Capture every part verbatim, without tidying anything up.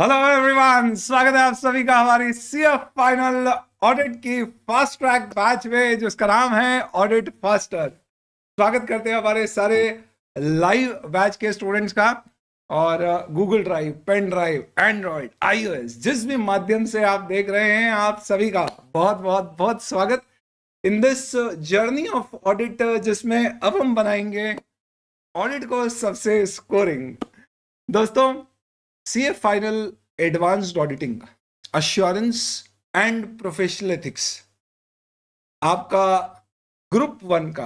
Hello everyone, स्वागत है आप सभी का हमारी सीए फाइनल ऑडिट की फास्ट ट्रैक बैच में जिसका नाम है ऑडिट फास्टर। स्वागत करते हैं हमारे सारे लाइव बैच के स्टूडेंट्स का। और Google drive, pen drive, Android, iOS, जिस भी माध्यम से आप देख रहे हैं, आप सभी का बहुत बहुत बहुत स्वागत in this journey of audit, जिसमें अब हम बनाएंगे ऑडिट को सबसे स्कोरिंग। दोस्तों, CA final advanced auditing, assurance and professional ethics आपका ग्रुप वन का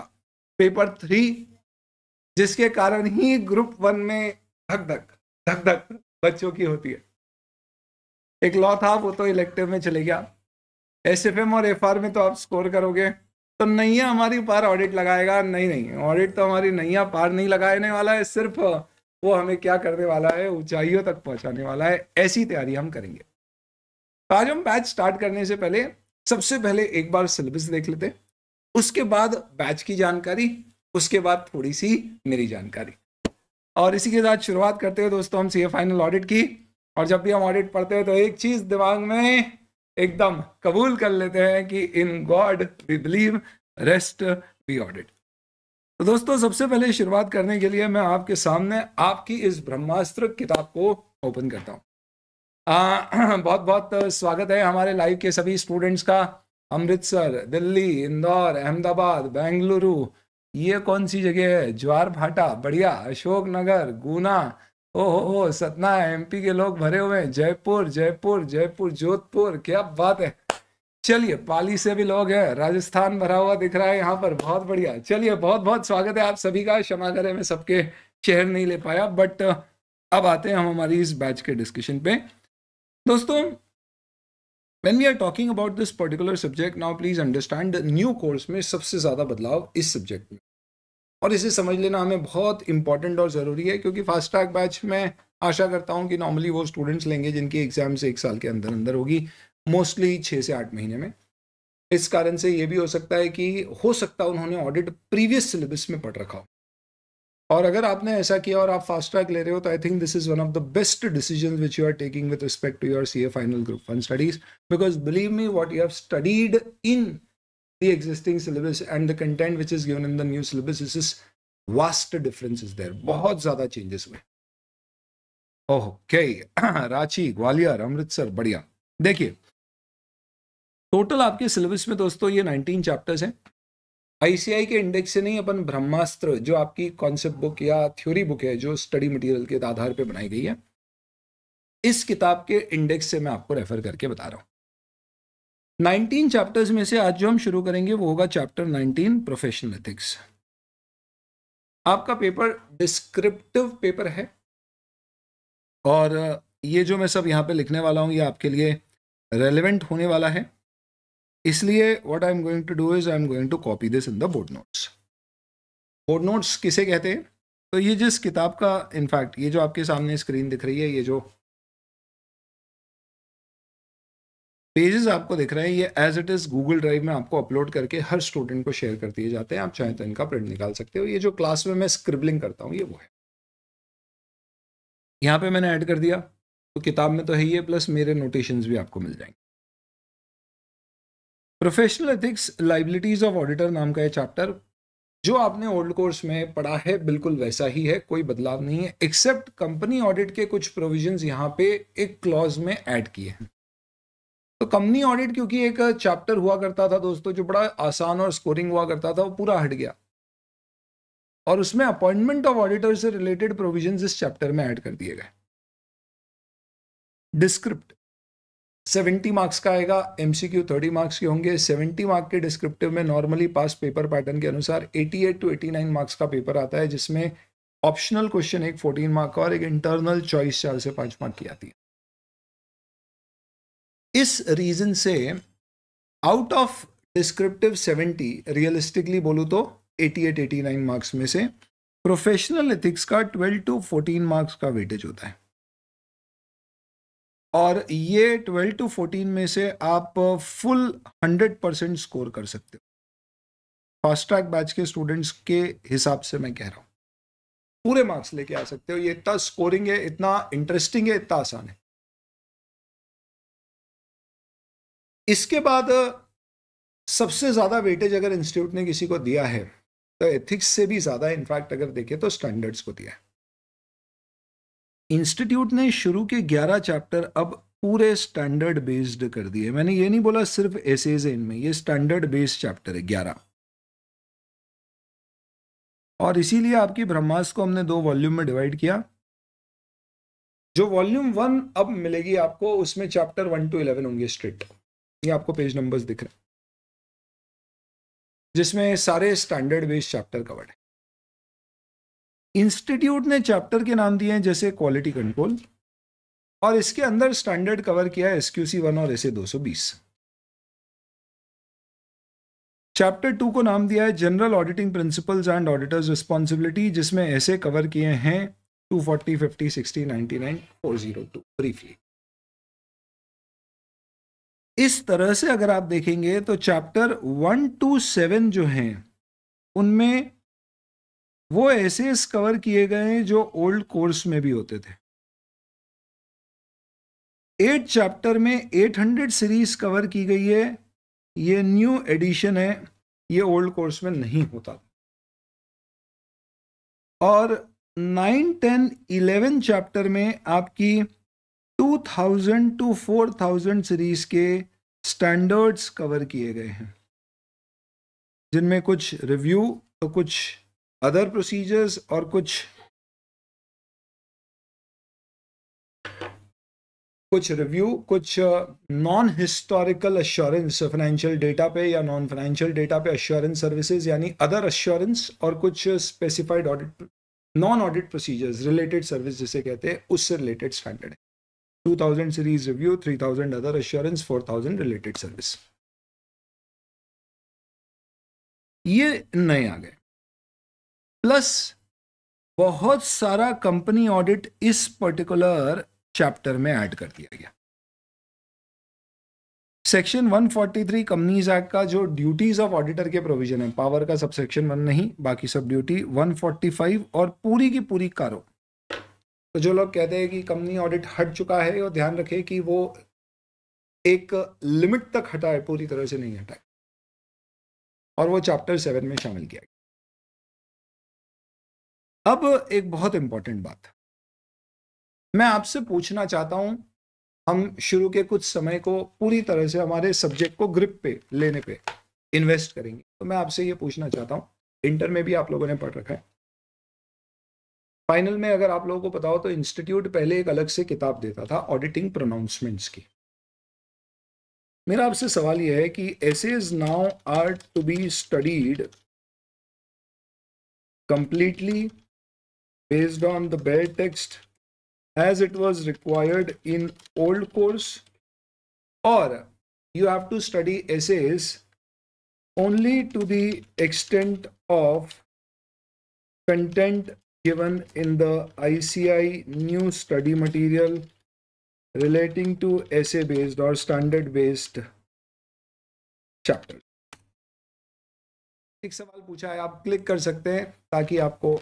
पेपर थ्री, जिसके कारण ही ग्रुप वन में धक धक धक धक बच्चों की होती है। एक लॉ था, वो तो इलेक्टिव में चले गया। एसएफएम और एफआर में तो आप स्कोर करोगे तो नैया हमारी पार ऑडिट लगाएगा। नहीं नहीं, ऑडिट तो हमारी नैया पार नहीं लगाने वाला है, सिर्फ वो हमें क्या करने वाला है, ऊंचाइयों तक पहुंचाने वाला है। ऐसी तैयारी हम करेंगे। तो आज हम बैच स्टार्ट करने से पहले सबसे पहले एक बार सिलेबस देख लेते, उसके बाद बैच की जानकारी, उसके बाद थोड़ी सी मेरी जानकारी, और इसी के साथ शुरुआत करते हैं दोस्तों हम सीए फाइनल ऑडिट की। और जब भी हम ऑडिट पढ़ते हैं तो एक चीज दिमाग में एकदम कबूल कर लेते हैं कि in God we believe, rest we audit. तो दोस्तों, सबसे पहले शुरुआत करने के लिए मैं आपके सामने आपकी इस ब्रह्मास्त्र किताब को ओपन करता हूँ। बहुत बहुत स्वागत है हमारे लाइव के सभी स्टूडेंट्स का। अमृतसर, दिल्ली, इंदौर, अहमदाबाद, बेंगलुरु, ये कौन सी जगह है, ज्वार भाटा, बढ़िया, अशोकनगर, गुना, ओहो हो, सतना, एमपी के लोग भरे हुए हैं, जयपुर जयपुर जयपुर, जोधपुर, क्या बात है। चलिए, पाली से भी लोग हैं, राजस्थान भरा हुआ दिख रहा है यहाँ पर, बहुत बढ़िया। चलिए, बहुत बहुत स्वागत है आप सभी का। क्षमा करें, मैं सबके शहर नहीं ले पाया, बट अब आते हैं हम हमारी इस बैच के डिस्कशन पे। दोस्तों, when we are talking about this particular subject now, please understand new course में सबसे ज़्यादा बदलाव इस सब्जेक्ट में, और इसे समझ लेना हमें बहुत इंपॉर्टेंट और ज़रूरी है, क्योंकि फास्ट ट्रैक बैच में आशा करता हूँ कि नॉर्मली वो स्टूडेंट्स लेंगे जिनकी एग्जाम से एक साल के अंदर अंदर होगी, मोस्टली छः से आठ महीने में। इस कारण से ये भी हो सकता है कि हो सकता है उन्होंने ऑडिट प्रीवियस सिलेबस में पढ़ रखा हो, और अगर आपने ऐसा किया और आप फास्ट ट्रैक ले रहे हो तो I think this is one of the best decision which you are taking with respect to your CA final group one studies, because believe me, what you have studied in the existing syllabus and the content which is given in the new syllabus, is is vast difference is there. बहुत ज़्यादा changes हुए। Okay, Ranchi, Gwalior, Amritsar, बढ़िया। देखिए, total आपके syllabus में दोस्तों ये nineteen chapters हैं। आईसीआई के इंडेक्स से नहीं, अपन ब्रह्मास्त्र, जो आपकी कॉन्सेप्ट बुक या थ्योरी बुक है, जो स्टडी मटेरियल के आधार पे बनाई गई है, इस किताब के इंडेक्स से मैं आपको रेफर करके बता रहा हूँ। नाइनटीन चैप्टर्स में से आज जो हम शुरू करेंगे वो होगा चैप्टर नाइनटीन, प्रोफेशनल एथिक्स। आपका पेपर डिस्क्रिप्टिव पेपर है, और ये जो मैं सब यहाँ पे लिखने वाला हूँ ये आपके लिए रेलिवेंट होने वाला है, इसलिए what I am going to do is I am going to copy this in the board notes. Board notes किसे कहते हैं? तो ये जिस किताब का, इनफैक्ट ये जो आपके सामने स्क्रीन दिख रही है, ये जो पेजेस आपको दिख रहे हैं, ये as it is Google drive में आपको अपलोड करके हर स्टूडेंट को शेयर कर दिए जाते हैं। आप चाहे तो इनका प्रिंट निकाल सकते हो। ये जो क्लास में मैं स्क्रिबलिंग करता हूँ ये वो है, यहाँ पे मैंने ऐड कर दिया, तो किताब में तो है ये, प्लस मेरे नोटेशंस भी आपको मिल जाएंगे। Professional ethics, liabilities of auditor नाम का ये चैप्टर जो आपने ओल्ड कोर्स में पढ़ा है बिल्कुल वैसा ही है, कोई बदलाव नहीं है, एक्सेप्ट कंपनी ऑडिट के कुछ प्रोविजंस यहाँ पे एक क्लॉज में ऐड किए हैं। तो कंपनी ऑडिट क्योंकि एक चैप्टर हुआ करता था दोस्तों जो बड़ा आसान और स्कोरिंग हुआ करता था, वो पूरा हट गया, और उसमें अपॉइंटमेंट ऑफ ऑडिटर से रिलेटेड प्रोविजंस इस चैप्टर में ऐड कर दिए गए। डिस्क्रिप्ट सत्तर मार्क्स का आएगा, एमसीक्यू तीस मार्क्स के होंगे। सत्तर मार्क के डिस्क्रिप्टिव में नॉर्मली पास पेपर पैटर्न के अनुसार अट्ठासी टू नवासी मार्क्स का पेपर आता है, जिसमें ऑप्शनल क्वेश्चन एक चौदह मार्क का और एक इंटरनल चॉइस चार से पाँच मार्क की आती है। इस रीजन से आउट ऑफ डिस्क्रिप्टिव सत्तर, रियलिस्टिकली बोलूँ तो अट्ठासी अट्ठासी नौ मार्क्स में से प्रोफेशनल एथिक्स का बारह टू चौदह मार्क्स का वेटेज होता है, और ये बारह टू चौदह में से आप फुल सौ परसेंट स्कोर कर सकते हो। फास्ट ट्रैक बैच के स्टूडेंट्स के हिसाब से मैं कह रहा हूँ, पूरे मार्क्स लेके आ सकते हो। ये इतना स्कोरिंग है, इतना इंटरेस्टिंग है, इतना आसान है। इसके बाद सबसे ज़्यादा वेटेज अगर इंस्टीट्यूट ने किसी को दिया है तो एथिक्स से भी ज़्यादा, इनफैक्ट अगर देखें तो स्टैंडर्ड्स को दिया है। इंस्टीट्यूट ने शुरू के ग्यारह चैप्टर अब पूरे स्टैंडर्ड बेस्ड कर दिए। मैंने ये नहीं बोला सिर्फ एसेज है इनमें, ये स्टैंडर्ड बेस्ड चैप्टर है ग्यारह, और इसीलिए आपकी ब्रह्मास को हमने दो वॉल्यूम में डिवाइड किया। जो वॉल्यूम वन अब मिलेगी आपको, उसमें चैप्टर वन टू इलेवन होंगे स्ट्रिक्ट, ये आपको पेज नंबर्स दिख रहे हैं, जिसमें सारे स्टैंडर्ड बेस्ड चैप्टर कवर्ड है। इंस्टीट्यूट ने चैप्टर के नाम दिए हैं जैसे क्वालिटी कंट्रोल, और इसके अंदर स्टैंडर्ड कवर किया है एसक्यूसी वन और एसए दो सौ बीस। चैप्टर टू को नाम दिया है general auditing principles and auditors responsibility, जिसमें ऐसे कवर किए हैं two forty, fifty, sixty, ninety nine, four zero two briefly. इस तरह से अगर आप देखेंगे तो चैप्टर वन टू सेवन जो हैं उनमें वो ऐसे कवर किए गए हैं जो ओल्ड कोर्स में भी होते थे। एट चैप्टर में एट हंड्रेड सीरीज कवर की गई है, ये न्यू एडिशन है, ये ओल्ड कोर्स में नहीं होता। और नाइन, टेन, इलेवन चैप्टर में आपकी two thousand to four thousand series के स्टैंडर्ड्स कवर किए गए हैं, जिनमें कुछ रिव्यू तो कुछ अदर प्रोसीजर्स और कुछ कुछ रिव्यू, कुछ non historical assurance financial data पे या नॉन फाइनेंशियल डेटा पे एश्योरेंस सर्विसेज यानी अदर एश्योरेंस, और कुछ specified audit non audit procedures related service जिसे कहते हैं, उससे रिलेटेड स्टैंडर्ड है। Two thousand series review, three thousand other assurance, four thousand related service, ये नए आ गए। प्लस बहुत सारा कंपनी ऑडिट इस पर्टिकुलर चैप्टर में ऐड कर दिया गया। Section one forty three companies act का जो ड्यूटीज ऑफ ऑडिटर के प्रोविजन है, पावर का सब सेक्शन वन नहीं, बाकी सब ड्यूटी, वन फोर्टी फाइव और पूरी की पूरी कारो। तो जो लोग कहते हैं कि कंपनी ऑडिट हट चुका है, और ध्यान रखें कि वो एक लिमिट तक हटा है, पूरी तरह से नहीं हटा है, और वो चैप्टर सेवन में शामिल किया गया। अब एक बहुत इंपॉर्टेंट बात मैं आपसे पूछना चाहता हूं, हम शुरू के कुछ समय को पूरी तरह से हमारे सब्जेक्ट को ग्रिप पे लेने पे इन्वेस्ट करेंगे, तो मैं आपसे ये पूछना चाहता हूं, इंटर में भी आप लोगों ने पढ़ रखा है, फाइनल में अगर आप लोगों को पता हो तो इंस्टीट्यूट पहले एक अलग से किताब देता था ऑडिटिंग प्रोनाउंसमेंट्स की। मेरा आपसे सवाल यह है कि SAs now are to be studied completely based on the bare text as it was required in old course, or you have to study essays only to the extent of content given in the I C A I new study material relating to essay based or standard based chapter. एक सवाल पूछा है, आप click कर सकते हैं ताकि आपको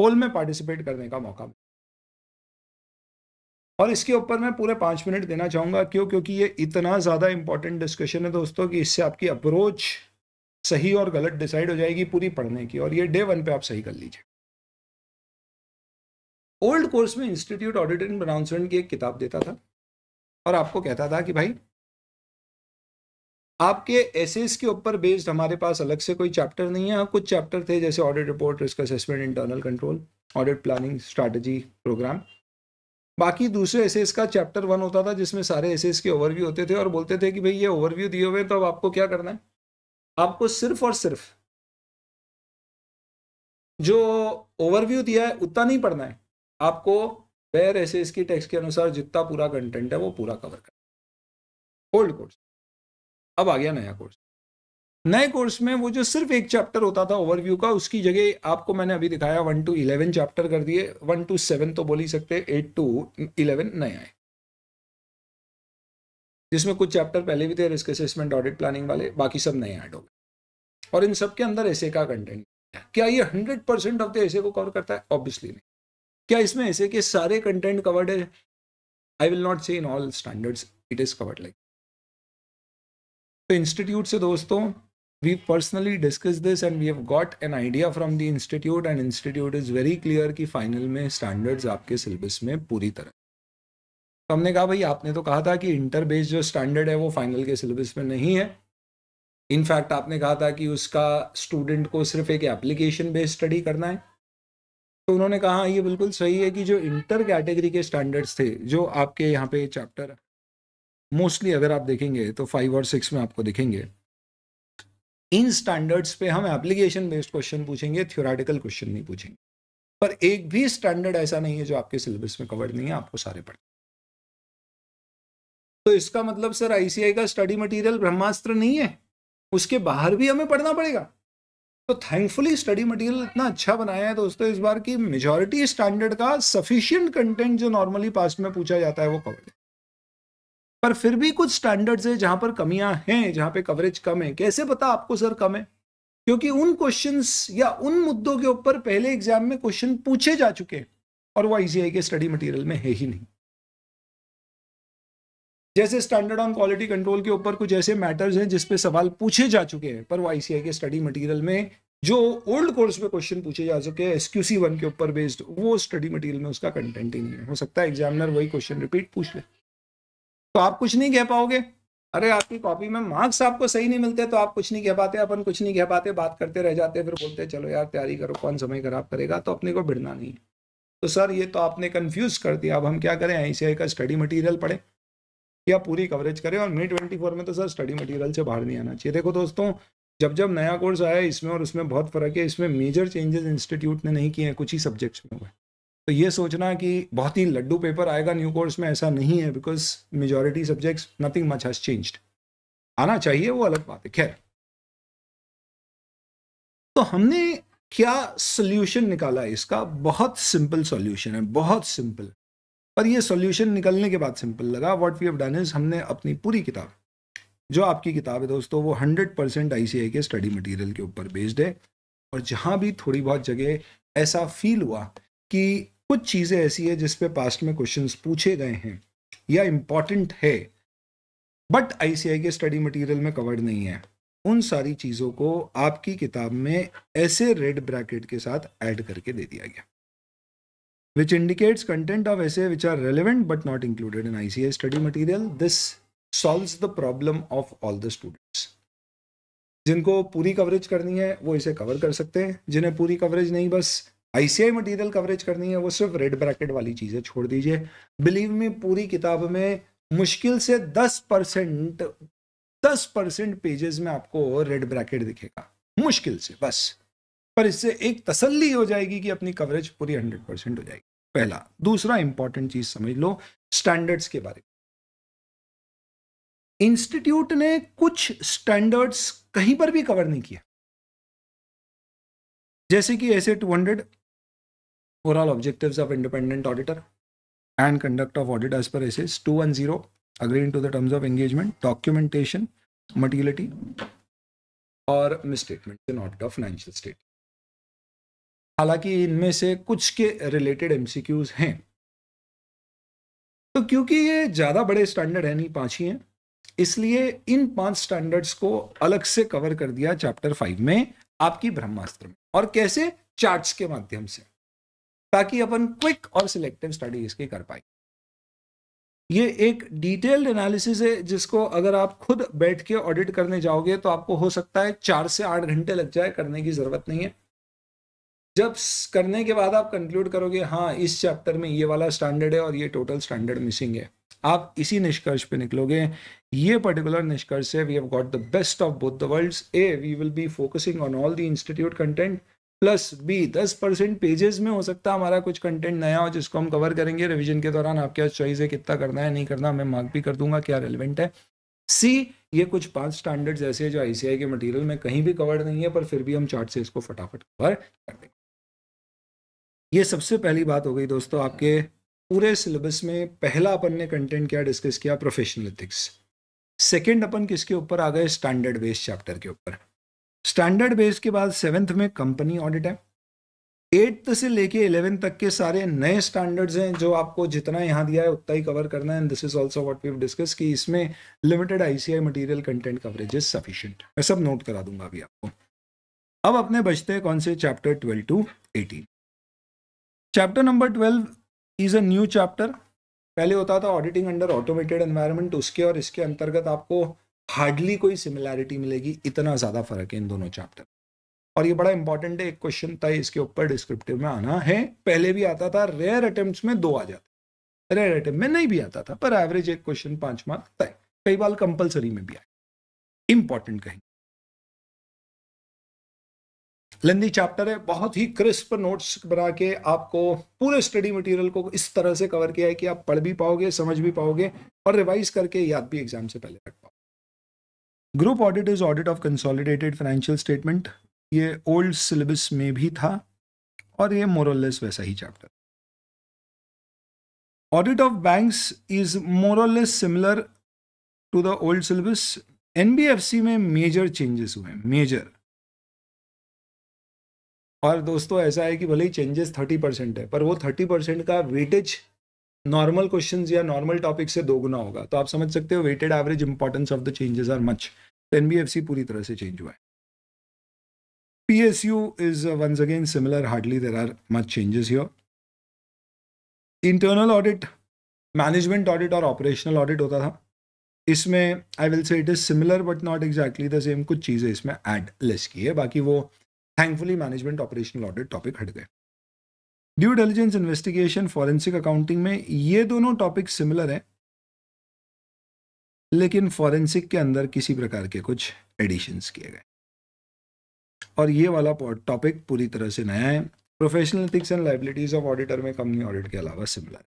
पोल में पार्टिसिपेट करने का मौका मिले, और इसके ऊपर मैं पूरे पाँच मिनट देना चाहूँगा। क्यों? क्योंकि ये इतना ज़्यादा इंपॉर्टेंट डिस्कशन है दोस्तों कि इससे आपकी अप्रोच सही और गलत डिसाइड हो जाएगी पूरी पढ़ने की, और ये डे वन पे आप सही कर लीजिए। ओल्ड कोर्स में इंस्टीट्यूट ऑडिटिंग प्रोनाउंसमेंट की एक किताब देता था, और आपको कहता था कि भाई आपके एसेस के ऊपर बेस्ड हमारे पास अलग से कोई चैप्टर नहीं है। कुछ चैप्टर थे जैसे audit report, risk assessment, internal control, audit planning, strategy, programme. बाकी दूसरे एसेस का चैप्टर वन होता था जिसमें सारे एसेस के ओवरव्यू होते थे, और बोलते थे कि भाई ये ओवरव्यू दिए हुए, तो अब आपको क्या करना है, आपको सिर्फ और सिर्फ जो ओवरव्यू दिया है उतना नहीं पढ़ना है, आपको बेयर एसेस की टेक्स्ट के अनुसार जितना पूरा कंटेंट है वो पूरा कवर करना है। Old course. अब आ गया नया कोर्स। नए कोर्स में वो जो सिर्फ एक चैप्टर होता था ओवरव्यू का, उसकी जगह आपको मैंने अभी दिखाया वन टू इलेवन चैप्टर कर दिए। वन टू सेवन तो बोल ही सकते, एट टू इलेवन नए आए, जिसमें कुछ चैप्टर पहले भी थे, रिस्क असेसमेंट, ऑडिट प्लानिंग वाले, बाकी सब नए ऐड हो गए। और इन सब के अंदर एसे का कंटेंट, क्या ये hundred percent of the SA को कवर करता है? ऑब्वियसली नहीं। क्या इसमें एसे के सारे कंटेंट कवर्ड है? आई will not say in all standards it is covered, like तो इंस्टीट्यूट से दोस्तों we personally discuss this and we have got an idea from the institute and institute is very clear कि final में standards आपके syllabus में पूरी तरह। तो हमने कहा भाई आपने तो कहा था कि इंटर बेस्ड जो स्टैंडर्ड है वो फाइनल के सिलेबस में नहीं है, इनफैक्ट आपने कहा था कि उसका स्टूडेंट को सिर्फ एक एप्लीकेशन बेस्ड स्टडी करना है। तो उन्होंने कहा ये बिल्कुल सही है कि जो इंटर कैटेगरी के स्टैंडर्ड्स थे जो आपके यहाँ पे चैप्टर मोस्टली अगर आप देखेंगे तो फाइव और सिक्स में आपको दिखेंगे, इन स्टैंडर्ड्स पे हम एप्लीकेशन बेस्ड क्वेश्चन पूछेंगे, थ्योरेटिकल क्वेश्चन नहीं पूछेंगे। पर एक भी स्टैंडर्ड ऐसा नहीं है जो आपके सिलेबस में कवर्ड नहीं है, आपको सारे पढ़। तो इसका मतलब सर आईसीएआई का स्टडी मटेरियल ब्रह्मास्त्र नहीं है, उसके बाहर भी हमें पढ़ना पड़ेगा। तो थैंकफुली स्टडी मटेरियल इतना अच्छा बनाया है दोस्तों इस बार की मेजॉरिटी स्टैंडर्ड का सफिशिएंट कंटेंट जो नॉर्मली पास्ट में पूछा जाता है वो कवर्ड है। पर फिर भी कुछ स्टैंडर्ड्स है जहां पर कमियां हैं, जहां पे कवरेज कम है। कैसे पता आपको सर कम है? क्योंकि उन क्वेश्चंस या उन मुद्दों के ऊपर पहले एग्जाम में क्वेश्चन पूछे जा चुके हैं और वो आईसीएआई के स्टडी मटेरियल में है ही नहीं। जैसे स्टैंडर्ड ऑन क्वालिटी कंट्रोल के ऊपर कुछ ऐसे मैटर्स हैं जिसपे सवाल पूछे जा चुके हैं पर वो आईसीएआई के स्टडी मटेरियल में जो ओल्ड कोर्स में क्वेश्चन पूछे जा चुके हैं एसक्यूसी वन के ऊपर बेस्ड, वो स्टडी मटेरियल में उसका कंटेंट ही नहीं है। हो सकता है एग्जामिनर वही क्वेश्चन रिपीट पूछ ले तो आप कुछ नहीं कह पाओगे। अरे आपकी कॉपी में मार्क्स आपको सही नहीं मिलते तो आप कुछ नहीं कह पाते, अपन कुछ नहीं कह पाते, बात करते रह जाते, फिर बोलते चलो यार तैयारी करो, कौन समय खराब करेगा, तो अपने को भिड़ना नहीं है। तो सर ये तो आपने कंफ्यूज कर दिया, अब हम क्या करें? आईसीएआई का स्टडी मटेरियल पढ़े या पूरी कवरेज करें? और मे ट्वेंटी फोर में तो सर स्टडी मटेरियल से बाहर नहीं आना चाहिए। देखो दोस्तों जब जब नया कोर्स आया इसमें और उसमें बहुत फर्क है। इसमें मेजर चेंजेस इंस्टीट्यूट ने नहीं किए हैं, कुछ ही सब्जेक्ट्स में हुए। तो ये सोचना कि बहुत ही लड्डू पेपर आएगा न्यू कोर्स में, ऐसा नहीं है। Because majority subjects nothing much has changed, आना चाहिए वो अलग बात है। खैर तो हमने क्या सोल्यूशन निकाला इसका? बहुत सिंपल सोल्यूशन है, बहुत सिंपल। पर ये सोल्यूशन निकलने के बाद सिंपल लगा। What we have done is हमने अपनी पूरी किताब, जो आपकी किताब है दोस्तों, वो हंड्रेड परसेंट आईसीएआई के स्टडी मटेरियल के ऊपर बेस्ड है। और जहाँ भी थोड़ी बहुत जगह ऐसा फील हुआ कि कुछ चीज़ें ऐसी है जिस पे पास्ट में क्वेश्चंस पूछे गए हैं या इम्पॉर्टेंट है बट आईसीएआई के स्टडी मटेरियल में कवर्ड नहीं है, उन सारी चीज़ों को आपकी किताब में ऐसे रेड ब्रैकेट के साथ ऐड करके दे दिया गया, which indicates content of SA which are relevant but not included in ICAI study material. This solves the problem of all the students। जिनको पूरी कवरेज करनी है वो इसे कवर कर सकते हैं, जिन्हें पूरी कवरेज नहीं बस आईसीआई मटेरियल कवरेज करनी है वो सिर्फ रेड ब्रैकेट वाली चीजें छोड़ दीजिए। बिलीव मी पूरी किताब में मुश्किल से दस परसेंट दस परसेंट पेजेस में आपको रेड ब्रैकेट दिखेगा, मुश्किल से बस। पर इससे एक तसल्ली हो जाएगी कि अपनी कवरेज पूरी हंड्रेड परसेंट हो जाएगी। पहला। दूसरा इंपॉर्टेंट चीज समझ लो स्टैंडर्ड्स के बारे में। इंस्टीट्यूट ने कुछ स्टैंडर्ड्स कहीं पर भी कवर नहीं किया, जैसे कि ऐसे two hundred overall objectives of independent auditor and conduct of audit as per SAs, two ten agreeing to the terms of engagement, documentation, materiality और misstatement in audit of financial state. हालांकि इनमें से कुछ के रिलेटेड एमसीक्यूज हैं। तो क्योंकि ये ज़्यादा बड़े स्टैंडर्ड है नहीं, पाँच ही हैं, इसलिए इन पांच स्टैंडर्ड्स को अलग से कवर कर दिया चैप्टर फाइव में आपकी ब्रह्मास्त्र में। और कैसे? चार्ट्स के माध्यम से, ताकि अपन क्विक और सिलेक्टिव स्टडी इसकी कर पाए। ये एक डिटेल्ड एनालिसिस है जिसको अगर आप खुद बैठ के ऑडिट करने जाओगे तो आपको हो सकता है चार से आठ घंटे लग जाए, करने की जरूरत नहीं है। जब करने के बाद आप कंक्लूड करोगे हाँ इस चैप्टर में ये वाला स्टैंडर्ड है और ये टोटल स्टैंडर्ड मिसिंग है, आप इसी निष्कर्ष पे निकलोगे। ये पर्टिकुलर निष्कर्ष है we have got the best of both the worlds. A, we will be focusing on all the institute content, plus be, दस परसेंट पेजेस में हो सकता है हमारा कुछ कंटेंट नया हो जिसको हम कवर करेंगे। रिवीजन के दौरान आपके पास चॉइस है कितना करना है नहीं करना, मैं मार्क भी कर दूंगा क्या रेलिवेंट है। सी, ये कुछ पांच स्टैंडर्ड्स ऐसे हैं जो आईसीएआई के मटेरियल में कहीं भी कवर नहीं है पर फिर भी हम चार्ट से इसको फटाफट कवर कर देंगे। ये सबसे पहली बात हो गई दोस्तों। आपके पूरे सिलेबस में पहला अपन ने कंटेंट क्या डिस्कस किया? Professional ethics. सेकंड अपन किसके ऊपर आ गए? स्टैंडर्ड बेस्ड चैप्टर के ऊपर। स्टैंडर्ड बेस्ड के बाद सेवेंथ में कंपनी ऑडिट है, एट्थ से लेके इलेवन तक के सारे नए स्टैंडर्ड्स हैं जो आपको जितना यहाँ दिया है उतना ही कवर करना है. And this is also what we have discuss कि इसमें limited ICAI material content coverage is sufficient. मैं सब नोट करा दूंगा अभी आपको. अब अपने बचते हैं कौन से chapter twelve to eighteen. Chapter number twelve is a new chapter. पहले होता था ऑडिटिंग अंडर ऑटोमेटेड एनवायरनमेंट. उसके और इसके अंतर्गत आपको हार्डली कोई सिमिलैरिटी मिलेगी, इतना ज़्यादा फर्क है इन दोनों चैप्टर. और ये बड़ा इंपॉर्टेंट है, एक क्वेश्चन था इसके ऊपर डिस्क्रिप्टिव में आना है. पहले भी आता था, रेयर अटेम्प्ट्स में दो आ जाते, रेयर अटेम्प्ट में नहीं भी आता था, पर एवरेज एक क्वेश्चन पांच मार्क तय, कई बार कंपलसरी में भी आए. इंपॉर्टेंट कहेंगे, लंबी चैप्टर है, बहुत ही क्रिस्प नोट्स बना के आपको पूरे स्टडी मटेरियल को इस तरह से कवर किया है कि आप पढ़ भी पाओगे, समझ भी पाओगे और रिवाइज करके याद भी एग्जाम से पहले रख पाओगे. Group audit is audit of consolidated financial statement. ये ओल्ड सिलेबस में भी था और ये मोर और लेस वैसा ही chapter. Audit of banks is more और less similar to the old syllabus. NBFC में मेजर चेंजेस हुए हैं, मेजर. और दोस्तों ऐसा है कि भले ही चेंजेस थर्टी परसेंट है, पर वो थर्टी परसेंट का वेटेज नॉर्मल क्वेश्चंस या नॉर्मल टॉपिक से दोगुना होगा. तो आप समझ सकते हो weighted average importance of the changes are much. तो एनबीएफसी पूरी तरह से चेंज हुआ है. P S U is uh, once again similar, hardly there are much changes here. Internal audit, management audit और operational audit होता था. इसमें I will say it is similar but not exactly the same. कुछ चीज़ें इसमें add less की है, बाकी वो thankfully management operational audit topic हट गए. Due diligence investigation, forensic accounting में ये दोनों topic similar हैं, लेकिन forensic के अंदर किसी प्रकार के कुछ additions किए गए और ये वाला टॉपिक पूरी तरह से नया है. Professional ethics and liabilities of auditor में कंपनी ऑडिट के अलावा सिमिलर.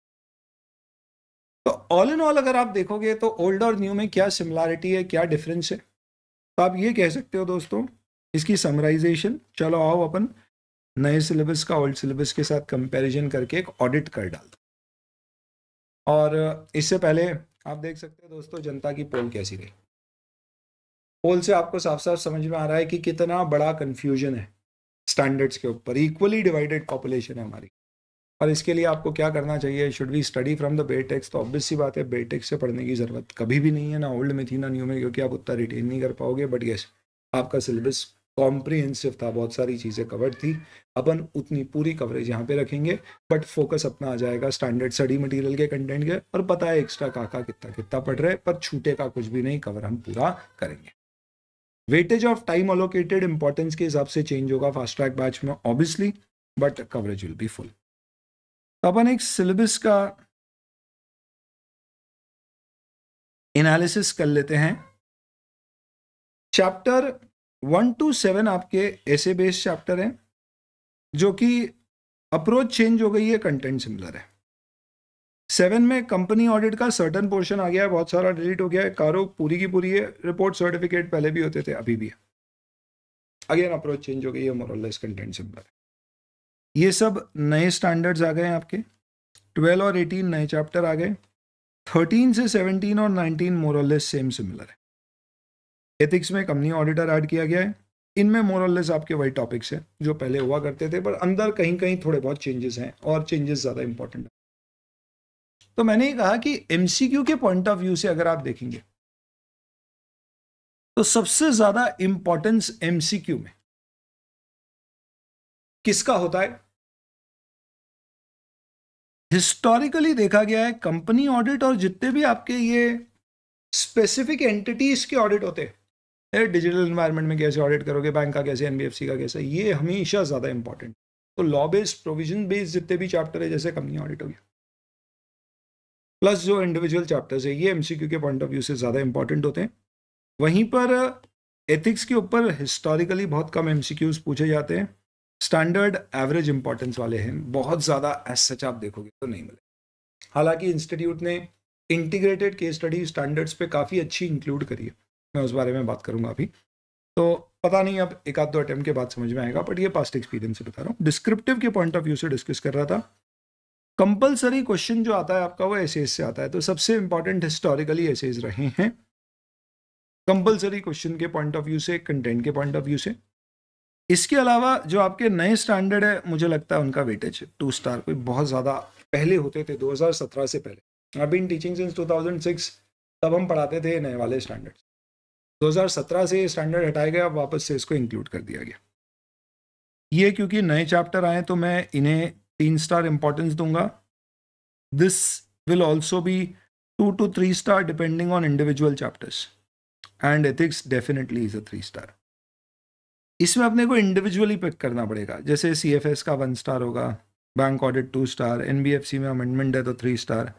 तो ऑल इन ऑल अगर आप देखोगे तो ओल्ड और न्यू में क्या सिमिलैरिटी है, क्या डिफरेंस है, तो आप ये कह सकते हो दोस्तों इसकी समराइजेशन. चलो आओ अपन नए सिलेबस का ओल्ड सिलेबस के साथ कंपेरिजन करके एक ऑडिट कर डाल दो. और इससे पहले आप देख सकते हो दोस्तों जनता की पोल कैसी रही. पोल से आपको साफ साफ समझ में आ रहा है कि कितना बड़ा कंफ्यूजन है स्टैंडर्ड्स के ऊपर. इक्वली डिवाइडेड पॉपुलेशन है हमारी और इसके लिए आपको क्या करना चाहिए. Should we study from the bare text, तो ऑब्वियस सी बात है बेयर टेक्स्ट से पढ़ने की ज़रूरत कभी भी नहीं है, ना ओल्ड में थी ना न्यू में, क्योंकि आप उतना रिटेन नहीं कर पाओगे. बट येस आपका सिलेबस कॉम्प्रिहेंसिव था, बहुत सारी चीज़ें कवर थी. अपन उतनी पूरी कवरेज यहाँ पर रखेंगे बट फोकस अपना आ जाएगा स्टैंडर्ड स्टडी मटीरियल के कंटेंट के. और पता है एक्स्ट्रा काका कितना कितना पढ़ रहे, पर छूटे का कुछ भी नहीं, कवर हम पूरा करेंगे. Weightage of time allocated importance के हिसाब से चेंज होगा फास्ट ट्रैक बैच में obviously, but coverage will be full. तो अपन एक सिलेबस का एनालिसिस कर लेते हैं. चैप्टर वन टू सेवन आपके ऐसे बेस्ड चैप्टर हैं जो कि अप्रोच चेंज हो गई है, कंटेंट सिमिलर है. सेवन में कंपनी ऑडिट का सर्टन पोर्शन आ गया है, बहुत सारा डिलीट हो गया है. कारो पूरी की पूरी है. रिपोर्ट सर्टिफिकेट पहले भी होते थे, अभी भी है. अगेन अप्रोच चेंज हो गई है, मोर और लेस कंटेंट सिमिलर है. ये सब नए स्टैंडर्ड्स आ गए हैं आपके. ट्वेल्व और एटीन नए चैप्टर आ गए. थर्टीन से सेवनटीन और नाइनटीन मोर और लेस सेम सिमिलर है. एथिक्स में कंपनी ऑडिटर ऐड किया गया है. इनमें मोर और लेस आपके वही टॉपिक्स हैं जो पहले हुआ करते थे, पर अंदर कहीं कहीं थोड़े बहुत चेंजेस हैं और चेंजेस ज़्यादा इंपॉर्टेंट हैं. तो मैंने ये कहा कि एमसीक्यू के पॉइंट ऑफ व्यू से अगर आप देखेंगे तो सबसे ज्यादा इंपॉर्टेंस एमसीक्यू में किसका होता है. हिस्टोरिकली देखा गया है कंपनी ऑडिट और जितने भी आपके ये स्पेसिफिक एंटिटीज के ऑडिट होते हैं, डिजिटल एनवायरनमेंट में कैसे ऑडिट करोगे, बैंक का कैसे, एनबीएफसी का कैसे, ये हमेशा ज्यादा इंपॉर्टेंट. तो लॉ बेस्ड, प्रोविजन बेस्ड जितने भी चैप्टर है जैसे कंपनी ऑडिट हो गया प्लस जो इंडिविजुअल चैप्टर्स है, ये एमसीक्यू के पॉइंट ऑफ व्यू से ज़्यादा इंपॉर्टेंट होते हैं. वहीं पर एथिक्स के ऊपर हिस्टोरिकली बहुत कम एमसीक्यूज पूछे जाते हैं. स्टैंडर्ड एवरेज इंपॉर्टेंस वाले हैं, बहुत ज़्यादा एज सच आप देखोगे तो नहीं मिले. हालांकि इंस्टीट्यूट ने इंटीग्रेटेड केस स्टडी स्टैंडर्ड्स पे काफ़ी अच्छी इंक्लूड करी है, मैं उस बारे में बात करूँगा अभी. तो पता नहीं अब एक आध दो अटैम्प्ट के बाद समझ में आएगा, बट ये पास्ट एक्सपीरियंस से बता रहा हूँ. डिस्क्रिप्टिव के पॉइंट ऑफ व्यू से डिस्कस कर रहा था. कंपलसरी क्वेश्चन जो आता है आपका वो एसेज से आता है, तो सबसे इंपॉर्टेंट हिस्टोरिकली एसेज रहे हैं कंपलसरी क्वेश्चन के पॉइंट ऑफ व्यू से, कंटेंट के पॉइंट ऑफ व्यू से. इसके अलावा जो आपके नए स्टैंडर्ड है, मुझे लगता है उनका वेटेज टू स्टार कोई बहुत ज़्यादा पहले होते थे, दो हज़ार सत्रह से पहले। I been teaching since two thousand six, तब हम पढ़ाते थे नए वाले स्टैंडर्ड। दो हज़ार सत्रह से स्टैंडर्ड हटाया गया, वापस से इसको इंक्लूड कर दिया गया। ये क्योंकि नए चैप्टर आए तो मैं इन्हें तीन स्टार इंपॉर्टेंस दूंगा। This will also be two to three star depending on individual chapters, and ethics definitely is a three star. इसमें अपने को इंडिविजुअली पिक करना पड़ेगा, जैसे सीएफएस का वन स्टार होगा, bank audit two star, NBFC में अमेंडमेंट है तो three star,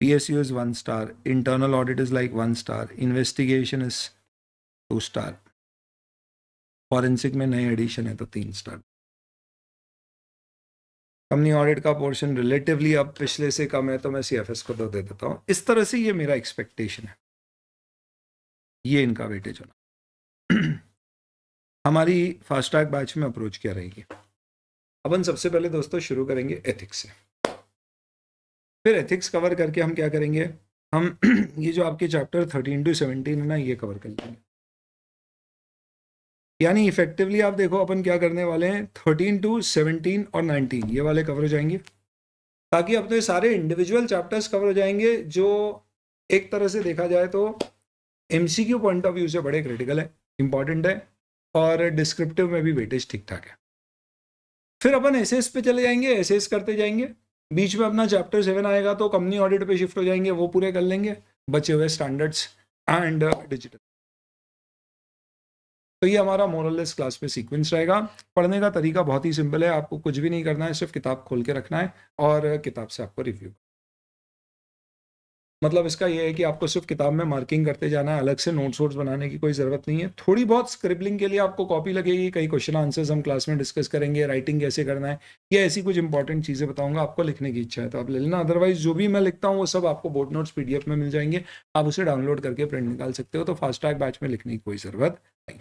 PSU is one star, internal audit is like one star, investigation is two star, forensic में नए एडिशन है तो तीन स्टार। कंपनी ऑडिट का पोर्शन रिलेटिवली अब पिछले से कम है तो मैं सीएफएस को तो दे देता हूँ। इस तरह से ये मेरा एक्सपेक्टेशन है, ये इनका वेटेज होना। हमारी फास्ट ट्रैक बैच में अप्रोच क्या रहेगी? अपन सबसे पहले दोस्तों शुरू करेंगे एथिक्स से, फिर एथिक्स कवर करके हम क्या करेंगे, हम ये जो आपके चैप्टर थर्टीन टू सेवनटीन है ना, ये कवर कर लेंगे। यानी इफेक्टिवली आप देखो अपन क्या करने वाले हैं, थर्टीन टू सेवनटीन और नाइनटीन ये वाले कवर हो जाएंगे, ताकि अब तो ये सारे इंडिविजुअल चैप्टर्स कवर हो जाएंगे जो एक तरह से देखा जाए तो एमसीक्यू पॉइंट ऑफ व्यू से बड़े क्रिटिकल है, इंपॉर्टेंट है, और डिस्क्रिप्टिव में भी वेटेज ठीक ठाक है। फिर अपन एसएस पे चले जाएंगे, एसएस करते जाएंगे, बीच में अपना चैप्टर सेवन आएगा तो कंपनी ऑडिट पे शिफ्ट हो जाएंगे, वो पूरे कर लेंगे, बचे हुए स्टैंडर्ड्स एंड डिजिटल। तो ये हमारा मोरलेस क्लास में सीक्वेंस रहेगा। पढ़ने का तरीका बहुत ही सिंपल है, आपको कुछ भी नहीं करना है, सिर्फ किताब खोल के रखना है और किताब से आपको रिव्यू। मतलब इसका यह है कि आपको सिर्फ किताब में मार्किंग करते जाना है, अलग से नोट्स वोट्स बनाने की कोई ज़रूरत नहीं है। थोड़ी बहुत स्क्रिबलिंग के लिए आपको कॉपी लगेगी, कई क्वेश्चन आंसर्स हम क्लास में डिस्कस करेंगे, राइटिंग कैसे करना है, या ऐसी कुछ इंपॉर्टेंट चीज़ें बताऊंगा। आपको लिखने की इच्छा है तो आप ले लेना, अदरवाइज जो भी मैं लिखता हूँ वो सब आपको बोर्ड नोट्स पीडीएफ में मिल जाएंगे, आप उसे डाउनलोड करके प्रिंट निकाल सकते हो। तो फास्ट ट्रैक बैच में लिखने की कोई ज़रूरत नहीं।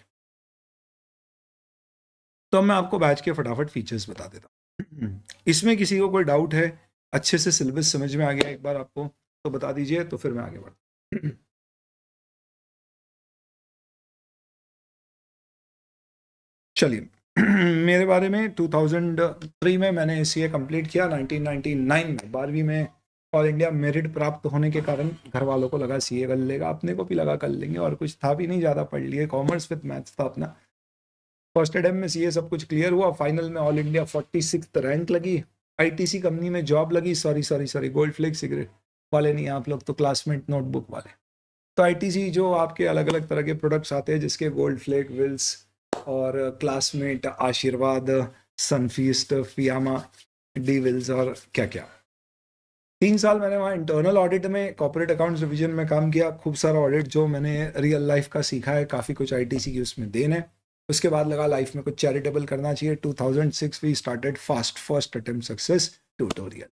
तो मैं आपको बैच के फटाफट फीचर्स बता देता हूँ। इसमें किसी को कोई डाउट है, अच्छे से सिलेबस समझ में आ गया एक बार आपको, तो बता दीजिए, तो फिर मैं आगे बढ़ता हूँ। चलिए, मेरे बारे में टू थाउजेंड थ्री में मैंने सीए कंप्लीट किया। नाइनटीन नाइंटी नाइन में बारहवीं में ऑल इंडिया मेरिट प्राप्त होने के कारण घर वालों को लगा सीए कर लेगा, अपने को भी लगा कर लेंगे, और कुछ था भी नहीं, ज़्यादा पढ़ लिए, कॉमर्स विद मैथ्स था अपना। फर्स्ट अटेम्प्ट में सीए सब कुछ क्लियर हुआ, फाइनल में all India forty sixth rank लगी, आईटीसी कंपनी में जॉब लगी। Sorry sorry sorry Gold flex cigarette वाले नहीं आप लोग, तो क्लासमेट नोटबुक वाले। तो आईटीसी जो आपके अलग अलग तरह के प्रोडक्ट्स आते हैं, जिसके गोल्ड फ्लेक, विल्स और Classmate, Aashirvaad, Sunfeast, Fiama, D Wills और क्या क्या। तीन साल मैंने वहाँ इंटरनल ऑडिट में, कॉर्पोरेट अकाउंट्स डिवीजन में काम किया। खूब सारा ऑडिट जो मैंने रियल लाइफ का सीखा है, काफ़ी कुछ आईटीसी की उसमें देन है। उसके बाद लगा लाइफ में कुछ चैरिटेबल करना चाहिए। Two thousand six we started FAST first attempt success tutorial.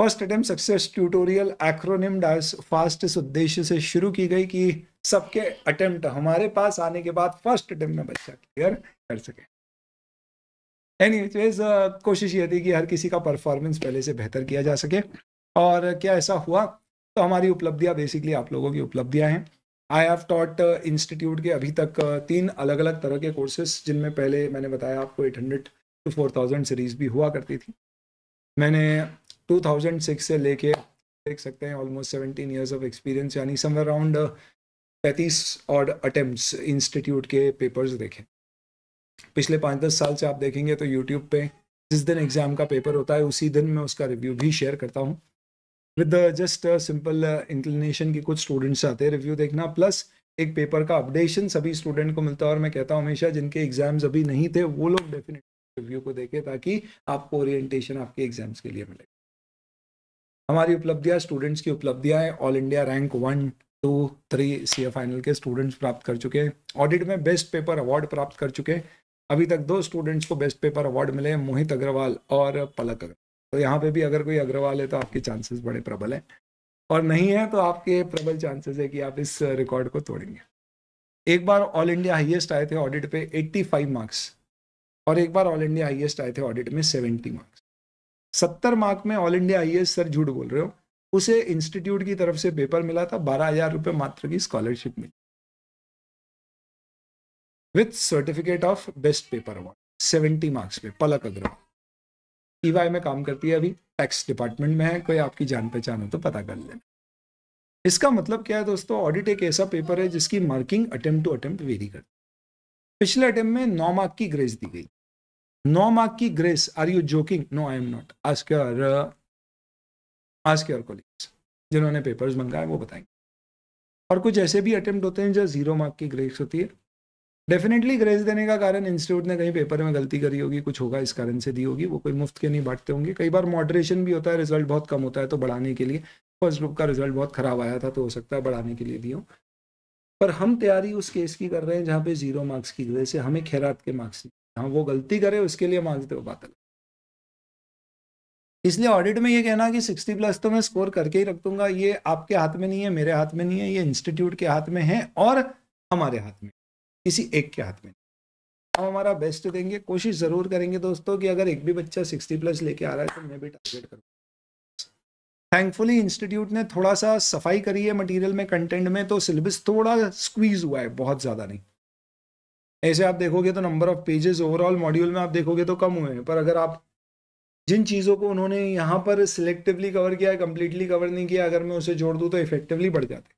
First attempt success tutorial acronymed as FAST इस उद्देश्य से शुरू की गई कि सबके अटेम्प्ट हमारे पास आने के बाद फर्स्ट अटेम्प्ट में बच्चा क्लियर कर सके। एनीवेज uh, कोशिश ये थी कि हर किसी का परफॉर्मेंस पहले से बेहतर किया जा सके। और क्या ऐसा हुआ? तो हमारी उपलब्धियां बेसिकली आप लोगों की उपलब्धियां हैं। आई हैव टॉट इंस्टीट्यूट के अभी तक तीन अलग अलग तरह के कोर्सेज, जिनमें पहले मैंने बताया आपको eight hundred to four thousand series भी हुआ करती थी। मैंने टू थाउजेंड सिक्स से लेके देख सकते हैं almost seventeen years of experience, यानी समवेयर अराउंड पैंतीस और अटेम्प्ट्स इंस्टीट्यूट के पेपर्स देखे। पिछले पाँच दस साल से आप देखेंगे तो यूट्यूब पे जिस दिन एग्ज़ाम का पेपर होता है उसी दिन मैं उसका रिव्यू भी शेयर करता हूँ विद जस्ट सिंपल इंक्लिनेशन कि कुछ स्टूडेंट्स आते हैं रिव्यू देखना, प्लस एक पेपर का अपडेशन सभी स्टूडेंट को मिलता है। और मैं कहता हूँ हमेशा जिनके एग्ज़ाम्स अभी नहीं थे वो लोग डेफिनेटली रिव्यू को देखें, ताकि आपको ओरिएंटेशन आपके एग्ज़ाम्स के लिए मिले। हमारी उपलब्धियाँ, स्टूडेंट्स की उपलब्धियाँ, all India rank one two three CA final के स्टूडेंट्स प्राप्त कर चुके हैं। ऑडिट में बेस्ट पेपर अवार्ड प्राप्त कर चुके हैं। अभी तक दो स्टूडेंट्स को बेस्ट पेपर अवार्ड मिले हैं, मोहित अग्रवाल और पलक अग्रवाल। तो यहाँ पे भी अगर कोई अग्रवाल है तो आपके चांसेस बड़े प्रबल हैं, और नहीं है तो आपके प्रबल चांसेस है कि आप इस रिकॉर्ड को तोड़ेंगे। एक बार ऑल इंडिया हाइएस्ट आए थे ऑडिट पे एट्टी फाइव मार्क्स, और एक बार ऑल इंडिया हाइएस्ट आए थे ऑडिट में सेवेंटी मार्क्स। सत्तर मार्क में all India I A S, sir झूठ बोल रहे हो, उसे इंस्टीट्यूट की तरफ से पेपर मिला था, बारह हजार रुपये मात्र की स्कॉलरशिप मिली। with certificate of best paper award seventy marks पे पलक अग्रवाल। ईवाई में काम करती है, अभी टैक्स डिपार्टमेंट में है, कोई आपकी जान पहचान हो तो पता कर लेना। इसका मतलब क्या है दोस्तों, ऑडिट एक ऐसा पेपर है जिसकी marking attempt to attempt vary करती है। पिछले अटेम्प्ट में नौ मार्क की ग्रेस दी गई। नौ मार्क की grace, are you joking? No I am not. आज के और आज के और कॉलेज जिन्होंने पेपर्स मंगाए वो बताएंगे। और कुछ ऐसे भी अटेम्प्ट होते हैं जो जीरो मार्क की ग्रेस होती है। डेफिनेटली ग्रेस देने का कारण इंस्टीट्यूट ने कहीं पेपर में गलती करी होगी, कुछ होगा इस कारण से दी होगी। वो कोई मुफ्त के नहीं बांटते होंगे। कई बार मॉडरेशन भी होता है, रिजल्ट बहुत कम होता है तो बढ़ाने के लिए। फर्स्ट ग्रुप का रिजल्ट बहुत खराब आया था तो हो सकता है बढ़ाने के लिए दी हो। पर हम तैयारी उस केस की कर रहे हैं जहाँ पे जीरो मार्क्स की ग्रेस से हमें खैरात के मार्क्स, जहाँ वो गलती करे उसके लिए मार्क्स दे, बात अलग। इसलिए ऑडिट में ये कहना कि सिक्सटी प्लस तो मैं स्कोर करके ही रख दूंगा, ये आपके हाथ में नहीं है, मेरे हाथ में नहीं है, ये इंस्टीट्यूट के हाथ में है और हमारे हाथ में, किसी एक के हाथ में। हम हमारा बेस्ट देंगे, कोशिश जरूर करेंगे दोस्तों कि अगर एक भी बच्चा सिक्सटी प्लस लेके आ रहा है तो मैं भी टारगेट करूँगा। थैंकफुली इंस्टीट्यूट ने थोड़ा सा सफाई करी है मटीरियल में, कंटेंट में, तो सिलेबस थोड़ा स्क्वीज हुआ है, बहुत ज़्यादा नहीं। ऐसे आप देखोगे तो number of pages overall module में आप देखोगे तो कम हुए हैं, पर अगर आप जिन चीज़ों को उन्होंने यहाँ पर सिलेक्टिवली कवर किया है, कंप्लीटली कवर नहीं किया, अगर मैं उसे जोड़ दूँ तो इफेक्टिवली बढ़ जाते।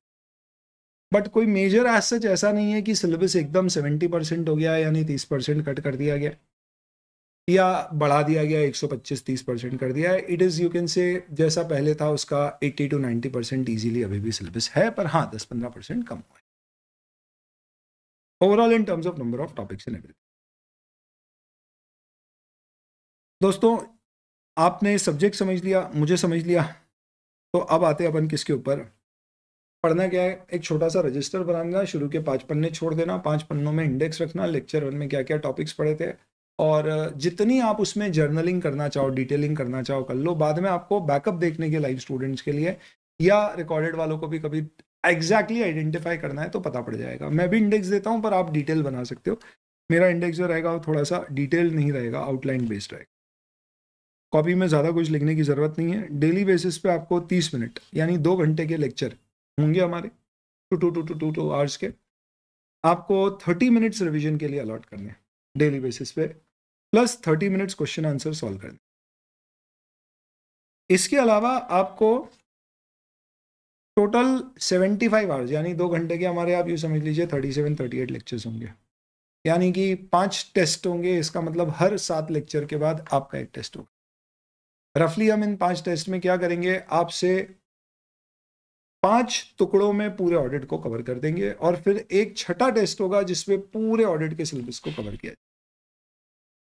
बट कोई मेजर एज सच ऐसा नहीं है कि सिलेबस एकदम सत्तर परसेंट हो गया, यानी तीस परसेंट कट कर दिया गया या बढ़ा दिया गया, एक सौ पच्चीस तीस परसेंट कर दिया है। It is you can say जैसा पहले था उसका अस्सी टू नब्बे परसेंट ईजिली अभी भी सिलेबस है, पर हाँ दस पंद्रह परसेंट कम हुआ है overall in terms of number of topics and everything. दोस्तों आपने सब्जेक्ट समझ लिया, मुझे समझ लिया, तो अब आते हैं अपन किसके ऊपर। पढ़ना क्या है, एक छोटा सा रजिस्टर बनाना, शुरू के पाँच पन्ने छोड़ देना, पाँच पन्नों में इंडेक्स रखना, लेक्चर वन में क्या क्या टॉपिक्स पढ़े थे, और जितनी आप उसमें जर्नलिंग करना चाहो, डिटेलिंग करना चाहो कर लो। बाद में आपको बैकअप देखने के लाइव स्टूडेंट्स के लिए या रिकॉर्डेड वालों को भी कभी एग्जैक्टली आइडेंटिफाई करना है तो पता पड़ जाएगा। मैं भी इंडेक्स देता हूँ पर आप डिटेल बना सकते हो। मेरा इंडेक्स जो रहेगा वो थोड़ा सा डिटेल नहीं रहेगा, आउटलाइन बेस्ड रहेगा। कॉपी में ज़्यादा कुछ लिखने की ज़रूरत नहीं है। डेली बेसिस पे आपको तीस मिनट यानी दो घंटे के लेक्चर होंगे हमारे, two two two two two two hours के। आपको तीस मिनट्स रिवीजन के लिए अलॉट करने हैं डेली बेसिस पे, प्लस तीस मिनट्स क्वेश्चन आंसर सॉल्व करने। इसके अलावा आपको टोटल पचहत्तर आवर्स यानी दो घंटे के हमारे, आप यूँ समझ लीजिए सैंतीस अड़तीस लेक्चर्स होंगे, यानी कि पाँच टेस्ट होंगे। इसका मतलब हर सात लेक्चर के बाद आपका एक टेस्ट होगा। रफली हम इन पांच टेस्ट में क्या करेंगे, आपसे पांच टुकड़ों में पूरे ऑडिट को कवर कर देंगे और फिर एक छठा टेस्ट होगा जिसमें पूरे ऑडिट के सिलेबस को कवर किया जाए।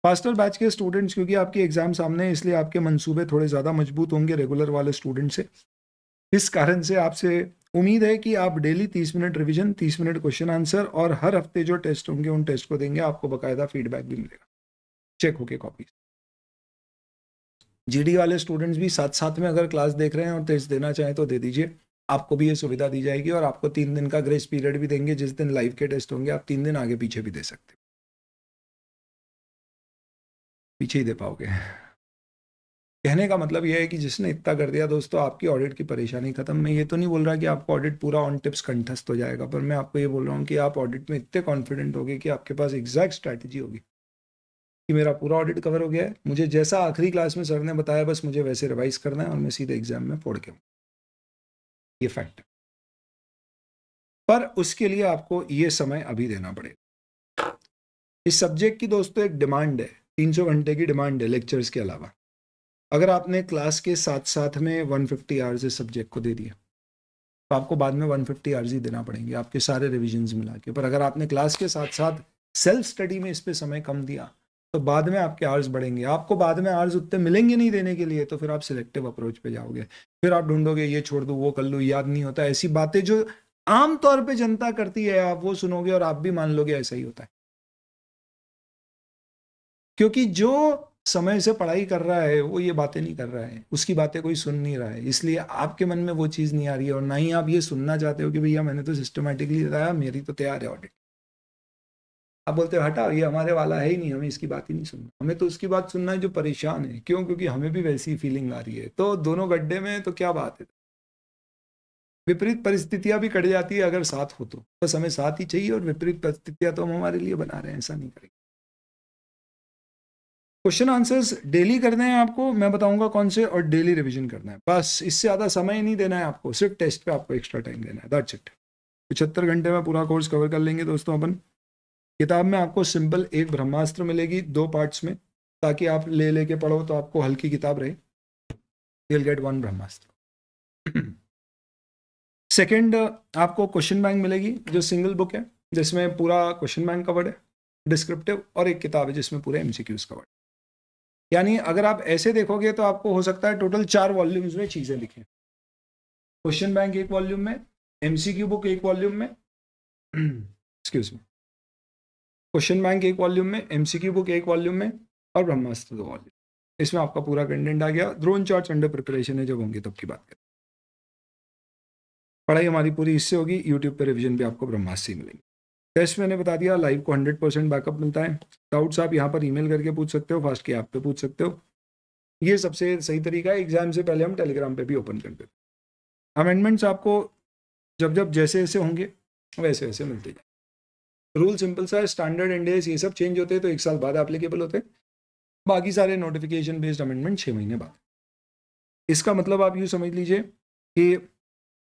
फास्टर बैच के स्टूडेंट्स, क्योंकि आपकी एग्जाम सामने है इसलिए आपके मंसूबे थोड़े ज़्यादा मजबूत होंगे रेगुलर वाले स्टूडेंट से। इस कारण से आपसे उम्मीद है कि आप डेली तीस मिनट रिविजन, तीस मिनट क्वेश्चन आंसर, और हर हफ्ते जो टेस्ट होंगे उन टेस्ट को देंगे। आपको बाकायदा फीडबैक भी मिलेगा, चेक होके कॉपी। जीडी वाले स्टूडेंट्स भी साथ साथ में अगर क्लास देख रहे हैं और टेस्ट देना चाहें तो दे दीजिए, आपको भी ये सुविधा दी जाएगी। और आपको तीन दिन का ग्रेस पीरियड भी देंगे, जिस दिन लाइव के टेस्ट होंगे आप तीन दिन आगे पीछे भी दे सकते हो, पीछे ही दे पाओगे। कहने का मतलब यह है कि जिसने इतना कर दिया दोस्तों, आपकी ऑडिट की परेशानी खत्म। मैं ये तो नहीं बोल रहा कि आपका ऑडिट पूरा ऑन टिप्स कंठस्थ हो जाएगा, पर मैं आपको ये बोल रहा हूँ कि आप ऑडिट में इतने कॉन्फिडेंट होगे कि आपके पास एग्जैक्ट स्ट्रैटेजी होगी कि मेरा पूरा ऑडिट कवर हो गया है। मुझे जैसा आखिरी क्लास में सर ने बताया बस मुझे वैसे रिवाइज करना है और मैं सीधे एग्जाम में फोड़ के हूँ, ये फैक्ट है। पर उसके लिए आपको ये समय अभी देना पड़ेगा। इस सब्जेक्ट की दोस्तों एक डिमांड है, तीन सौ घंटे की डिमांड है लेक्चर्स के अलावा। अगर आपने क्लास के साथ साथ में एक सौ पचास आवर्स इस सब्जेक्ट को दे दिया तो आपको बाद में एक सौ पचास आवर्स ही देना पड़ेंगे आपके सारे रिविजन्स मिला के। पर अगर आपने क्लास के साथ साथ सेल्फ स्टडी में इस पर समय कम दिया तो बाद में आपके आवर्स बढ़ेंगे। आपको बाद में आवर्स उतने मिलेंगे नहीं देने के लिए, तो फिर आप सिलेक्टिव अप्रोच पे जाओगे, फिर आप ढूंढोगे ये छोड़ दो वो कर लो, याद नहीं होता, ऐसी बातें जो आम तौर पे जनता करती है आप वो सुनोगे और आप भी मान लोगे ऐसा ही होता है। क्योंकि जो समय से पढ़ाई कर रहा है वो ये बातें नहीं कर रहा है, उसकी बातें कोई सुन नहीं रहा है, इसलिए आपके मन में वो चीज़ नहीं आ रही है। और ना ही आप ये सुनना चाहते हो कि भैया मैंने तो सिस्टमेटिकली बताया, मेरी तो तैयार है ऑडिट। आप बोलते हो हटाओ, ये हमारे वाला है ही नहीं, हमें इसकी बात ही नहीं सुनना, हमें तो उसकी बात सुनना है जो परेशान है। क्यों? क्योंकि हमें भी वैसी फीलिंग आ रही है, तो दोनों गड्ढे में, तो क्या बात है। विपरीत परिस्थितियां भी कट जाती है अगर साथ हो तो, बस हमें साथ ही चाहिए, और विपरीत परिस्थितियां तो हम हमारे लिए बना रहे हैं, ऐसा नहीं करेंगे। क्वेश्चन आंसर्स डेली करने हैं आपको, मैं बताऊंगा कौन से, और डेली रिवीजन करना है बस, इससे ज़्यादा समय नहीं देना है आपको, सिर्फ टेस्ट पे आपको एक्स्ट्रा टाइम देना है, दैट्स इट। पचहत्तर घंटे में पूरा कोर्स कवर कर लेंगे दोस्तों अपन। किताब में आपको सिंपल एक ब्रह्मास्त्र मिलेगी दो पार्ट्स में, ताकि आप ले लेके पढ़ो तो आपको हल्की किताब रहे, you will get one Brahmastra. Second आपको क्वेश्चन बैंक मिलेगी जो सिंगल बुक है, जिसमें पूरा क्वेश्चन बैंक कवर्ड है, डिस्क्रिप्टिव, और एक किताब है जिसमें पूरे एम सी क्यूज कवर्ड है। यानी अगर आप ऐसे देखोगे तो आपको हो सकता है टोटल चार वॉल्यूम्स में चीज़ें लिखें, क्वेश्चन बैंक एक वॉल्यूम में, एमसीक्यू बुक एक वॉल्यूम में, एक्सक्यूज मी, क्वेश्चन बैंक एक वॉल्यूम में, एमसीक्यू बुक एक वॉल्यूम में, और ब्रह्मास्त्र दो वॉल्यूम। इसमें आपका पूरा कंटेंट आ गया। ड्रोन चार्ट अंडर प्रिपरेशन है, जब होंगे तब की बात करें। पढ़ाई हमारी पूरी इससे होगी, यूट्यूब पर रिविजन भी आपको ब्रह्मास्त्र ही मिलेंगे। टेस्ट मैंने बता दिया, लाइव को हंड्रेड परसेंट बैकअप मिलता है। डाउट्स आप यहाँ पर ईमेल करके पूछ सकते हो, फास्ट के ऐप पे पूछ सकते हो, ये सबसे सही तरीका है। एग्जाम से पहले हम टेलीग्राम पे भी ओपन करते हैं। अमेंडमेंट्स आपको जब जब जैसे जैसे होंगे वैसे वैसे मिलते जाए। रूल सिंपल सा है, स्टैंडर्ड एनडीएस ये सब चेंज होते हैं तो एक साल बाद एप्लीकेबल होते हैं, बाकी सारे नोटिफिकेशन बेस्ड अमेंडमेंट छः महीने बाद। इसका मतलब आप यूँ समझ लीजिए कि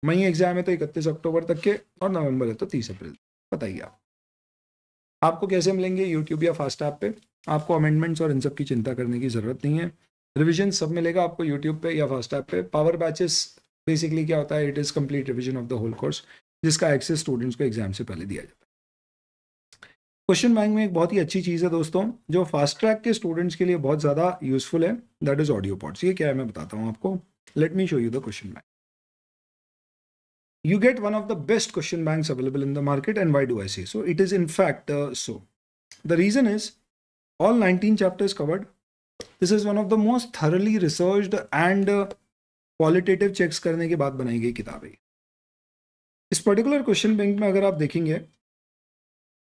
मई एग्जाम है तो इकतीस अक्टूबर तक के, और नवम्बर है तो तीस अप्रैल तक। बताइए आप आपको कैसे मिलेंगे? यूट्यूब या फास्ट ऐप पे। आपको अमेंडमेंट्स और इन सब की चिंता करने की ज़रूरत नहीं है, रिवीजन सब मिलेगा आपको यूट्यूब पे या फास्ट ऐप पे। पावर बैचेस बेसिकली क्या होता है? It is complete revision of the whole course, जिसका एक्सेस स्टूडेंट्स को एग्जाम से पहले दिया जाता है। क्वेश्चन बैंक में एक बहुत ही अच्छी चीज़ है दोस्तों, जो फास्ट ट्रैक के स्टूडेंट्स के लिए बहुत ज़्यादा यूजफुल है, दैट इज़ ऑडियो पॉड्स। ये क्या है मैं बताता हूँ आपको। Let me show you the question bank. You get one of the best question banks available in the market, and why do I say so? It is in fact uh, so. The reason is all nineteen chapters covered. This is one of the most thoroughly researched and uh, qualitative checks करने के बाद बनाई गई किताब है। इस particular question bank में अगर आप देखेंगे,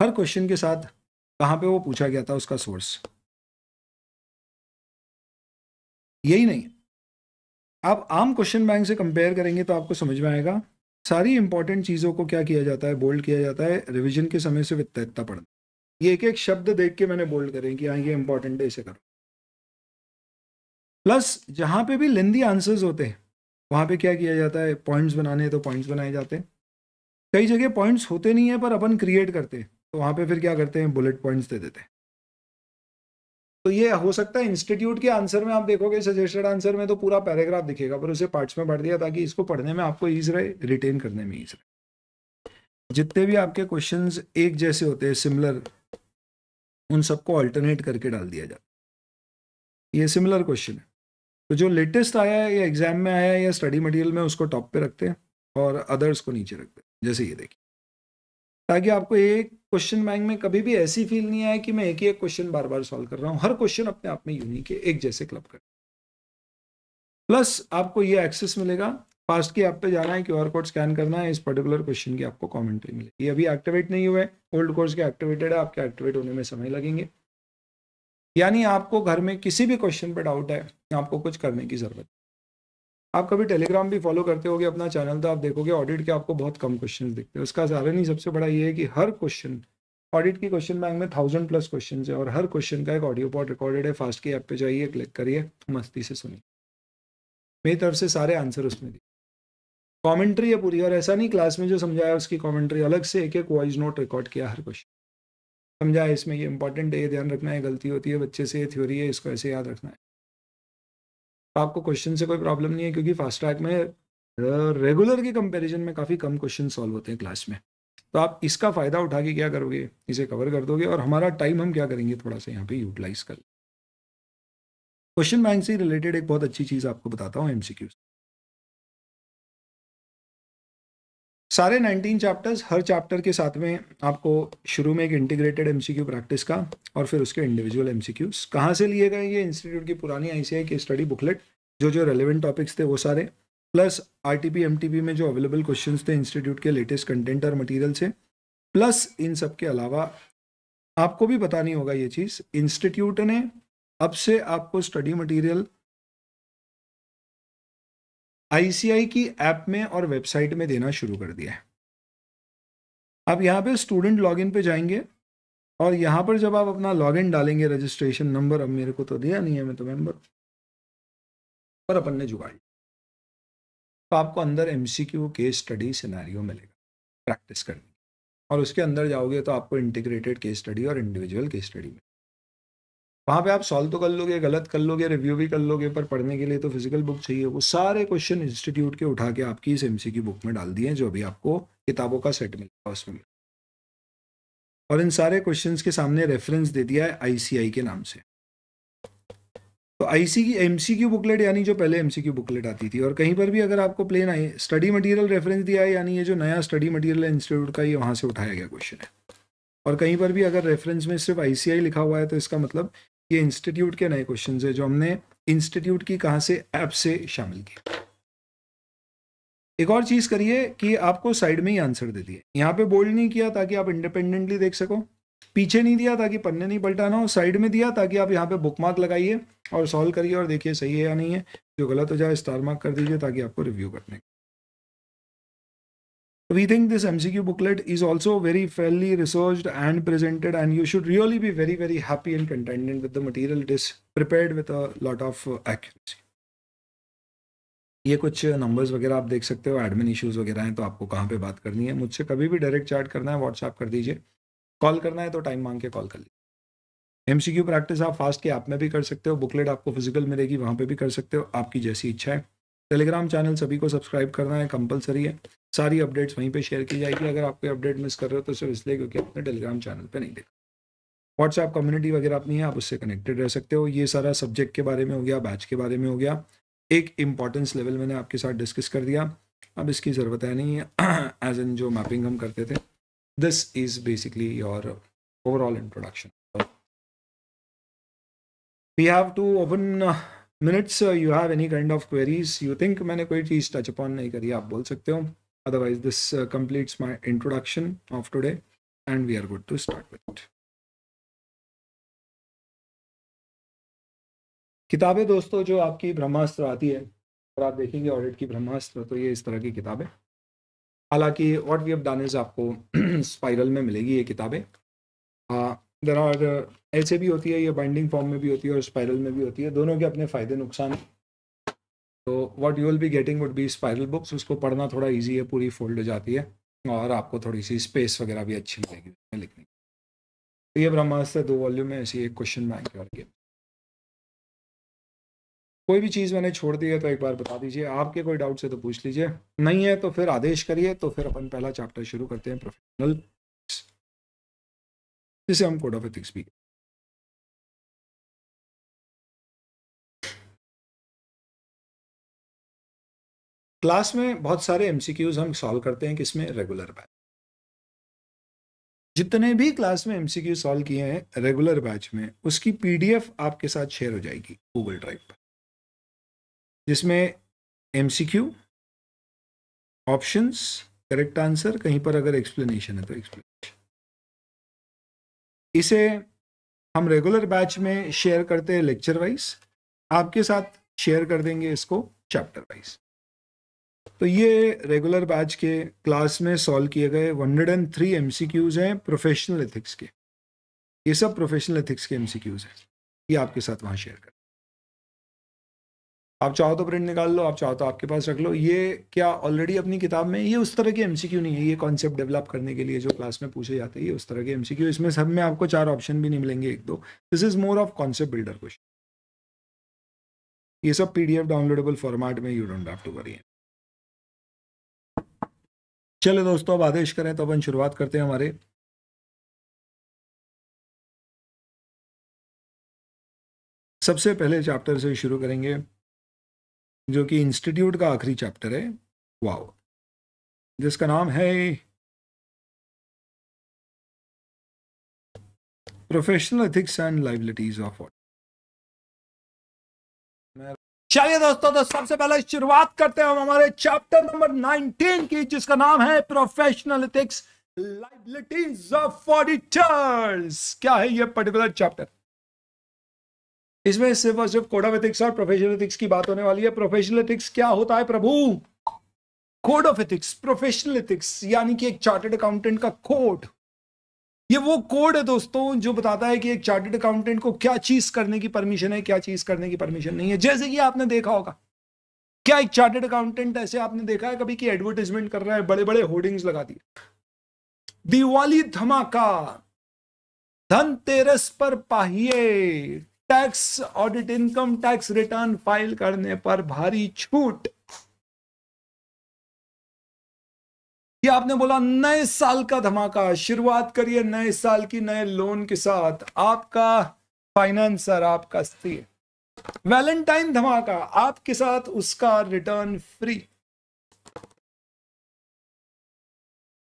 हर question के साथ कहाँ पे वो पूछा गया था, उसका source। यही नहीं, आप आम question bank से compare करेंगे तो आपको समझ में आएगा सारी इंपॉर्टेंट चीज़ों को क्या किया जाता है, बोल्ड किया जाता है। रिवीजन के समय से वित्तता पड़ना, ये एक एक शब्द देख के मैंने बोल्ड करें कि हाँ ये इंपॉर्टेंट है, इसे करो। प्लस जहाँ पे भी लेंदी आंसर्स होते हैं वहाँ पे क्या किया जाता है, पॉइंट्स बनाने तो पॉइंट्स बनाए जाते हैं। कई जगह पॉइंट्स होते नहीं है पर अपन क्रिएट करते हैं, तो वहाँ पर फिर क्या करते हैं, बुलेट पॉइंट्स दे देते हैं। तो ये हो सकता है इंस्टीट्यूट के आंसर में आप देखोगे, सजेस्टेड आंसर में तो पूरा पैराग्राफ दिखेगा, पर उसे पार्ट्स में बांट दिया ताकि इसको पढ़ने में आपको ईज रहे, रिटेन करने में ईज रहे। जितने भी आपके क्वेश्चंस एक जैसे होते हैं, सिमिलर, उन सबको अल्टरनेट करके डाल दिया जाता। ये सिमिलर क्वेश्चन है तो जो लेटेस्ट आया है या एग्जाम में आया है या स्टडी मटीरियल में, उसको टॉप पर रखते हैं और अदर्स को नीचे रखते हैं, जैसे ये देखिए, ताकि आपको एक क्वेश्चन बैंक में कभी भी ऐसी फील नहीं आए कि मैं एक ही एक क्वेश्चन बार बार सॉल्व कर रहा हूं। हर क्वेश्चन अपने आप में यूनिक है, एक जैसे क्लब कर। प्लस आपको ये एक्सेस मिलेगा, फास्ट की ऐप पे जाना है, क्यूआर कोड स्कैन करना है, इस पर्टिकुलर क्वेश्चन की आपको कमेंट्री मिलेगी। अभी एक्टिवेट नहीं हुए, ओल्ड कोर्स के एक्टिवेटेड है, आपके एक्टिवेट होने में समय लगेंगे। यानी आपको घर में किसी भी क्वेश्चन पर डाउट है, आपको कुछ करने की जरूरत। आप कभी टेलीग्राम भी फॉलो करते होगे अपना चैनल, तो आप देखोगे ऑडिट के आपको बहुत कम क्वेश्चंस दिखते हैं। उसका कारण ही सबसे बड़ा ये है कि हर क्वेश्चन, ऑडिट की क्वेश्चन बैंक में थाउजेंड प्लस क्वेश्चंस है, और हर क्वेश्चन का एक ऑडियो पॉड रिकॉर्डेड है। फास्ट के ऐप पे जाइए, क्लिक करिए, मस्ती से सुनिए। मेरी तरफ से सारे आंसर उसमें दिए, कॉमेंट्री है पूरी, और ऐसा नहीं क्लास में जो समझाया उसकी कॉमेंट्री अलग से, एक एक वॉइस नोट रिकॉर्ड किया, हर क्वेश्चन समझाया, इसमें ये इंपॉर्टेंट है, ये ध्यान रखना है, गलती होती है बच्चे से, ये थ्योरी है, इसको ऐसे याद रखना है। तो आपको क्वेश्चन से कोई प्रॉब्लम नहीं है, क्योंकि फास्ट ट्रैक में रेगुलर के कंपैरिजन में काफ़ी कम क्वेश्चन सॉल्व होते हैं क्लास में। तो आप इसका फ़ायदा उठा के क्या करोगे, इसे कवर कर दोगे, और हमारा टाइम हम क्या करेंगे, थोड़ा सा यहाँ पे यूटिलाइज कर। क्वेश्चन बैंक से रिलेटेड एक बहुत अच्छी चीज़ आपको बताता हूँ, एमसीक्यू। सारे नाइनटीन चैप्टर्स, हर चैप्टर के साथ में आपको शुरू में एक इंटीग्रेटेड एमसीक्यू प्रैक्टिस का, और फिर उसके इंडिविजुअल एमसीक्यूज। कहाँ से लिए गए, ये इंस्टीट्यूट की पुरानी आईसीआई की स्टडी बुकलेट, जो जो रेलेवेंट टॉपिक्स थे वो सारे, प्लस आरटीपी एमटीपी में जो अवेलेबल क्वेश्चंस थे इंस्टीट्यूट के लेटेस्ट कंटेंट और मटीरियल से, प्लस इन सब के अलावा आपको भी पता नहीं होगा ये चीज़, इंस्टीट्यूट ने अब से आपको स्टडी मटीरियल आईसीआई की ऐप में और वेबसाइट में देना शुरू कर दिया है। आप यहाँ पे स्टूडेंट लॉगिन पे जाएंगे और यहाँ पर जब आप अपना लॉगिन डालेंगे, रजिस्ट्रेशन नंबर, अब मेरे को तो दिया नहीं है, मैं तो मेंबर, पर अपन ने जुगाड़, तो आपको अंदर एमसीक्यू केस स्टडी सिनेरियो मिलेगा प्रैक्टिस करने, और उसके अंदर जाओगे तो आपको इंटीग्रेटेड केस स्टडी और इंडिविजुअल केस स्टडी में, वहाँ पे आप सॉल्व तो कर लोगे, गलत कर लोगे, रिव्यू भी कर लोगे, पर पढ़ने के लिए तो फिजिकल बुक चाहिए। वो सारे क्वेश्चन इंस्टीट्यूट के उठा के आपकी इस एमसीक्यू बुक में डाल दिए हैं जो अभी आपको किताबों का सेट मिलेगा उसमें, और इन सारे क्वेश्चंस के सामने रेफरेंस दे दिया है आईसीआई के नाम से। तो आईसी की एमसीक्यू बुकलेट, यानी जो पहले एमसीक्यू बुकलेट आती थी, और कहीं पर भी अगर आपको plain I study material reference दिया है, यानी ये जो नया स्टडी मटेरियल इंस्टीट्यूट का, ये वहाँ से उठाया गया क्वेश्चन है। और कहीं पर भी अगर रेफरेंस में सिर्फ आईसीआई लिखा हुआ है तो इसका मतलब ये इंस्टीट्यूट के नए क्वेश्चन है जो हमने इंस्टीट्यूट की कहाँ से, ऐप से शामिल किया। एक और चीज़ करिए कि आपको साइड में ही आंसर दे दिए, यहाँ पे बोल्ड नहीं किया ताकि आप इंडिपेंडेंटली देख सको, पीछे नहीं दिया ताकि पन्ने नहीं पलटाना हो, साइड में दिया ताकि आप यहाँ पे बुक मार्क लगाइए और सॉल्व करिए और देखिए सही है या नहीं है, जो गलत हो जाए स्टार मार्क कर दीजिए ताकि आपको रिव्यू करने। We think this MCQ booklet is also very fairly researched and presented and you should really be very very happy and contented with the material it is prepared with a lot of accuracy. ये कुछ numbers वगैरह आप देख सकते हो, admin issues वगैरह हैं तो आपको कहाँ पे बात करनी है, मुझसे कभी भी डायरेक्ट चैट करना है, व्हाट्सएप कर दीजिए, कॉल करना है तो टाइम मांग के कॉल कर लीजिए। एमसीक्यू प्रैक्टिस आप फास्ट के ऐप में भी कर सकते हो, बुकलेट आपको फिजिकल मिलेगी वहाँ पे भी कर सकते हो, आपकी जैसी इच्छा है। टेलीग्राम चैनल सभी को सब्सक्राइब करना है, कंपलसरी है, सारी अपडेट्स वहीं पर शेयर की जाएगी। अगर आपके अपडेट मिस कर रहे हो तो सिर्फ इसलिए क्योंकि आपने टेलीग्राम चैनल पर नहीं देखा। व्हाट्सएप कम्युनिटी वगैरह अपनी है, आप उससे कनेक्टेड रह सकते हो। ये सारा सब्जेक्ट के बारे में हो गया, बैच के बारे में हो गया, एक इम्पॉर्टेंस लेवल मैंने आपके साथ डिस्कस कर दिया, अब इसकी ज़रूरत है नहीं है, एज इन जो मैपिंग हम करते थे। This is basically your overall introduction. We have two open minutes, you have any kind of queries, you think मैंने कोई चीज़ टच अपॉन नहीं करी, आप बोल सकते हो, otherwise this completes my introduction of today and we are good to start with it. किताबें दोस्तों जो आपकी ब्रह्मास्त्र आती है, और आप देखेंगे ऑडिट की ब्रह्मास्त्र, तो ये इस तरह की किताबें, हालांकि what we have done is आपको स्पाइरल में मिलेगी ये किताबें। देयर आर, ऐसे भी होती है, ये बाइंडिंग फॉर्म में भी होती है और स्पाइरल में भी होती है, दोनों के अपने फ़ायदे नुकसान। तो what you will be getting would be spiral books, उसको पढ़ना थोड़ा ईजी है, पूरी फोल्ड हो जाती है और आपको थोड़ी सी स्पेस वगैरह भी अच्छी मिलेगी लिखने की। तो ये ब्रह्मास्त्र दो वॉल्यूम में ऐसी एक क्वेश्चन में आएंगे, और ये कोई भी चीज़ मैंने छोड़ दी है तो एक बार बता दीजिए, आपके कोई डाउट से तो पूछ लीजिए, नहीं है तो फिर आदेश करिए। तो फिर अपन पहला चैप्टर शुरू करते हैं, प्रोफेशनल, जिसे हम कोड ऑफ एथिक्स भी। क्लास में बहुत सारे एमसीक्यूज हम सॉल्व करते हैं, किसमें, रेगुलर बैच। जितने भी क्लास में एमसीक्यू सॉल्व किए हैं रेगुलर बैच में, उसकी पीडीएफ आपके साथ शेयर हो जाएगी गूगल ड्राइव पर, जिसमें एमसीक्यू, ऑप्शंस, करेक्ट आंसर, कहीं पर अगर एक्सप्लेनेशन है तो एक्सप्लेनेशन। इसे हम रेगुलर बैच में शेयर करते हैं लेक्चर वाइज, आपके साथ शेयर कर देंगे इसको चैप्टर वाइज। तो ये रेगुलर बैच के क्लास में सॉल्व किए गए एक सौ तीन एमसीक्यूज हैं प्रोफेशनल एथिक्स के, ये सब प्रोफेशनल एथिक्स के एमसीक्यूज हैं, ये आपके साथ वहाँ शेयर कर। आप चाहो तो प्रिंट निकाल लो, आप चाहो तो आपके पास रख लो। ये क्या ऑलरेडी अपनी किताब में, ये उस तरह के एमसीक्यू नहीं है, ये कॉन्सेप्ट डेवलप करने के लिए जो क्लास में पूछे जाते हैं ये उस तरह के एमसीक्यू। इसमें सब में आपको चार ऑप्शन भी नहीं मिलेंगे, एक दो। This is more of concept builder question. ये सब पीडीएफ डाउनलोडेबल फॉर्मेट में, you don't have to worry. चलो दोस्तों, अब आदेश करें तो अपन शुरुआत करते हैं हमारे सबसे पहले चैप्टर से शुरू करेंगे, जो कि इंस्टीट्यूट का आखिरी चैप्टर है, वाओ, जिसका नाम है professional ethics and liabilities of audit. चलिए दोस्तों, तो सबसे पहले शुरुआत करते हैं हम हमारे चैप्टर नंबर उन्नीस की, जिसका नाम है professional ethics liabilities of auditors. क्या है ये पर्टिकुलर चैप्टर? इसमें सिर्फ और सिर्फ कोड ऑफ एथिक्स और प्रोफेशनल एथिक्स की बात होने वाली है। प्रोफेशनल एथिक्स क्या होता है प्रभु? Code of ethics, professional ethics यानी कि एक चार्टर्ड अकाउंटेंट का कोड। ये वो कोड है दोस्तों जो बताता है कि एक चार्टर्ड अकाउंटेंट को क्या चीज करने की परमिशन है, क्या चीज करने की परमिशन नहीं है। जैसे कि आपने देखा होगा, क्या एक चार्टर्ड अकाउंटेंट ऐसे आपने देखा है कभी कि एडवर्टाइजमेंट कर रहा है, बड़े बड़े होर्डिंग्स लगा दिए, दिवाली धमाका, धनतेरस पर पाहिए, tax audit, income tax return file करने पर भारी छूट। ये आपने बोला नए साल का धमाका, शुरुआत करिए नए साल की नए लोन के साथ, आपका फाइनेंसर आपका सीए। वैलेंटाइन धमाका, आपके साथ उसका रिटर्न फ्री।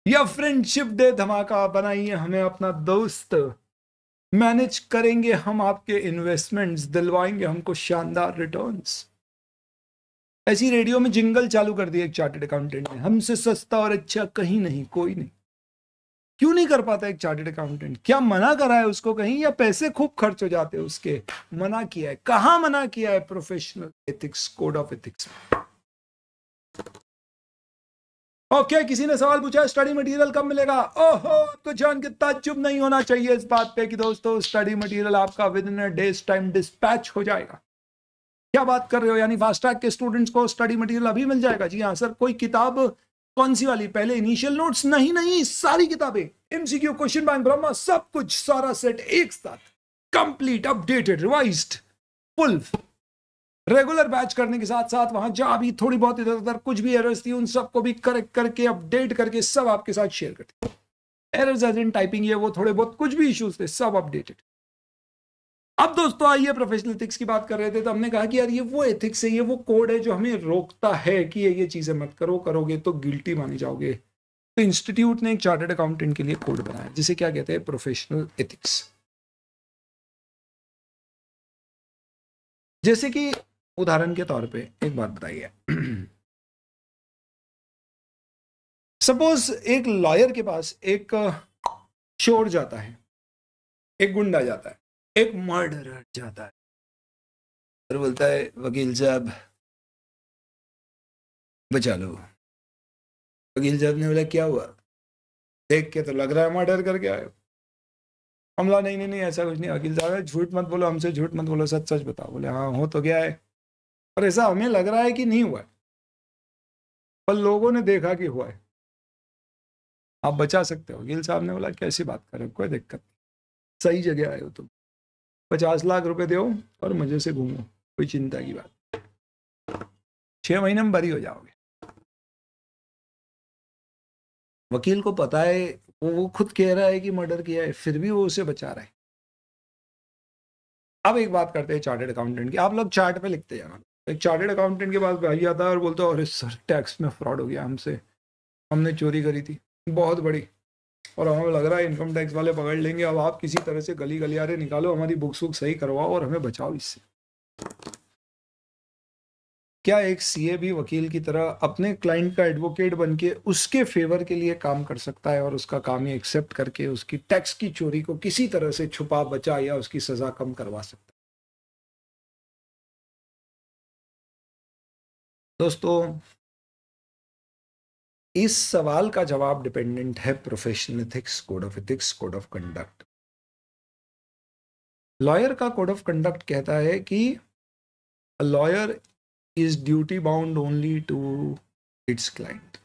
या फ्रेंडशिप डे धमाका, बनाइए हमें अपना दोस्त, मैनेज करेंगे हम आपके इन्वेस्टमेंट्स, दिलवाएंगे हमको शानदार रिटर्न्स। ऐसी रेडियो में जिंगल चालू कर दी एक चार्टर्ड अकाउंटेंट ने, हमसे सस्ता और अच्छा कहीं नहीं, कोई नहीं। क्यों नहीं कर पाता एक चार्टर्ड अकाउंटेंट? क्या मना करा है उसको कहीं, या पैसे खूब खर्च हो जाते हैं उसके? मना किया है। कहाँ मना किया है? Professional ethics, code of ethics. Okay okay, किसी ने सवाल पूछा स्टडी मटेरियल कब मिलेगा। ओहो, तो जान के ताज्जुब नहीं होना चाहिए इस बात पे कि दोस्तों स्टडी मटेरियल आपका within a days time dispatch हो जाएगा। क्या बात कर रहे हो, यानी फास्ट ट्रैक के स्टूडेंट्स को स्टडी मटेरियल अभी मिल जाएगा? जी हाँ सर। कोई किताब कौन सी वाली, पहले इनिशियल नोट्स? नहीं नहीं, सारी किताबें, एमसीक्यू, क्वेश्चन बैंक, ब्रह्मा, सब कुछ, सारा सेट एक साथ, complete, updated, revised, full. Regular batch करने के साथ साथ वहां जहां भी थोड़ी बहुत इधर उधर कुछ भी एरर्स थी उन सबको भी करेक्ट करके अपडेट करके सब आपके साथ शेयर करते हैं। एरर्स एज इन टाइपिंग ये वो, थोड़े बहुत कुछ भी इश्यूज थे, सब अपडेटेड। अब दोस्तों आइए, प्रोफेशनल एथिक्स की बात कर रहे थे तो हमने कहा कि यार ये वो एथिक्स है, ये वो कोड है जो हमें रोकता है कि ये चीजें मत करो, करोगे तो गिल्टी माने जाओगे। तो इंस्टीट्यूट ने एक चार्टर्ड अकाउंटेंट के लिए कोड बनाया जिसे क्या कहते हैं? Professional ethics. जैसे कि उदाहरण के तौर पे एक बात बताइए, सपोज एक लॉयर के पास एक चोर जाता है, एक गुंडा जाता है, एक मर्डरर जाता है और बोलता है वकील साहब बचा लो। वकील साहब ने बोला क्या हुआ, देख के तो लग रहा है मर्डर करके आए हो। हमला, नहीं नहीं नहीं ऐसा कुछ नहीं। वकील साहब झूठ मत बोलो, हमसे झूठ मत बोलो, सच सच बताओ। बोले हाँ हो तो गया है, पर ऐसा हमें लग रहा है कि नहीं हुआ है, पर लोगों ने देखा कि हुआ है, आप बचा सकते हो। वकील साहब ने बोला कैसी बात कर रहे हो, कोई दिक्कत नहीं, सही जगह आए हो तुम, पचास लाख रुपए दो और मजे से घूमो, कोई चिंता की बात, छह महीने में बरी हो जाओगे। वकील को पता है, वो वो खुद कह रहा है कि मर्डर किया है, फिर भी वो उसे बचा रहा है। अब एक बात करते हैं चार्टर्ड अकाउंटेंट की, आप लोग चार्ट पे लिखते जाना। एक चार्टर्ड अकाउंटेंट के पास भाई आता है और बोलता है अरे सर टैक्स में फ्रॉड हो गया हमसे, हमने चोरी करी थी बहुत बड़ी, और हमें लग रहा है इनकम टैक्स वाले पकड़ लेंगे, अब आप किसी तरह से गली गलियारे निकालो, हमारी बुक्स वुक सही करवाओ और हमें बचाओ इससे। क्या एक सीए भी वकील की तरह अपने क्लाइंट का एडवोकेट बनके उसके फेवर के लिए काम कर सकता है और उसका काम ही एक्सेप्ट करके उसकी टैक्स की चोरी को किसी तरह से छुपा बचा या उसकी सजा कम करवा सकता है? दोस्तों इस सवाल का जवाब डिपेंडेंट है professional ethics, code of ethics, code of conduct. Lawyer का कोड ऑफ कंडक्ट कहता है कि lawyer is duty bound only to its client.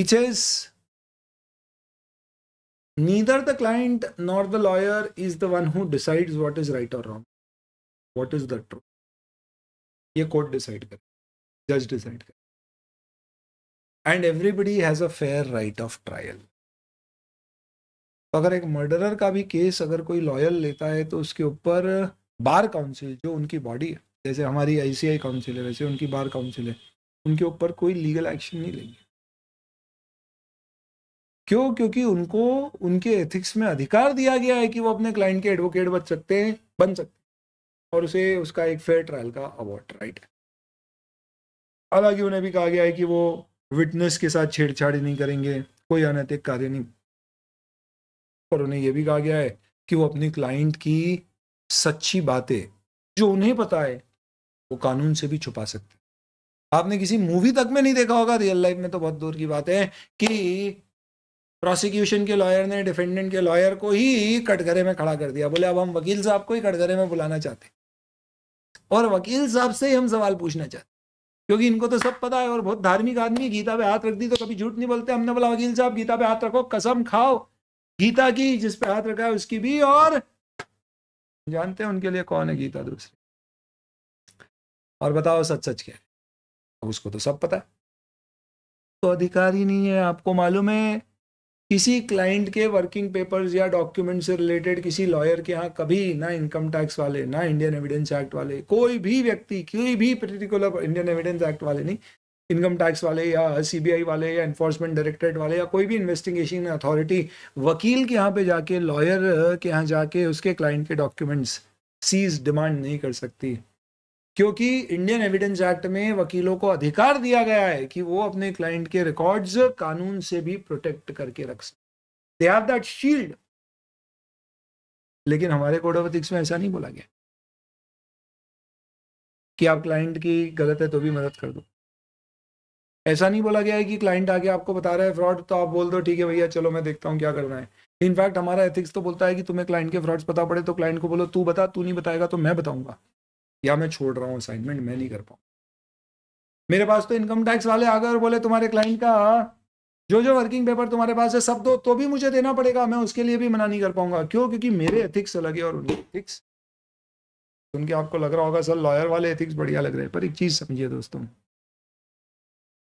It says neither the client nor the lawyer is the one who decides what is right or wrong, what is the truth. Ye court decide kare, judge decide kare, and everybody has a fair right of trial. अगर एक murderer का भी case अगर कोई lawyer लेता है तो उसके ऊपर बार काउंसिल जो उनकी बॉडी है, जैसे हमारी आईसीआई काउंसिल है वैसे उनकी बार काउंसिल है, उनके ऊपर कोई लीगल एक्शन नहीं लेंगे। क्यों? क्योंकि उनको उनके एथिक्स में अधिकार दिया गया है कि वो अपने क्लाइंट के एडवोकेट बन सकते हैं बन सकते हैं और उसे उसका एक फेयर ट्रायल का अवार्ड राइट है। हालांकि उन्हें भी कहा गया है कि वो विटनेस के साथ छेड़छाड़ी नहीं करेंगे, कोई अनैतिक कार्य नहीं, पर उन्हें यह भी कहा गया है कि वो अपने क्लाइंट की सच्ची बातें जो उन्हें पता है वो कानून से भी छुपा सकते हैं। आपने किसी मूवी तक में नहीं देखा होगा, रियल लाइफ में तो बहुत दूर की बात है कि प्रोसिक्यूशन के लॉयर ने डिफेंडेंट के लॉयर को ही कटघरे में खड़ा कर दिया, बोले अब हम वकील साहब को ही कटघरे में बुलाना चाहते और वकील साहब से ही हम सवाल पूछना चाहते क्योंकि इनको तो सब पता है और बहुत धार्मिक आदमी, गीता पे हाथ रख दी तो कभी झूठ नहीं बोलते। हमने बोला वकील साहब गीता पे हाथ रखो, कसम खाओ गीता की जिस पे हाथ रखा है उसकी भी, और जानते हैं उनके लिए कौन है गीता दूसरी, और बताओ सच सच क्या है। अब उसको तो सब पता है, तो अधिकार ही नहीं है। आपको मालूम है किसी क्लाइंट के वर्किंग पेपर्स या डॉक्यूमेंट से रिलेटेड किसी लॉयर के यहाँ कभी ना इनकम टैक्स वाले ना इंडियन एविडेंस एक्ट वाले, कोई भी व्यक्ति कोई भी पर्टिकुलर इंडियन एविडेंस एक्ट वाले नहीं, इनकम टैक्स वाले या सीबीआई वाले या एनफोर्समेंट डायरेक्टरेट वाले या कोई भी इन्वेस्टिगेशन अथॉरिटी वकील के यहाँ पे जाके लॉयर के यहाँ जाके उसके क्लाइंट के डॉक्यूमेंट्स सीज डिमांड नहीं कर सकती, क्योंकि इंडियन एविडेंस एक्ट में वकीलों को अधिकार दिया गया है कि वो अपने क्लाइंट के रिकॉर्ड्स कानून से भी प्रोटेक्ट करके रख सकते, दे हैव दैट शील्ड। लेकिन हमारे कोड ऑफ एथिक्स में ऐसा नहीं बोला गया कि आप क्लाइंट की गलत है तो भी मदद कर दो, ऐसा नहीं बोला गया है कि क्लाइंट आके आपको बता रहा है फ्रॉड तो आप बोल दो ठीक है भैया चलो मैं देखता हूँ क्या करना है। इनफैक्ट हमारा एथिक्स तो बोलता है कि तुम्हें क्लाइंट के फ्रॉड्स पता पड़े तो क्लाइंट को बोलो तू बता, तू नहीं बताएगा तो मैं बताऊंगा या मैं छोड़ रहा हूँ असाइनमेंट, मैं नहीं कर पाऊँ। मेरे पास तो इनकम टैक्स वाले आकर बोले तुम्हारे क्लाइंट का जो जो वर्किंग पेपर तुम्हारे पास है सब दो, तो भी मुझे देना पड़ेगा, मैं उसके लिए भी मना नहीं कर पाऊंगा। क्यों? क्योंकि मेरे एथिक्स अलग है और उनके एथिक्स। उनके आपको लग रहा होगा सर लॉयर वाले एथिक्स बढ़िया लग रहे हैं, पर एक चीज़ समझिए दोस्तों,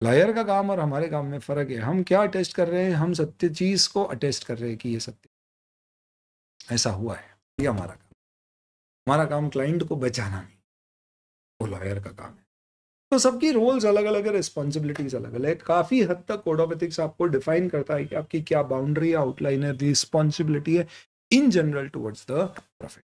लॉयर का काम और हमारे काम में फ़र्क है। हम क्या अटेस्ट कर रहे हैं? हम सत्य चीज़ को अटेस्ट कर रहे हैं कि ये सत्य ऐसा हुआ है, ये हमारा काम। हमारा काम क्लाइंट को बचाना नहीं, वो लॉयर का काम है। तो सबकी रोल्स अलग अलग है, रिस्पॉन्सिबिलिटीज अलग अलग है। काफ़ी हद तक कोड ऑफ एथिक्स आपको डिफाइन करता है कि आपकी क्या बाउंड्री या आउटलाइन है, रिस्पॉन्सिबिलिटी है in general towards the profit.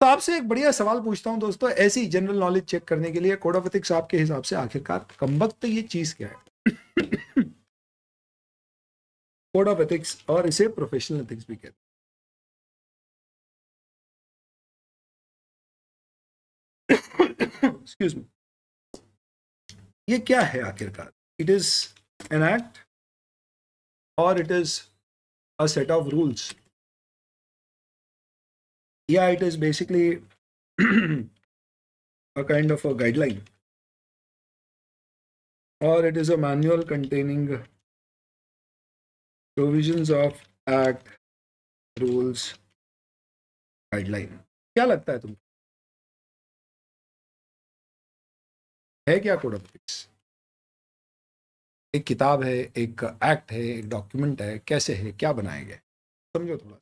तो आपसे एक बढ़िया सवाल पूछता हूं दोस्तों, ऐसी जनरल नॉलेज चेक करने के लिए कोड ऑफ एथिक्स आपके हिसाब से आखिरकार कमबख्त ये चीज क्या है? कोड ऑफ एथिक्स, और इसे प्रोफेशनल एथिक्स भी कहते हैं। Excuse me. ये क्या है आखिरकार? इट इज एन एक्ट और it is a set of rules या it is basically a kind of a guideline और it is a manual containing provisions of act, rules, guideline. क्या लगता है तुमको है क्या कोड ऑफ एथिक्स? एक किताब है, एक एक्ट है, एक डॉक्यूमेंट है, कैसे है, क्या बनाया गया, समझो थोड़ा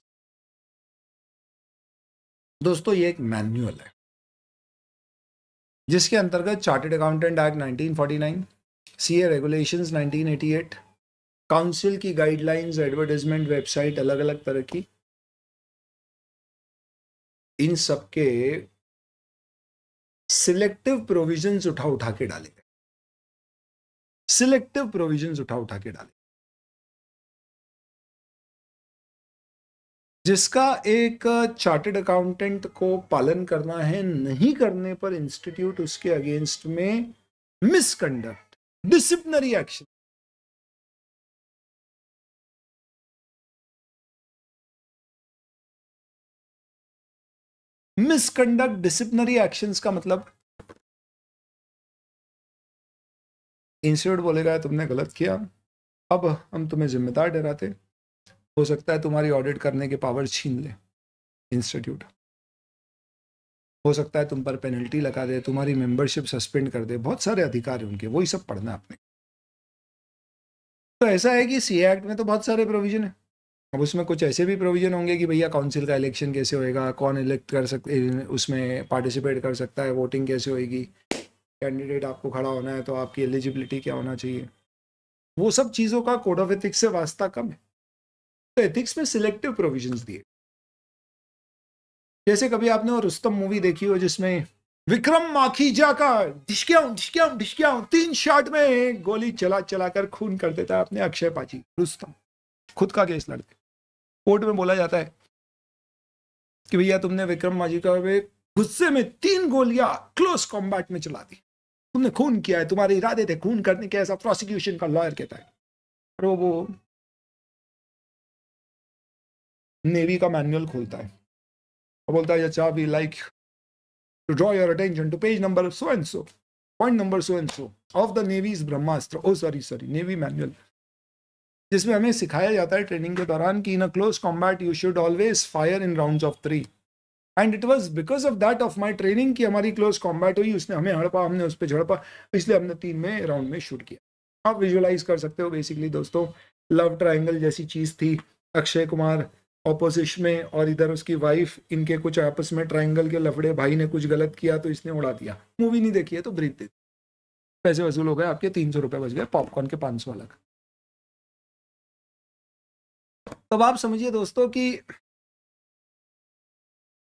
दोस्तों। ये एक मैनुअल है जिसके अंतर्गत chartered accountant act nineteen forty nine, CA regulations nineteen eighty eight, council की गाइडलाइंस, एडवर्टाइजमेंट, वेबसाइट अलग अलग तरह की, इन सब के सिलेक्टिव प्रोविजंस उठा उठा के डाले गए, सिलेक्टिव प्रोविजंस उठा उठा के डाले, जिसका एक चार्टर्ड अकाउंटेंट को पालन करना है, नहीं करने पर इंस्टीट्यूट उसके अगेंस्ट में misconduct, disciplinary action. Misconduct, disciplinary actions का मतलब इंस्टीट्यूट बोलेगा तुमने गलत किया, अब हम तुम्हें जिम्मेदार ठहराते, हो सकता है तुम्हारी ऑडिट करने के पावर छीन ले इंस्टीट्यूट, हो सकता है तुम पर पेनल्टी लगा दे, तुम्हारी मेंबरशिप सस्पेंड कर दे। बहुत सारे अधिकार हैं उनके, वही सब पढ़ना है आपने। तो ऐसा है कि सीए एक्ट में तो बहुत सारे प्रोविजन है, अब उसमें कुछ ऐसे भी प्रोविजन होंगे कि भैया काउंसिल का इलेक्शन कैसे होएगा, कौन इलेक्ट कर सकते, उसमें पार्टिसिपेट कर सकता है, वोटिंग कैसे होएगी, कैंडिडेट आपको खड़ा होना है तो आपकी एलिजिबिलिटी क्या होना चाहिए, वो सब चीज़ों का कोड ऑफ एथिक्स से वास्ता कम है। तो एथिक्स में सिलेक्टिव प्रोविजंस दिए, जैसे कभी आपने वो रुस्तम मूवी देखी हो जिसमें विक्रम माखीजा का ढिशक्याऊं ढिशक्याऊं ढिशक्याऊं तीन शॉट में गोली चला चला कर खून कर देता है अपने अक्षय पाची, रुस्तम खुद का केस लड़ते, कोर्ट में बोला जाता है कि भैया तुमने विक्रम माजीका में गुस्से में तीन गोलियां क्लोज कॉम्बैट में चला दी, तुमने खून किया है, तुम्हारे इरादे थे खून करने के, ऐसा प्रोसिक्यूशन का लॉयर कहता है। और वो नेवी का मैनुअल खोलता है और बोलता है अच्छा we like to draw your attention to page number so and so, point number so and so of the navy's Brahmastra, oh sorry sorry navy manual, जिसमें हमें सिखाया जाता है ट्रेनिंग के दौरान कि in a close combat you should always fire in round of three. And it was because of that of my training कि हमारी क्लोज कॉम्बैट हुई, उसने हमें हड़पा, हमने उस पर झड़पा, इसलिए हमने तीन में राउंड में शूट किया। आप विजुअलाइज कर सकते हो बेसिकली दोस्तों, लव ट्रायंगल जैसी चीज़ थी, अक्षय कुमार ऑपोजिशन में और इधर उसकी वाइफ, इनके कुछ आपस में ट्रायंगल के लफड़े, भाई ने कुछ गलत किया तो इसने उड़ा दिया। मूवी नहीं देखी है तो ब्रीफ दे, पैसे वसूल हो गए आपके, तीन सौ रुपये बच गए पॉपकॉर्न के, पाँच सौ अलग। तब आप समझिए दोस्तों कि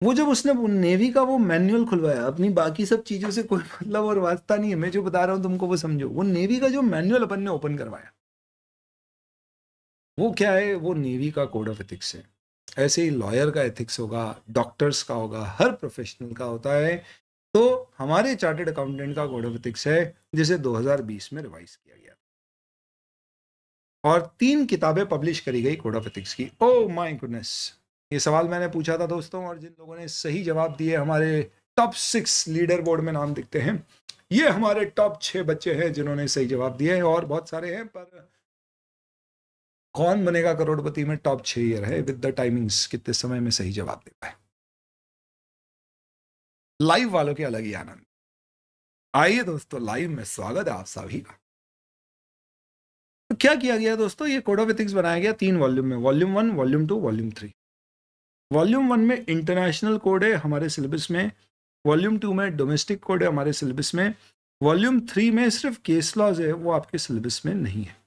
वो जब उसने नेवी का वो मैनुअल खुलवाया, अपनी बाकी सब चीज़ों से कोई मतलब और वास्ता नहीं है, मैं जो बता रहा हूँ तुमको वो समझो। वो नेवी का जो मैनुअल अपन ने ओपन करवाया वो क्या है, वो नेवी का कोड ऑफ एथिक्स है। ऐसे ही लॉयर का एथिक्स होगा, डॉक्टर्स का होगा, हर प्रोफेशनल का होता है। तो हमारे चार्टर्ड अकाउंटेंट का कोड ऑफ एथिक्स है जिसे दो हजार बीस में रिवाइज किया गया और तीन किताबें पब्लिश करी गई कोड ऑफ एथिक्स की। ओ माय गुडनेस, ये सवाल मैंने पूछा था दोस्तों और जिन लोगों ने सही जवाब दिए हमारे टॉप सिक्स लीडर बोर्ड में नाम दिखते हैं। ये हमारे टॉप छः बच्चे हैं जिन्होंने सही जवाब दिए हैं और बहुत सारे हैं, पर कौन बनेगा करोड़पति में टॉप छः ये रहे विद द टाइमिंग्स, कितने समय में सही जवाब दे पाए। लाइव वालों के अलग ही आनंद। आइए दोस्तों, लाइव में स्वागत है आप सभी का। तो क्या किया गया दोस्तों, ये कोड ऑफ एथिक्स बनाया गया तीन वॉल्यूम में, volume one, volume two, volume three. Volume one में इंटरनेशनल कोड है हमारे सिलेबस में, वॉल्यूम टू में डोमेस्टिक कोड है हमारे सिलेबस में, वॉल्यूम थ्री में सिर्फ केस लॉज है, वो आपके सिलेबस में नहीं है।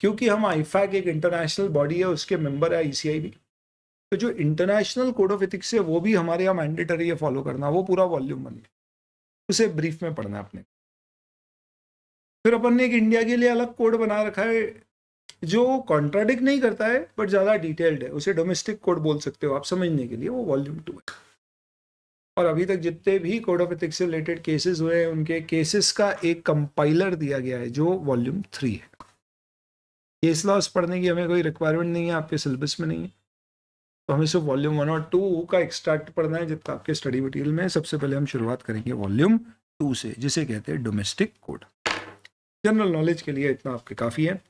क्योंकि हम आईफैक एक इंटरनेशनल बॉडी है, उसके मेंबर है आईसीआई भी, तो जो इंटरनेशनल कोड ऑफ एथिक्स है वो भी हमारे यहाँ मैंडेटरी है फॉलो करना। वो पूरा वॉल्यूम वन है, उसे ब्रीफ में पढ़ना है अपने। फिर अपन ने एक इंडिया के लिए अलग कोड बना रखा है जो कॉन्ट्राडिक्ट नहीं करता है बट ज़्यादा डिटेल्ड है, उसे डोमेस्टिक कोड बोल सकते हो आप समझने के लिए, वो वॉल्यूम टू है। और अभी तक जितने भी कोड ऑफ एथिक्स से रिलेटेड केसेस हुए हैं उनके केसेस का एक कंपाइलर दिया गया है जो वॉल्यूम थ्री है। केस लॉस पढ़ने की हमें कोई रिक्वायरमेंट नहीं है, आपके सिलेबस में नहीं है, तो हमें सिर्फ वॉल्यूम वन और टू का एक्सट्रैक्ट पढ़ना है जितना आपके स्टडी मटीरियल में। सबसे पहले हम शुरुआत करेंगे वॉल्यूम टू से जिसे कहते हैं डोमेस्टिक कोड। जनरल नॉलेज के लिए इतना आपके काफ़ी है।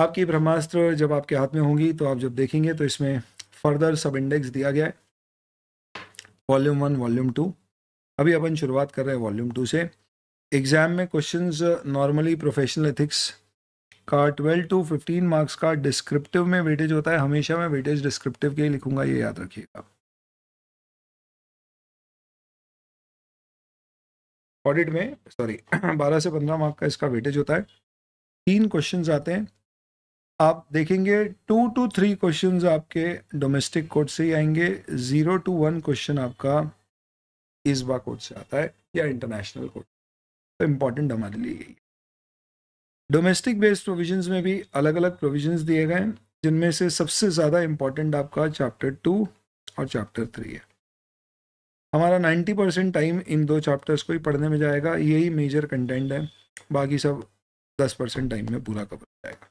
आपकी ब्रह्मास्त्र जब आपके हाथ में होंगी तो आप जब देखेंगे तो इसमें फर्दर सब इंडेक्स दिया गया है, वॉल्यूम वन, वॉल्यूम टू। अभी अपन शुरुआत कर रहे हैं वॉल्यूम टू से। एग्ज़ाम में क्वेश्चंस नॉर्मली प्रोफेशनल एथिक्स का ट्वेल्व टू फिफ्टीन मार्क्स का डिस्क्रिप्टिव में वेटेज होता है, हमेशा मैं वेटेज डिस्क्रिप्टिव के ही लिखूंगा, ये याद रखिएगा। ऑडिट में सॉरी बारह से पंद्रह मार्क्स का इसका वेटेज होता है। तीन क्वेश्चंस आते हैं, आप देखेंगे टू टू थ्री क्वेश्चंस आपके डोमेस्टिक कोड से ही आएंगे, जीरो टू वन क्वेश्चन आपका इसबा कोड से आता है या इंटरनेशनल कोड। तो इम्पॉर्टेंट हमारे लिए यही है। डोमेस्टिक बेस्ड प्रोविजंस में भी अलग अलग प्रोविजंस दिए गए हैं जिनमें से सबसे ज़्यादा इम्पॉर्टेंट आपका चैप्टर टू और चैप्टर थ्री है। हमारा नब्बे परसेंट टाइम इन दो चैप्टर्स को ही पढ़ने में जाएगा, यही मेजर कंटेंट है, बाकी सब दस परसेंट टाइम में पूरा कवर जाएगा।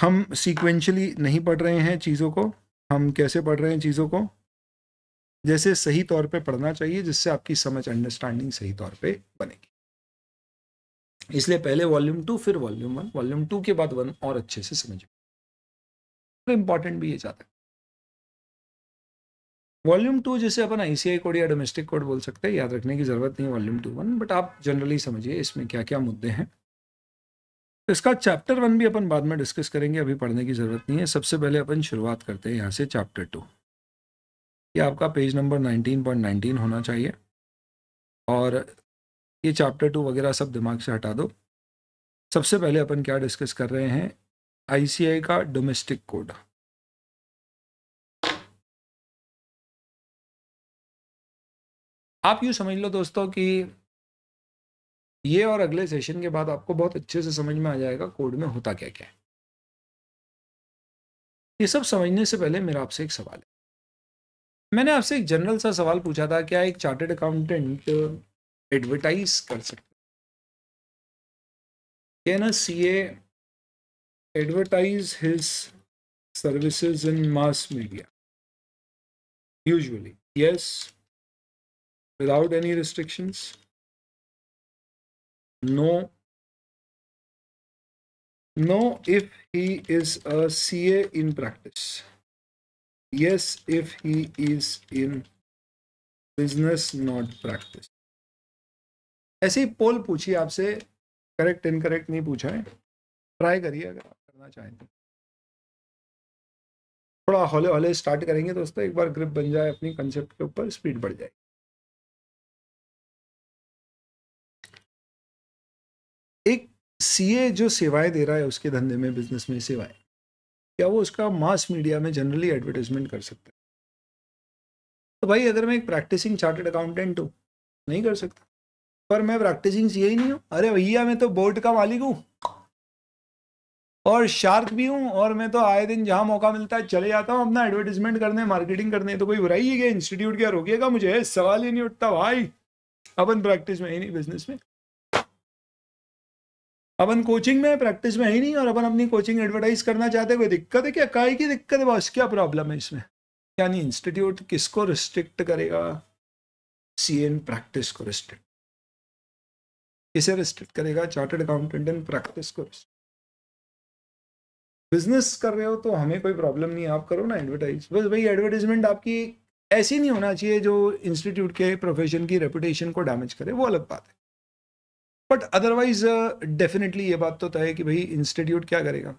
हम सीक्वेंशली नहीं पढ़ रहे हैं चीज़ों को, हम कैसे पढ़ रहे हैं चीज़ों को, जैसे सही तौर पे पढ़ना चाहिए जिससे आपकी समझ अंडरस्टैंडिंग सही तौर पे बनेगी। इसलिए पहले वॉल्यूम टू फिर वॉल्यूम वन, वॉल्यूम टू के बाद वन और अच्छे से समझ। तो इम्पॉर्टेंट भी ये चाहता है। वॉल्यूम टू जिसे अपन आईसीआई कोड या डोमेस्टिक कोड बोल सकते हैं, याद रखने की ज़रूरत नहीं वॉल्यूम टू वन, बट आप जनरली समझिए इसमें क्या क्या मुद्दे हैं। तो इसका चैप्टर वन भी अपन बाद में डिस्कस करेंगे, अभी पढ़ने की ज़रूरत नहीं है। सबसे पहले अपन शुरुआत करते हैं यहाँ से चैप्टर टू। ये आपका page number nineteen point nineteen होना चाहिए और ये चैप्टर टू वगैरह सब दिमाग से हटा दो। सबसे पहले अपन क्या डिस्कस कर रहे हैं, आईसीआई का डोमेस्टिक कोड। आप यूँ समझ लो दोस्तों कि ये और अगले सेशन के बाद आपको बहुत अच्छे से समझ में आ जाएगा कोड में होता क्या क्या है। ये सब समझने से पहले मेरा आपसे एक सवाल है। मैंने आपसे एक जनरल सा सवाल पूछा था, क्या एक चार्टर्ड अकाउंटेंट एडवर्टाइज कर सकता है? Can a CA advertise his services in mass media? Usually yes, without any restrictions? No No, if he is a C A in practice. Yes, if he is in business, not practice. ऐसी पोल पूछी आपसे, correct incorrect नहीं पूछा है, try करिए अगर आप करना चाहें तो। थोड़ा हौले हौले स्टार्ट करेंगे दोस्तों, एक बार ग्रिप बन जाए अपनी कंसेप्ट के ऊपर, स्पीड बढ़ जाएगी। सीए जो सेवाएं दे रहा है उसके धंधे में, बिजनेस में सेवाएं, क्या वो उसका मास मीडिया में जनरली एडवर्टाइजमेंट कर सकता है? तो भाई अगर मैं एक प्रैक्टिसिंग चार्टर्ड अकाउंटेंट हूँ, नहीं कर सकता। पर मैं प्रैक्टिसिंग सीए ही नहीं हूँ। अरे भैया मैं तो बोर्ड का मालिक हूँ और शार्क भी हूँ, और मैं तो आए दिन जहाँ मौका मिलता है चले जाता हूँ अपना एडवर्टाइजमेंट करने, मार्केटिंग करने। तो कोई बुराई है क्या? इंस्टीट्यूट क्या रोकिएगा मुझे? सवाल ही नहीं उठता भाई। अपन प्रैक्टिस में ही नहीं, बिजनेस में, अपन कोचिंग में, प्रैक्टिस में ही नहीं, और अपन अपनी कोचिंग एडवर्टाइज करना चाहते। कोई दिक्कत है क्या? काय की दिक्कत है बॉस? क्या प्रॉब्लम है इसमें? यानी इंस्टीट्यूट किसको रिस्ट्रिक्ट करेगा? सीए इन प्रैक्टिस को रिस्ट्रिक्ट। किसे रिस्ट्रिक्ट करेगा? चार्टर्ड अकाउंटेंट इन प्रैक्टिस को रिस्ट्रिक्ट। बिजनेस कर रहे हो तो हमें कोई प्रॉब्लम नहीं, आप करो ना एडवर्टाइज। बस भाई एडवर्टाइजमेंट आपकी ऐसी नहीं होना चाहिए जो इंस्टीट्यूट के, प्रोफेशन की रेपुटेशन को डैमेज करे, वो अलग बात है। बट अदरवाइज डेफिनेटली ये बात तो तय है कि भाई इंस्टीट्यूट क्या करेगा?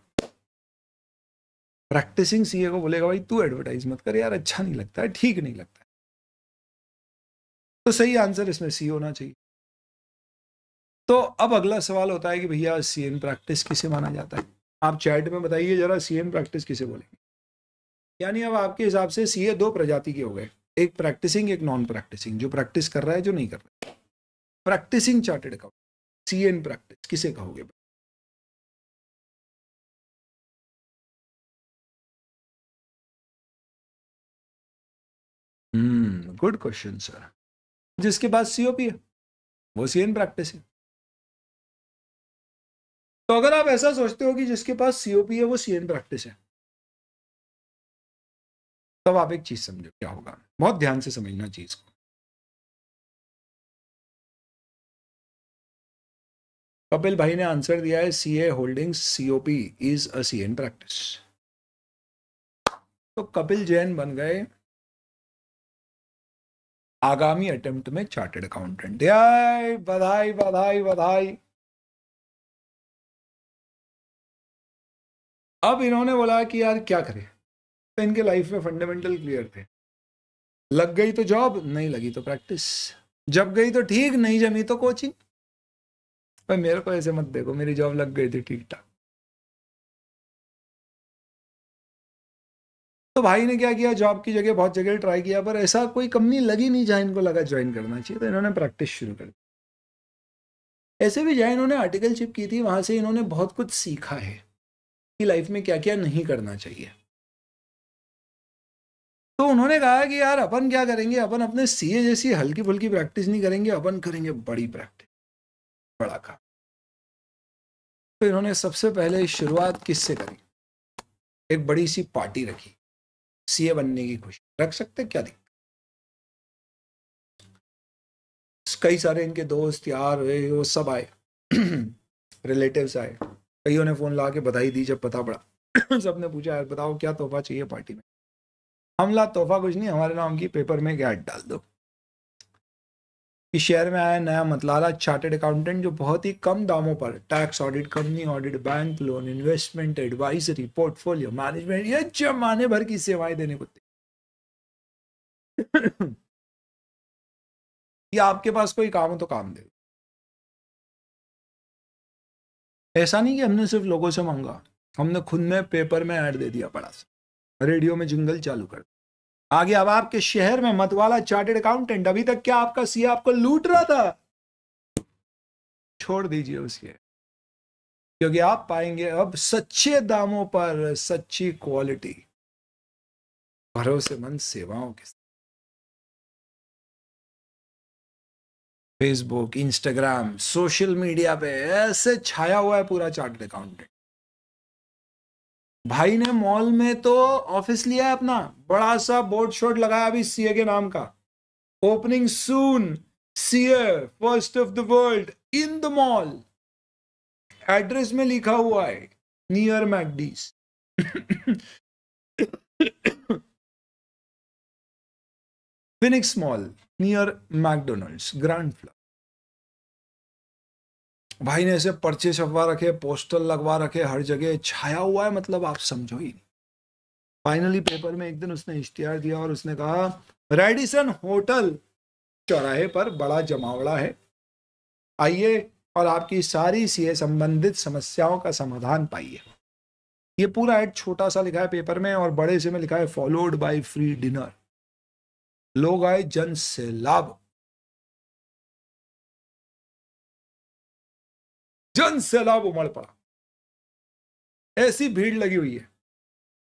प्रैक्टिसिंग सीए को बोलेगा भाई तू एडवर्टाइज मत कर यार, अच्छा नहीं लगता है, ठीक नहीं लगता है। तो सही आंसर इसमें सी होना चाहिए। तो अब अगला सवाल होता है कि भैया सीए इन प्रैक्टिस किसे माना जाता है? आप चैट में बताइए जरा, सीए इन प्रैक्टिस किसे बोलेंगे? यानी अब आपके हिसाब से सीए दो प्रजाति के हो गए, एक प्रैक्टिसिंग, एक नॉन प्रैक्टिसिंग, जो प्रैक्टिस कर रहा है, जो नहीं कर रहा है। Practising chartered accountant, CA in practice किसे कहोगे? Hmm good question sir. जिसके बाद सीओपी है वो सीए इन प्रैक्टिस है। तो अगर आप ऐसा सोचते हो कि जिसके पास सीओपी है वो सीए इन प्रैक्टिस है, तब आप एक चीज समझो क्या होगा। बहुत ध्यान से समझना चीज को। कपिल भाई ने आंसर दिया है, CA holdings COP is a CA in practice. तो कपिल जैन बन गए आगामी अटेम्प्ट में चार्टर्ड अकाउंटेंट। यार बधाई बधाई बधाई। अब इन्होंने बोला कि यार क्या करें, तो इनके लाइफ में फंडामेंटल क्लियर थे। लग गई तो जॉब, नहीं लगी तो प्रैक्टिस, जब गई तो ठीक, नहीं जमी तो कोचिंग। भाई मेरे को ऐसे मत देखो, मेरी जॉब लग गई थी ठीक ठाक। तो भाई ने क्या किया, जॉब की जगह बहुत जगह ट्राई किया पर ऐसा कोई कंपनी लगी नहीं जहाँ इनको लगा ज्वाइन करना चाहिए, तो इन्होंने प्रैक्टिस शुरू कर दी। ऐसे भी जहाँ इन्होंने आर्टिकलशिप की थी वहां से इन्होंने बहुत कुछ सीखा है कि लाइफ में क्या क्या नहीं करना चाहिए। तो उन्होंने कहा कि यार अपन क्या करेंगे, अपन अपने सीए जैसी हल्की फुल्की प्रैक्टिस नहीं करेंगे, अपन करेंगे बड़ी प्रैक्टिस, बड़ा काम। तो इन्होंने सबसे पहले शुरुआत किससे करी? एक बड़ी सी पार्टी रखी, सीए बनने की खुशी रख सकते, क्या दिक्कत? कई सारे इनके दोस्त यार वो सब आए, रिलेटिव्स आए, कईयों ने फोन ला के बधाई दी जब पता पड़ा। सबने पूछा यार बताओ क्या तोहफा चाहिए पार्टी में? हमला तोहफा कुछ नहीं, हमारे नाम की पेपर में एक ऐड डाल दो कि शहर में आया नया मतलाला चार्टर्ड अकाउंटेंट जो बहुत ही कम दामों पर tax audit, company audit, bank loan, investment advisory, portfolio management, ये जमाने भर की सेवाएं देने को। या आपके पास कोई काम हो तो काम दे। ऐसा नहीं कि हमने सिर्फ लोगों से मांगा, हमने खुद में पेपर में ऐड दे दिया, बड़ा सा रेडियो में जिंगल चालू कर दिया। आगे अब आपके शहर में मतवाला चार्टर्ड अकाउंटेंट, अभी तक क्या आपका सीए आपको लूट रहा था, छोड़ दीजिए उसे, क्योंकि आप पाएंगे अब सच्चे दामों पर सच्ची क्वालिटी, भरोसेमंद सेवाओं के फेसबुक इंस्टाग्राम सोशल मीडिया पे ऐसे छाया हुआ है पूरा चार्टर्ड अकाउंटेंट। भाई ने मॉल में तो ऑफिस लिया है अपना, बड़ा सा बोर्ड शोर्ड लगाया अभी सीए के नाम का, opening soon, CA first of the world in the mall, address में लिखा हुआ है near McD's. Phoenix mall near McDonald's grand floor. भाई ने ऐसे पर्चे छपवा रखे, पोस्टर लगवा रखे, हर जगह छाया हुआ है, मतलब आप समझो ही नहीं। फाइनली पेपर में एक दिन उसने इश्तिहार दिया और उसने कहा रेडिसन होटल चौराहे पर बड़ा जमावड़ा है, आइए और आपकी सारी सीए संबंधित समस्याओं का समाधान पाइए। ये पूरा एड छोटा सा लिखा है पेपर में और बड़े से में लिखा है फॉलोड बाय फ्री डिनर। लोग आए जन से लाभ, जन से लाभ उमड़ पड़ा, ऐसी भीड़ लगी हुई है।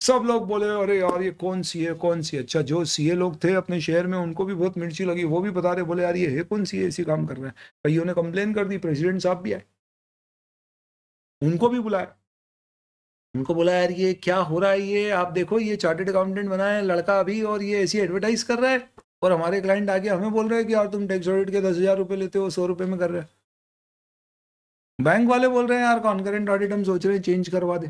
सब लोग बोले अरे यार ये कौन सी है कौन सी है? अच्छा जो सीए लोग थे अपने शहर में उनको भी बहुत मिर्ची लगी, वो भी बता रहे बोले यार ये है कौन सी है, इसी काम कर रहे हैं। कईयों ने कंप्लेन कर दी, प्रेसिडेंट साहब भी आए, उनको भी बुलाया, उनको बोला यार ये क्या हो रहा है, ये आप देखो ये चार्टर्ड अकाउंटेंट बना है लड़का अभी और ये ऐसी एडवर्टाइज कर रहा है और हमारे क्लाइंट आगे हमें बोल रहे हैं कि यार तुम टैक्स ऑडिट के दस हजार रुपये लेते हो सौ रुपये में कर रहे हो। बैंक वाले बोल रहे हैं यार कॉन्करेंट ऑडिट हम सोच रहे हैं चेंज करवा दे,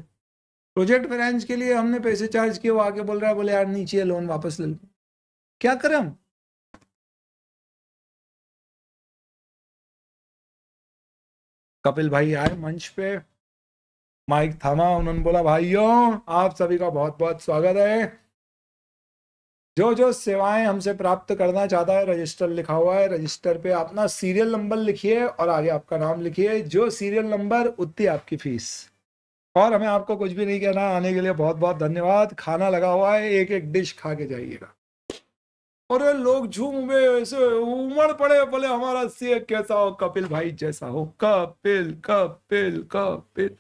प्रोजेक्ट फाइनेंस के लिए हमने पैसे चार्ज किए, वो आगे बोल रहा है बोले यार नहीं चाहिए लोन वापस ले लो। क्या करें हम? कपिल भाई आए मंच पे, माइक थामा, उन्होंने बोला भाइयों आप सभी का बहुत बहुत स्वागत है। जो जो सेवाएं हमसे प्राप्त करना चाहता है रजिस्टर लिखा हुआ है, रजिस्टर पे अपना सीरियल नंबर लिखिए और आगे आपका नाम लिखिए, जो सीरियल नंबर उतनी आपकी फीस। और हमें आपको कुछ भी नहीं कहना, आने के लिए बहुत बहुत धन्यवाद। खाना लगा हुआ है, एक एक डिश खा के जाइएगा। और लोग झूम उमे ऐसे उमड़ पड़े, बोले हमारा सीए कैसा हो, कपिल भाई जैसा हो, कपिल कपिल कपिल।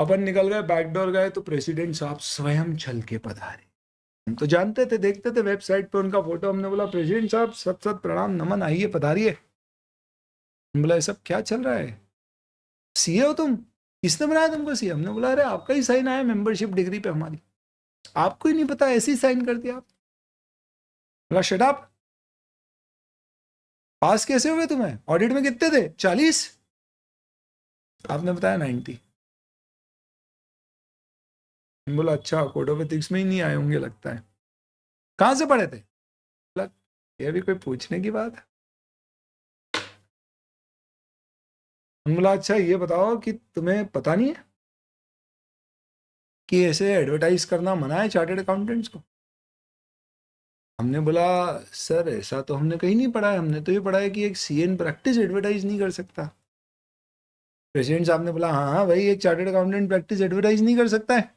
अपन निकल गए, बैकडोर गए तो प्रेसिडेंट साहब स्वयं छल के पधारे। हम तो जानते थे, देखते थे वेबसाइट पे उनका फोटो, हमने बोला प्रेसिडेंट साहब सत सत प्रणाम नमन, आइए पधारिए। बोला सब क्या चल रहा है, सीए हो तुम, किसने बनाया तुमको सीए? हमने बोला अरे आपका ही साइन आया मेंबरशिप डिग्री पे हमारी, आपको ही नहीं पता, ऐसे ही साइन कर दिया आप। बोला शट अप, पास कैसे हुए तुम्हें? ऑडिट में कितने थे? चालीस, आपने बताया नाइन्टी। बोला अच्छा कोडोपैथिक्स में ही नहीं आए होंगे लगता है, कहाँ से पढ़े थे? बोला ये भी कोई पूछने की बात है। बोला अच्छा ये बताओ कि तुम्हें पता नहीं है कि ऐसे एडवर्टाइज करना मना है चार्टर्ड अकाउंटेंट्स को? हमने बोला सर ऐसा तो हमने कहीं नहीं पढ़ा है, हमने तो ये पढ़ा है कि एक सीए इन प्रैक्टिस एडवर्टाइज नहीं कर सकता। प्रेसिडेंट साहब ने बोला हाँ हाँ भाई, एक चार्टर्ड अकाउंटेंट प्रैक्टिस एडवर्टाइज नहीं कर सकता है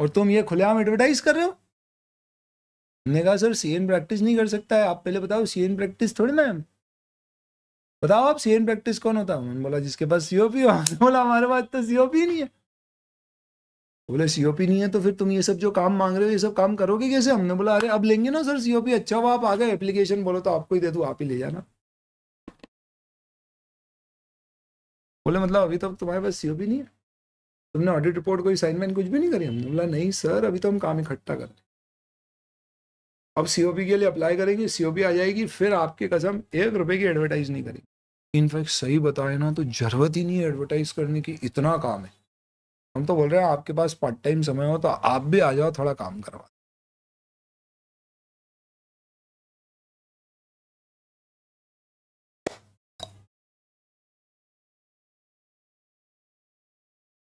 और तुम ये खुलेआम एडवर्टाइज कर रहे हो। हमने कहा सर सीए इन प्रैक्टिस नहीं कर सकता है, आप पहले बताओ सीए इन प्रैक्टिस थोड़ी ना है, बताओ आप सीए इन प्रैक्टिस कौन होता है? उन्होंने बोला जिसके पास सीओपी हो। बोला हमारे पास तो सीओपी नहीं है। बोले सीओपी नहीं है तो फिर तुम ये सब जो काम मांग रहे हो ये सब काम करोगे कैसे? हमने बोला अरे अब लेंगे ना सर सीओपी। अच्छा वो आप आ गए, एप्लीकेशन बोलो तो आपको ही दे दूं, आप ही ले जाना। बोले मतलब अभी तक तो तुम्हारे पास सीओपी नहीं है, तुमने ऑडिट रिपोर्ट कोई असाइनमेंट कुछ भी नहीं करी? हमने बोला नहीं सर अभी तो हम काम इकट्ठा कर रहे हैं, अब सीओपी के लिए अप्लाई करेंगे, सीओपी आ जाएगी फिर आपके कसम एक रुपए की एडवर्टाइज नहीं करेंगे। इनफैक्ट सही बताए ना तो जरूरत ही नहीं है एडवर्टाइज करने की, इतना काम है। हम तो बोल रहे हैं आपके पास पार्ट टाइम समय हो तो आप भी आ जाओ थोड़ा काम करवा।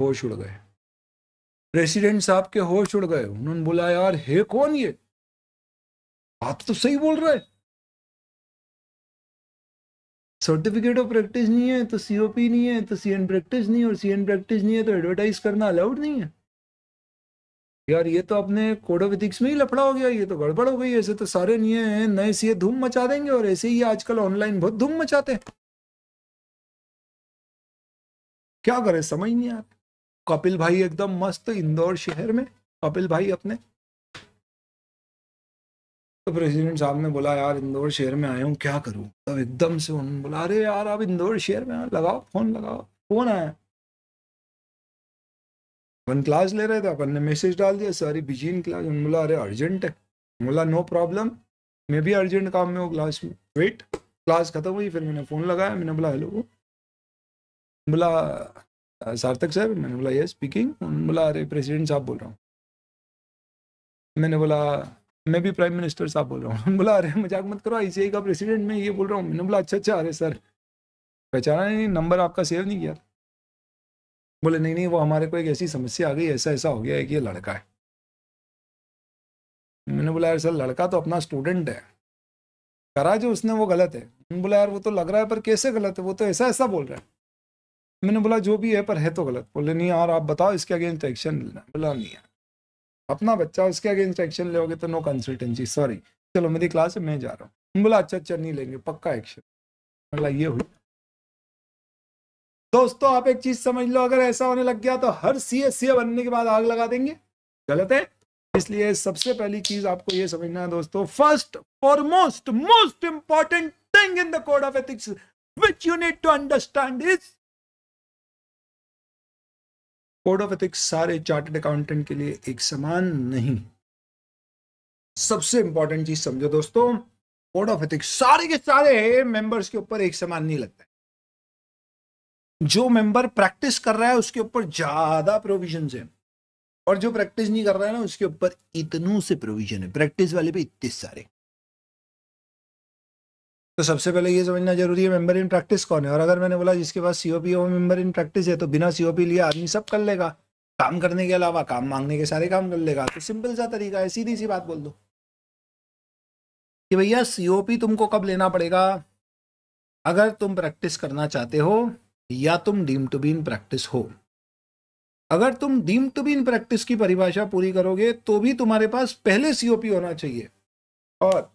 होश उड़ गए प्रेसिडेंट साहब के, होश उड़ गए। उन्होंने बोला यार हे कौन, ये आप तो सही बोल रहे, सर्टिफिकेट ऑफ प्रैक्टिस नहीं है तो सीओपी नहीं है तो सीएन प्रैक्टिस नहीं, और सीएन प्रैक्टिस नहीं है तो एडवर्टाइज करना अलाउड नहीं है। यार ये तो अपने कोड ऑफ एथिक्स में ही लफड़ा हो गया, ये तो गड़बड़ हो गई, ऐसे तो सारे नहीं नए सीए धूम मचा देंगे। और ऐसे ही आजकल ऑनलाइन बहुत धूम मचाते हैं, क्या करें समझ नहीं आता। कपिल भाई एकदम मस्त इंदौर शहर में कपिल भाई अपने तो प्रेसिडेंट साहब ने बोला यार इंदौर शहर में आया हूँ क्या करूँ। तब एकदम से उन्होंने बोला अरे यार आप इंदौर शहर में आए, लगाओ फोन लगाओ, फोन आया। अपन क्लास ले रहे थे, अपन ने मैसेज डाल दिया सारी बिजी इन क्लास। उन्होंने बोला अरे अर्जेंट है, बोला नो प्रॉब्लम मैं भी अर्जेंट काम में हूँ क्लास में। वेट क्लास खत्म हुई, फिर मैंने फ़ोन लगाया, मैंने बोला हेलो, बोला सार्थक साहब, मैंने बोला यस स्पीकिंग। उन्होंने बोला अरे प्रेसिडेंट साहब बोल रहा हूँ। मैंने बोला मैं भी प्राइम मिनिस्टर साहब बोल रहा हूँ। बोला अरे मजाक मत करो, आईसीआई का प्रेसिडेंट मैं ये बोल रहा हूँ। मैंने बोला अच्छा अच्छा, अरे सर पहचाना नहीं, नंबर आपका सेव नहीं किया। बोले नहीं नहीं वो हमारे को एक ऐसी समस्या आ गई, ऐसा ऐसा हो गया है कि ये लड़का है। मैंने बोला यार सर लड़का तो अपना स्टूडेंट है, करा जो उसने वो गलत है। मैंने बोला यार वो तो लग रहा है पर कैसे गलत है, वो तो ऐसा ऐसा बोल रहा है। मैंने बोला जो भी है पर है तो गलत। बोले नहीं यार आप बताओ इसके अगेंस्ट एक्शन लेना। बोला नहीं यार अपना बच्चा, उसके अगेंस्ट एक्शन लोगे तो नो कंसल्टेंसी, सॉरी चलो मेरी क्लास है मैं जा रहा हूँ। बोला अच्छा अच्छा नहीं लेंगे पक्का एक्शन। बोला ये हुई। दोस्तों आप एक चीज समझ लो, अगर ऐसा होने लग गया तो हर सीए सीए बनने के बाद आग लगा देंगे, गलत है। इसलिए सबसे पहली चीज आपको ये समझना है दोस्तों, first foremost most important thing in the code of ethics which you need to understand is, code of ethics सारे चार्टर्ड अकाउंटेंट के लिए एक समान नहीं। सबसे इंपॉर्टेंट चीज समझो दोस्तों, कोड ऑफ एथिक्स सारे के सारे मेंबर्स के ऊपर एक समान नहीं लगता है। जो मेंबर प्रैक्टिस कर रहा है उसके ऊपर ज्यादा प्रोविजन है, और जो प्रैक्टिस नहीं कर रहा है ना उसके ऊपर इतनों से प्रोविजन है, प्रैक्टिस वाले पे इतने सारे। तो सबसे पहले ये समझना जरूरी है मेंबर इन प्रैक्टिस कौन है। और अगर मैंने बोला जिसके पास सीओपी और मेंबर इन प्रैक्टिस है तो बिना सीओपी लिए आदमी सब कर लेगा, काम करने के अलावा काम मांगने के सारे काम कर लेगा। तो सिंपल सा तरीका है, सीधी सी बात बोल दो कि भैया सीओपी तुमको कब लेना पड़ेगा, अगर तुम प्रैक्टिस करना चाहते हो या तुम deem to be in practice हो। अगर तुम deem to be in practice की परिभाषा पूरी करोगे तो भी तुम्हारे पास पहले सीओपी होना चाहिए। और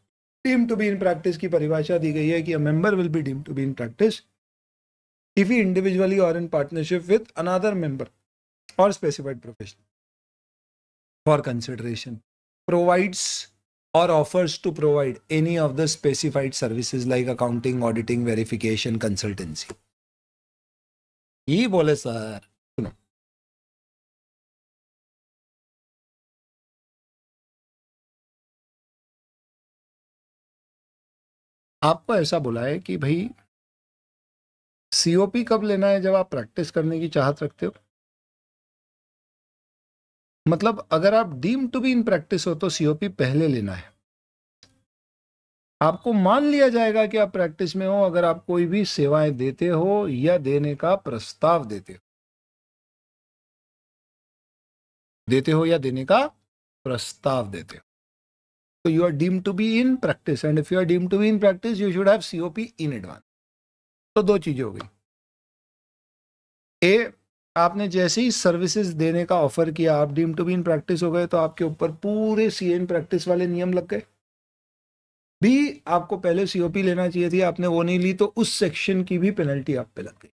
deemed to be in practice की परिभाषा दी गई है कि a member will be deemed to be in practice if he individually or in partnership with another member or specified professional for consideration provides or offers to provide any of the specified services like accounting, auditing, verification, consultancy। ये बोले sir सुनो, आपको ऐसा बोला है कि भाई COP कब लेना है, जब आप प्रैक्टिस करने की चाहत रखते हो। मतलब अगर आप deem to be in practice हो तो सीओपी पहले लेना है। आपको मान लिया जाएगा कि आप प्रैक्टिस में हो अगर आप कोई भी सेवाएं देते हो या देने का प्रस्ताव देते हो, देते हो या देने का प्रस्ताव देते हो। So you are deemed to be in practice, and if you are deemed to be in practice, you should have C O P in advance. तो दो चीजें हो गई। ए, आपने जैसे ही सर्विसेज देने का ऑफर किया आप deem to be in practice हो गए, तो आपके ऊपर पूरे सी एन प्रैक्टिस वाले नियम लग गए। बी, आपको पहले सीओपी लेना चाहिए थी, आपने वो नहीं ली तो उस सेक्शन की भी पेनल्टी आप पे लग गई।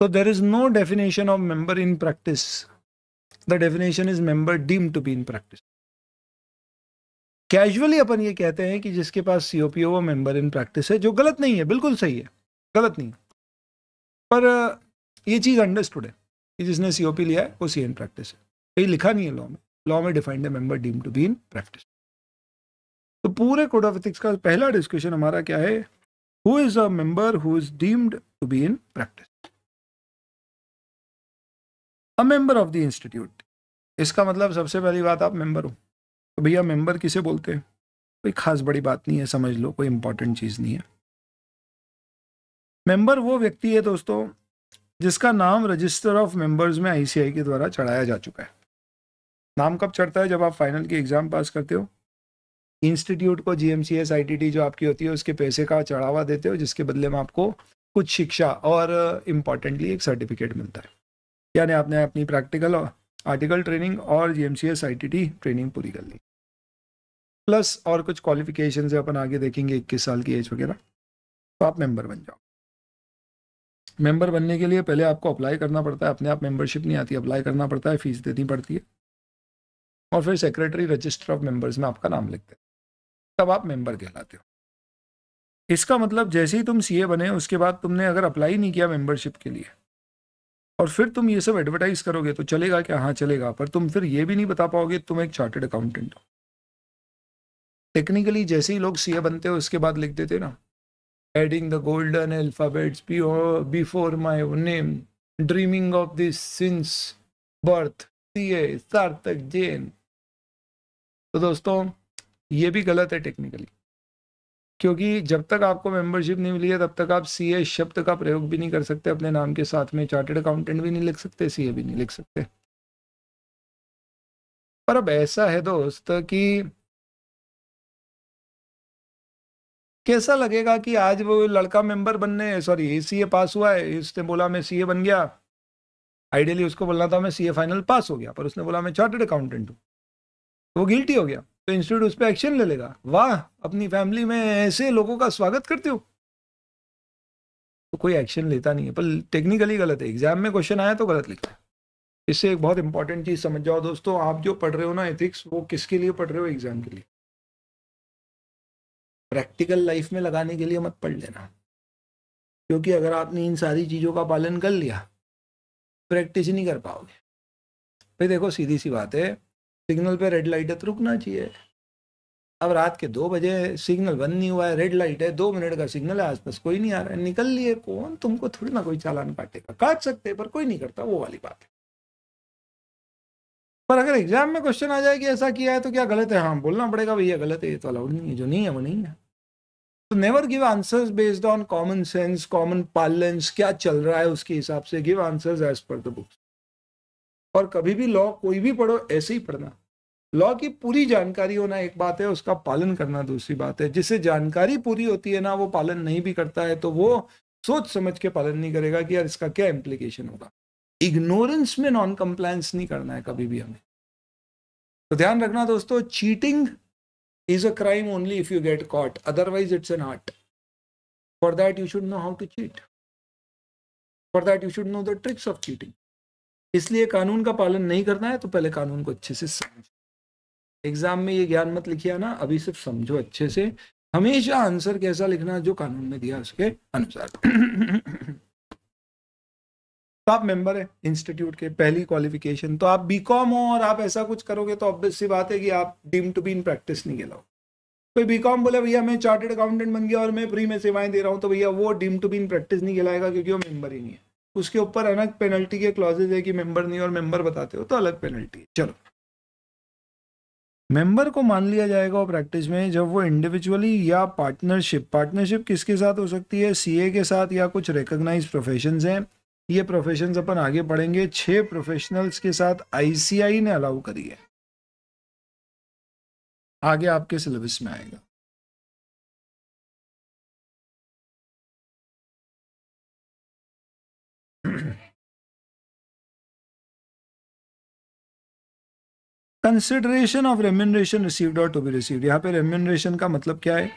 तो there is no definition of member in practice, the definition is member deemed to be in practice। casually अपन ये कहते हैं कि जिसके पास सीओपी वो member in practice है, जो गलत नहीं है, बिल्कुल सही है, गलत नहीं है। पर ये चीज अंडरस्टूड है कि जिसने सीओपी लिया है वो सी इन प्रैक्टिस है, कहीं लिखा नहीं है लॉ में। लॉ में डिफाइंड है member deemed to be in practice। तो पूरे कोड ऑफ एथिक्स का पहला डिस्कशन हमारा क्या है, who is a member who is deemed to be in practice, a member of the institute. इसका मतलब सबसे पहली बात आप मेंबर हो। तो भैया मेंबर किसे बोलते हैं, कोई खास बड़ी बात नहीं है, समझ लो कोई इंपॉर्टेंट चीज़ नहीं है। मेंबर वो व्यक्ति है दोस्तों जिसका नाम रजिस्टर ऑफ मेंबर्स में आईसीएआई के द्वारा चढ़ाया जा चुका है। नाम कब चढ़ता है, जब आप फाइनल की एग्ज़ाम पास करते हो, इंस्टीट्यूट को जीएमसीएस आईटीटी जो आपकी होती है उसके पैसे का चढ़ावा देते हो, जिसके बदले में आपको कुछ शिक्षा और इम्पॉर्टेंटली एक सर्टिफिकेट मिलता है। यानी आपने अपनी प्रैक्टिकल आर्टिकल ट्रेनिंग और जीएमसीएस आईटीटी ट्रेनिंग पूरी कर ली, प्लस और कुछ क्वालिफिकेशन है, अपन आगे देखेंगे इक्कीस साल की एज वगैरह, तो आप मेंबर बन जाओ। मेंबर बनने के लिए पहले आपको अप्लाई करना पड़ता है, अपने आप मेंबरशिप नहीं आती, अप्लाई करना पड़ता है, फीस देनी पड़ती है और फिर सेक्रेटरी रजिस्टर ऑफ मेंबर्स में आपका नाम लिखते हैं, तब आप मेंबर कहलाते हो। इसका मतलब जैसे ही तुम सीए बने उसके बाद तुमने अगर अप्लाई नहीं किया मेंबरशिप के लिए और फिर तुम ये सब एडवर्टाइज करोगे तो चलेगा क्या? हाँ चलेगा, पर तुम फिर ये भी नहीं बता पाओगे तुम एक चार्टर्ड अकाउंटेंट हो। टेक्निकली जैसे ही लोग सीए बनते हो उसके बाद लिख देते ना, adding the golden alphabets before my name, dreaming of this since birth, CA Sarthak Jain. तो दोस्तों ये भी गलत है टेक्निकली, क्योंकि जब तक आपको मेंबरशिप नहीं मिली है तब तक आप सीए शब्द का प्रयोग भी नहीं कर सकते, अपने नाम के साथ में चार्टर्ड अकाउंटेंट भी नहीं लिख सकते, सीए भी नहीं लिख सकते। पर अब ऐसा है दोस्त कि कैसा लगेगा कि आज वो लड़का मेंबर बनने सॉरी सीए पास हुआ है, इसने बोला मैं सीए बन गया, आइडियली उसको बोलना था मैं सीए फाइनल पास हो गया, पर उसने बोला मैं चार्टर्ड अकाउंटेंट हूँ, वो गिल्टी हो गया, तो इंस्टीट्यूट उस पर एक्शन ले लेगा। वाह, अपनी फैमिली में ऐसे लोगों का स्वागत करते हो, तो कोई एक्शन लेता नहीं है। पर टेक्निकली गलत है, एग्जाम में क्वेश्चन आया तो गलत लिखा है। इससे एक बहुत इंपॉर्टेंट चीज़ समझ जाओ दोस्तों, आप जो पढ़ रहे हो ना एथिक्स, वो किसके लिए पढ़ रहे हो? एग्जाम के लिए, प्रैक्टिकल लाइफ में लगाने के लिए मत पढ़ लेना, क्योंकि अगर आपने इन सारी चीज़ों का पालन कर लिया प्रैक्टिस नहीं कर पाओगे। भाई देखो सीधी सी बात है, सिग्नल पे रेड लाइट है तो रुकना चाहिए। अब रात के दो बजे सिग्नल बंद नहीं हुआ है, रेड लाइट है, दो मिनट का सिग्नल है, आसपास कोई नहीं आ रहा है, निकल लिए। कौन तुमको थोड़ी ना कोई चालान काटेगा, काट सकते पर कोई नहीं करता, वो वाली बात है। पर अगर एग्जाम में क्वेश्चन आ जाए कि ऐसा किया है तो क्या गलत है, हाँ बोलना पड़ेगा भैया गलत है, ये तो अलाउड नहीं है, जो नहीं है वो नहीं है। तो never give answers based on common sense, common parlance, क्या चल रहा है उसके हिसाब से give answers as per the books. और कभी भी लॉ कोई भी पढ़ो ऐसे ही पढ़ना, लॉ की पूरी जानकारी होना एक बात है, उसका पालन करना दूसरी बात है। जिसे जानकारी पूरी होती है ना वो पालन नहीं भी करता है, तो वो सोच समझ के पालन नहीं करेगा कि यार इसका क्या इम्प्लीकेशन होगा। इग्नोरेंस में नॉन कंप्लायंस नहीं करना है कभी भी हमें, तो ध्यान रखना दोस्तों। Cheating is a crime only if you get caught, otherwise it's an art. For that you should know how to cheat, for that you should know the tricks of cheating. इसलिए कानून का पालन नहीं करना है तो पहले कानून को अच्छे से समझो। एग्जाम में ये ज्ञान मत लिखिए ना, अभी सिर्फ समझो अच्छे से। हमेशा आंसर कैसा लिखना जो कानून में दिया उसके अनुसार। तो आप मेंबर है इंस्टीट्यूट के, पहली क्वालिफिकेशन। तो आप बीकॉम हो और आप ऐसा कुछ करोगे तो ऑब्वियस सी बात है कि आप deem to be in practice नहीं कहलाओ। कोई बीकॉम बोले भैया मैं चार्टर्ड अकाउंटेंट बन गया और मैं फ्री में सेवाएं दे रहा हूँ, तो भैया वो deem to be in practice नहीं कहलाएगा, क्योंकि वो मेंबर ही नहीं है। उसके ऊपर अलग पेनल्टी के क्लॉजेज है कि मेंबर नहीं और मेंबर बताते हो तो अलग पेनल्टी है। चलो, मेंबर को मान लिया जाएगा और प्रैक्टिस में जब वो इंडिविजुअली या पार्टनरशिप पार्टनरशिप किसके साथ हो सकती है? सीए के साथ या कुछ रिकॉग्नाइज्ड प्रोफेशंस हैं। ये प्रोफेशंस अपन आगे पढ़ेंगे। छह प्रोफेशनल्स के साथ आईसीएआई ने अलाउ करी है, आगे आपके सिलेबस में आएगा। कंसिडरेशन ऑफ रेम्यूनरेशन रिसीव्ड और टू बी रिसीव्ड। यहाँ पे रेम्यूनरेशन का मतलब क्या है?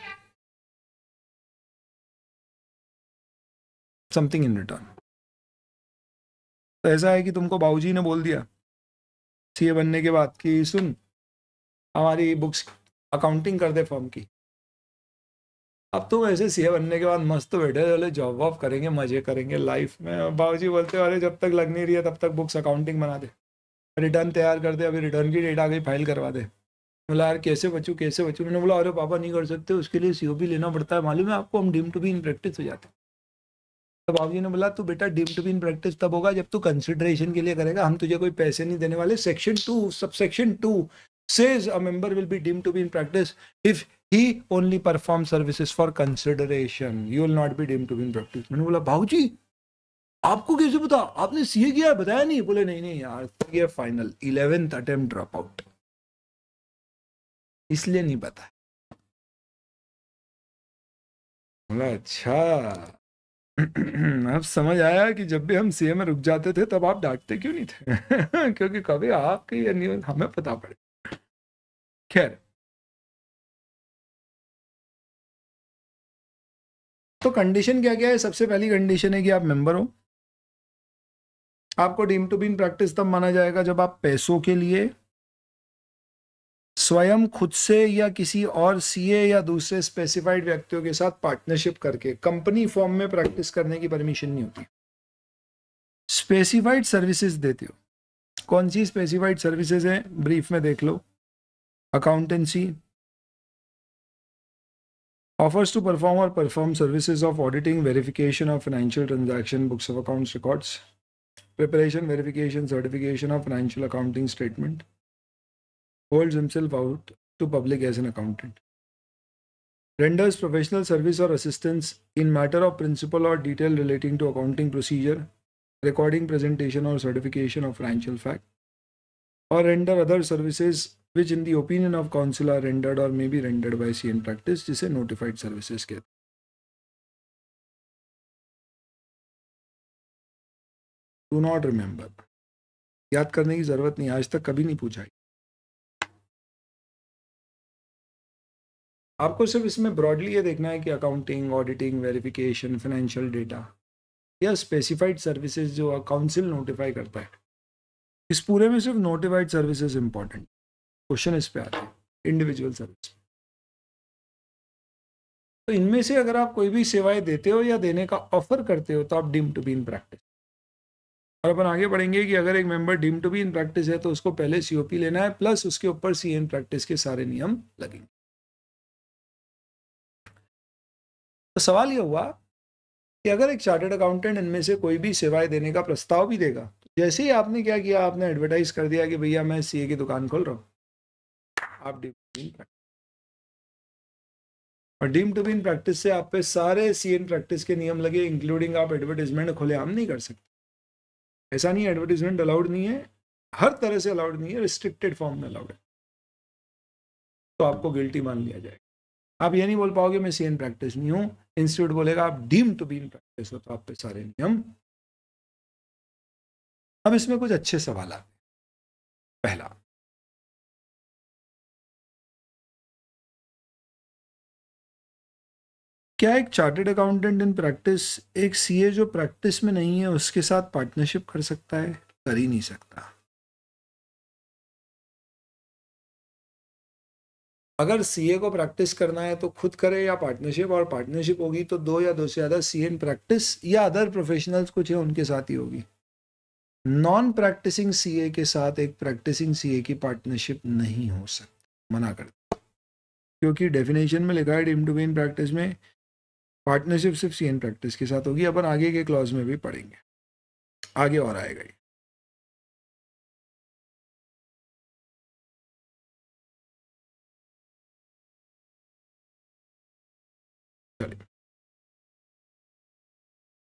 Something in return. तो ऐसा है कि तुमको बाबूजी ने बोल दिया सीए बनने के बाद कि सुन हमारी बुक्स अकाउंटिंग कर दे फर्म की। अब तो वैसे सीए बनने के बाद मस्त तो बैठे चले, जॉब वॉब करेंगे, मजे करेंगे लाइफ में। बाबूजी बोलते अरे जब तक लग नहीं रही है तब तक बुक्स अकाउंटिंग बना दे, रिटर्न तैयार कर दे, अभी रिटर्न की डेट आ गई, फाइल करवा दे। बोला यार कैसे बचूँ कैसे बचूँ। मैंने बोला अरे पापा नहीं कर सकते, उसके लिए सी ओ पी लेना पड़ता है, मालूम है आपको, हम deem to be in practice हो जाते हैं। तो बाबूजी ने बोला तू बेटा deem to be in practice तब होगा जब तू कंसिडरेशन के लिए करेगा, हम तुझे कोई पैसे नहीं देने वाले। Section two subsection two says a member will be deem to be in practice if he only perform services for consideration, you will not be deem to be in practice. मैंने बोला बाबूजी आपको कैसे पता, आपने सीए किया है, बताया नहीं? बोले नहीं नहीं यार, CA final eleventh attempt drop out, इसलिए नहीं पता। बोला अच्छा अब समझ आया कि जब भी हम सीए में रुक जाते थे तब आप डांटते क्यों नहीं थे क्योंकि कभी आपके ये न्यूज़ हमें पता पड़े। खैर तो कंडीशन क्या क्या है? सबसे पहली कंडीशन है कि आप मेंबर हो। आपको deem to be in practice तब माना जाएगा जब आप पैसों के लिए स्वयं खुद से या किसी और सीए या दूसरे स्पेसिफाइड व्यक्तियों के साथ पार्टनरशिप करके कंपनी फॉर्म में प्रैक्टिस करने की परमिशन नहीं होती। स्पेसिफाइड सर्विसेज देते हो। कौन सी स्पेसिफाइड सर्विसेज हैं? ब्रीफ में देख लो। अकाउंटेंसी, ऑफर्स टू परफॉर्म और perform services of auditing, verification of financial transaction, books of accounts, records, preparation, verification, certification of financial accounting statement, holds himself out to public as an accountant, renders professional service or assistance in matter of principle or detail relating to accounting procedure, recording, presentation or certification of financial fact, or render other services which in the opinion of counsel are rendered or may be rendered by C A in practice, जिसे notified services कहते हैं। Do not remember, याद करने की जरूरत नहीं, आज तक कभी नहीं पूछा। आपको सिर्फ इसमें ब्रॉडली ये देखना है कि accounting, auditing, verification, financial data या स्पेसिफाइड सर्विसेज जो काउंसिल नोटिफाई करता है, इस पूरे में सिर्फ नोटिफाइड सर्विसेज इंपॉर्टेंट। क्वेश्चन इस पे आते हैं इंडिविजुअल सर्विस। तो इनमें से अगर आप कोई भी सेवाएं देते हो या देने का ऑफर करते हो तो आप deem to be in practice. और अपन आगे बढ़ेंगे कि अगर एक member deem to be in practice है तो उसको पहले सीओपी लेना है, प्लस उसके ऊपर सीए इन प्रैक्टिस के सारे नियम लगेंगे। तो सवाल यह हुआ कि अगर एक चार्टर्ड अकाउंटेंट इनमें से कोई भी सेवाएं देने का प्रस्ताव भी देगा, जैसे ही आपने क्या किया, आपने एडवर्टाइज कर दिया कि भैया मैं सीए की दुकान खोल रहा हूँ, आप deem to be in practice. और deem to be in practice से आप पे सारे सीए इन प्रैक्टिस के नियम लगे, इंक्लूडिंग आप एडवर्टाइजमेंट खुलेआम नहीं कर सकते। ऐसा नहीं है एडवर्टीजमेंट अलाउड नहीं है, हर तरह से अलाउड नहीं है, रिस्ट्रिक्टेड फॉर्म में अलाउड है। तो आपको गिल्टी मान लिया जाएगा। आप ये नहीं बोल पाओगे मैं सीए इन प्रैक्टिस नहीं हूँ, इंस्टीट्यूट बोलेगा आप deem to be in practice हो, तो आप पे सारे नियम। अब इसमें कुछ अच्छे सवाल आते हैं। पहला, क्या एक चार्टर्ड अकाउंटेंट इन प्रैक्टिस एक सीए जो प्रैक्टिस में नहीं है उसके साथ पार्टनरशिप कर सकता है? कर ही नहीं सकता। अगर सीए को प्रैक्टिस करना है तो खुद करे या पार्टनरशिप, और पार्टनरशिप होगी तो दो या दो से ज्यादा सीए इन प्रैक्टिस या अदर प्रोफेशनल्स कुछ है उनके साथ ही होगी। नॉन प्रैक्टिसिंग सीए के साथ एक प्रैक्टिसिंग सीए की पार्टनरशिप नहीं हो सकती, मना कर, क्योंकि डेफिनेशन में लिखा है deem to be in practice में पार्टनरशिप सिर्फ सी एन प्रैक्टिस के साथ होगी। अपन आगे के क्लॉज में भी पढ़ेंगे, आगे और आएगा।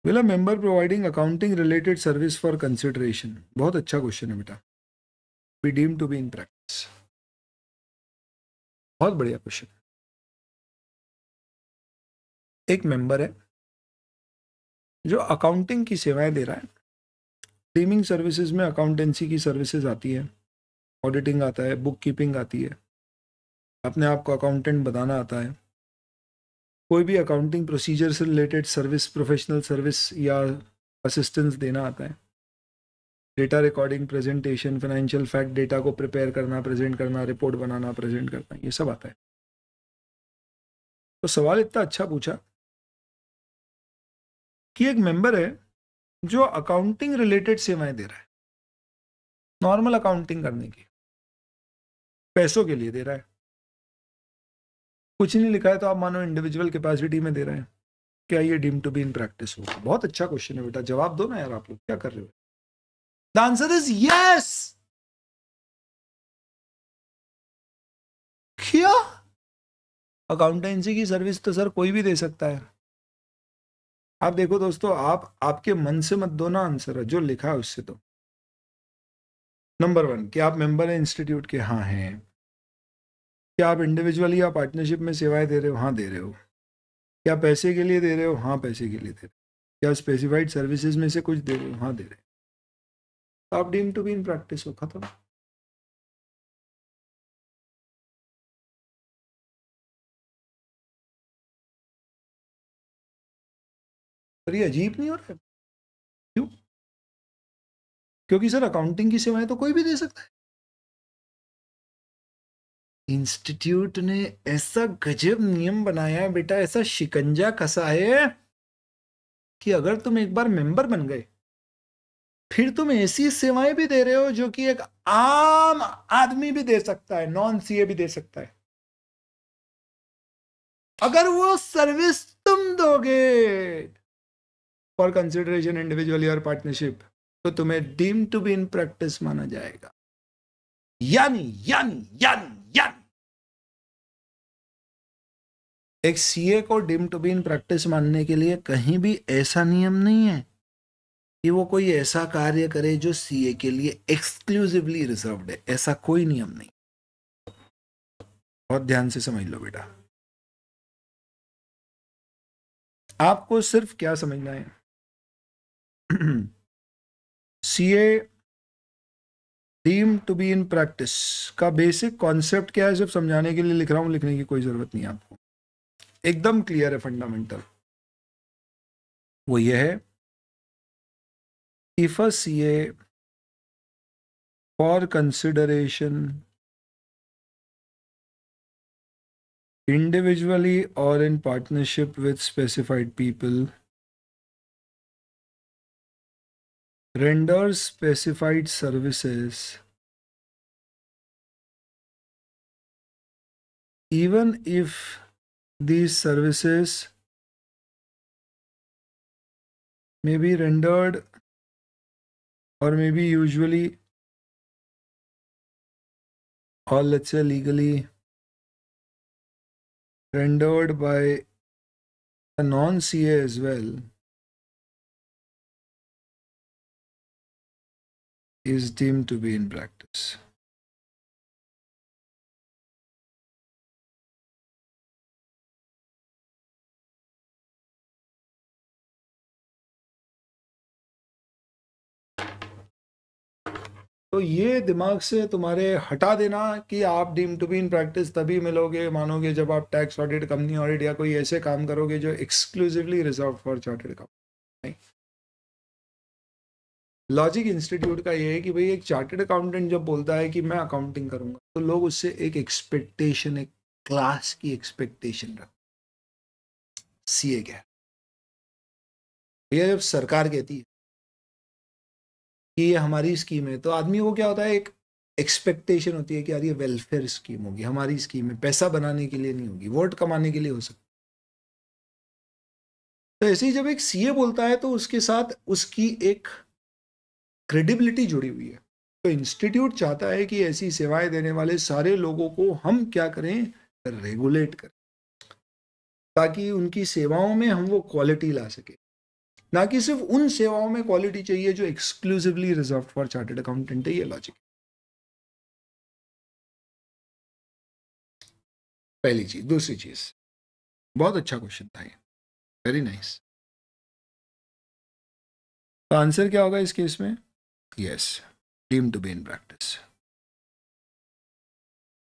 Will a member providing accounting related service for consideration, बहुत अच्छा क्वेश्चन है बेटा, be deem to be in practice, बहुत बढ़िया क्वेश्चन है। एक मेंबर है जो अकाउंटिंग की सेवाएं दे रहा है। डीमिंग सर्विसेज में अकाउंटेंसी की सर्विसेज आती है, ऑडिटिंग आता है, बुक कीपिंग आती है, अपने आप को अकाउंटेंट बताना आता है, कोई भी अकाउंटिंग प्रोसीजर से रिलेटेड सर्विस, प्रोफेशनल सर्विस या असिस्टेंस देना आता है, data recording, presentation, financial fact, data को प्रिपेयर करना, प्रेजेंट करना, रिपोर्ट बनाना, प्रेजेंट करना, ये सब आता है। तो सवाल इतना अच्छा पूछा कि एक मेंबर है जो अकाउंटिंग रिलेटेड सेवाएं दे रहा है, नॉर्मल अकाउंटिंग करने की, पैसों के लिए दे रहा है, कुछ नहीं लिखा है, तो आप मानो इंडिविजुअल कैपेसिटी में दे रहे हैं। क्या ये deem to be in practice होगा? बहुत अच्छा क्वेश्चन है बेटा, जवाब दो ना यार, आप लोग क्या कर रहे हो? The answer is yes. क्या अकाउंटेंसी की सर्विस तो सर कोई भी दे सकता है? आप देखो दोस्तों, आप आपके मन से मत दो ना आंसर, जो लिखा है उससे दो। नंबर वन, क्या आप मेंबर हैं इंस्टीट्यूट के? हाँ हैं। क्या आप इंडिविजुअली या पार्टनरशिप में सेवाएं दे रहे हो? हाँ दे रहे हो। क्या पैसे के लिए दे रहे हो? हाँ पैसे के लिए दे रहे हो। क्या स्पेसिफाइड सर्विसेज में से कुछ दे रहे हो? हाँ दे रहे हो। तो आप deem to be in practice हो, खत्म। पर ये अजीब नहीं हो रहा है? क्यों? क्योंकि सर अकाउंटिंग की सेवाएं तो कोई भी दे सकता है। इंस्टीट्यूट ने ऐसा गजब नियम बनाया है बेटा, ऐसा शिकंजा कसा है कि अगर तुम एक बार मेंबर बन गए फिर तुम ऐसी सेवाएं भी दे रहे हो जो कि एक आम आदमी भी दे सकता है, नॉन सीए भी दे सकता है। अगर वो सर्विस तुम दोगे फॉर कंसिडरेशन इंडिविजुअल और पार्टनरशिप तो तुम्हें deem to be in practice माना जाएगा। यानी यानी यानी यानी एक सीए को deem to be in practice मानने के लिए कहीं भी ऐसा नियम नहीं है कि वो कोई ऐसा कार्य करे जो सीए के लिए एक्सक्लूसिवली रिजर्व्ड है, ऐसा कोई नियम नहीं। बहुत ध्यान से समझ लो बेटा, आपको सिर्फ क्या समझना है, CA deem to be in practice का बेसिक कॉन्सेप्ट क्या है, सिर्फ समझाने के लिए लिख रहा हूं, लिखने की कोई जरूरत नहीं है आपको, एकदम क्लियर है फंडामेंटल। वो ये है, if a CA for consideration individually or in partnership with specified people renders specified services even if these services may be rendered or may be usually or let's say legally rendered by a non-C A as well is deemed to be in practice. तो ये दिमाग से तुम्हारे हटा देना कि आप deem to be in practice तभी मिलोगे मानोगे जब आप टैक्स ऑडिट, कंपनी ऑडिट या कोई ऐसे काम करोगे जो exclusively reserve for chartered accountant. Logic institute का ये है कि भाई एक चार्टर्ड अकाउंटेंट जब बोलता है कि मैं अकाउंटिंग करूंगा तो लोग उससे एक एक्सपेक्टेशन, एक क्लास की एक्सपेक्टेशन रख सी ए क्या भैया। जब सरकार कहती है कि ये हमारी स्कीम है तो आदमी को क्या होता है, एक एक्सपेक्टेशन होती है कि यार ये वेलफेयर स्कीम होगी, हमारी स्कीम है, पैसा बनाने के लिए नहीं होगी, वोट कमाने के लिए हो सकती। तो ऐसे ही जब एक सीए बोलता है तो उसके साथ उसकी एक क्रेडिबिलिटी जुड़ी हुई है। तो इंस्टीट्यूट चाहता है कि ऐसी सेवाएं देने वाले सारे लोगों को हम क्या करें, रेगुलेट करें, ताकि उनकी सेवाओं में हम वो क्वालिटी ला सके। ना कि सिर्फ उन सेवाओं में क्वालिटी चाहिए जो exclusively reserve for chartered accountant है। ये लॉजिक पहली चीज। दूसरी चीज, बहुत अच्छा क्वेश्चन था ये, वेरी नाइस। तो आंसर क्या होगा इस केस में? Yes, deemed to be in practice.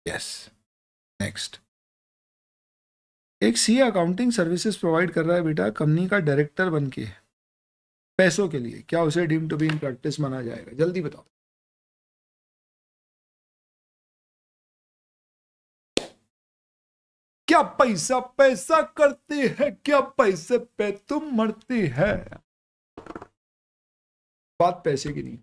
Yes, next. एक सीए अकाउंटिंग सर्विसेज प्रोवाइड कर रहा है बेटा कंपनी का डायरेक्टर बन के, पैसों के लिए, क्या उसे deem to be in practice माना जाएगा? जल्दी बताओ। क्या पैसा पैसा करती है, क्या पैसे पे तुम मरती है। बात पैसे की नहीं,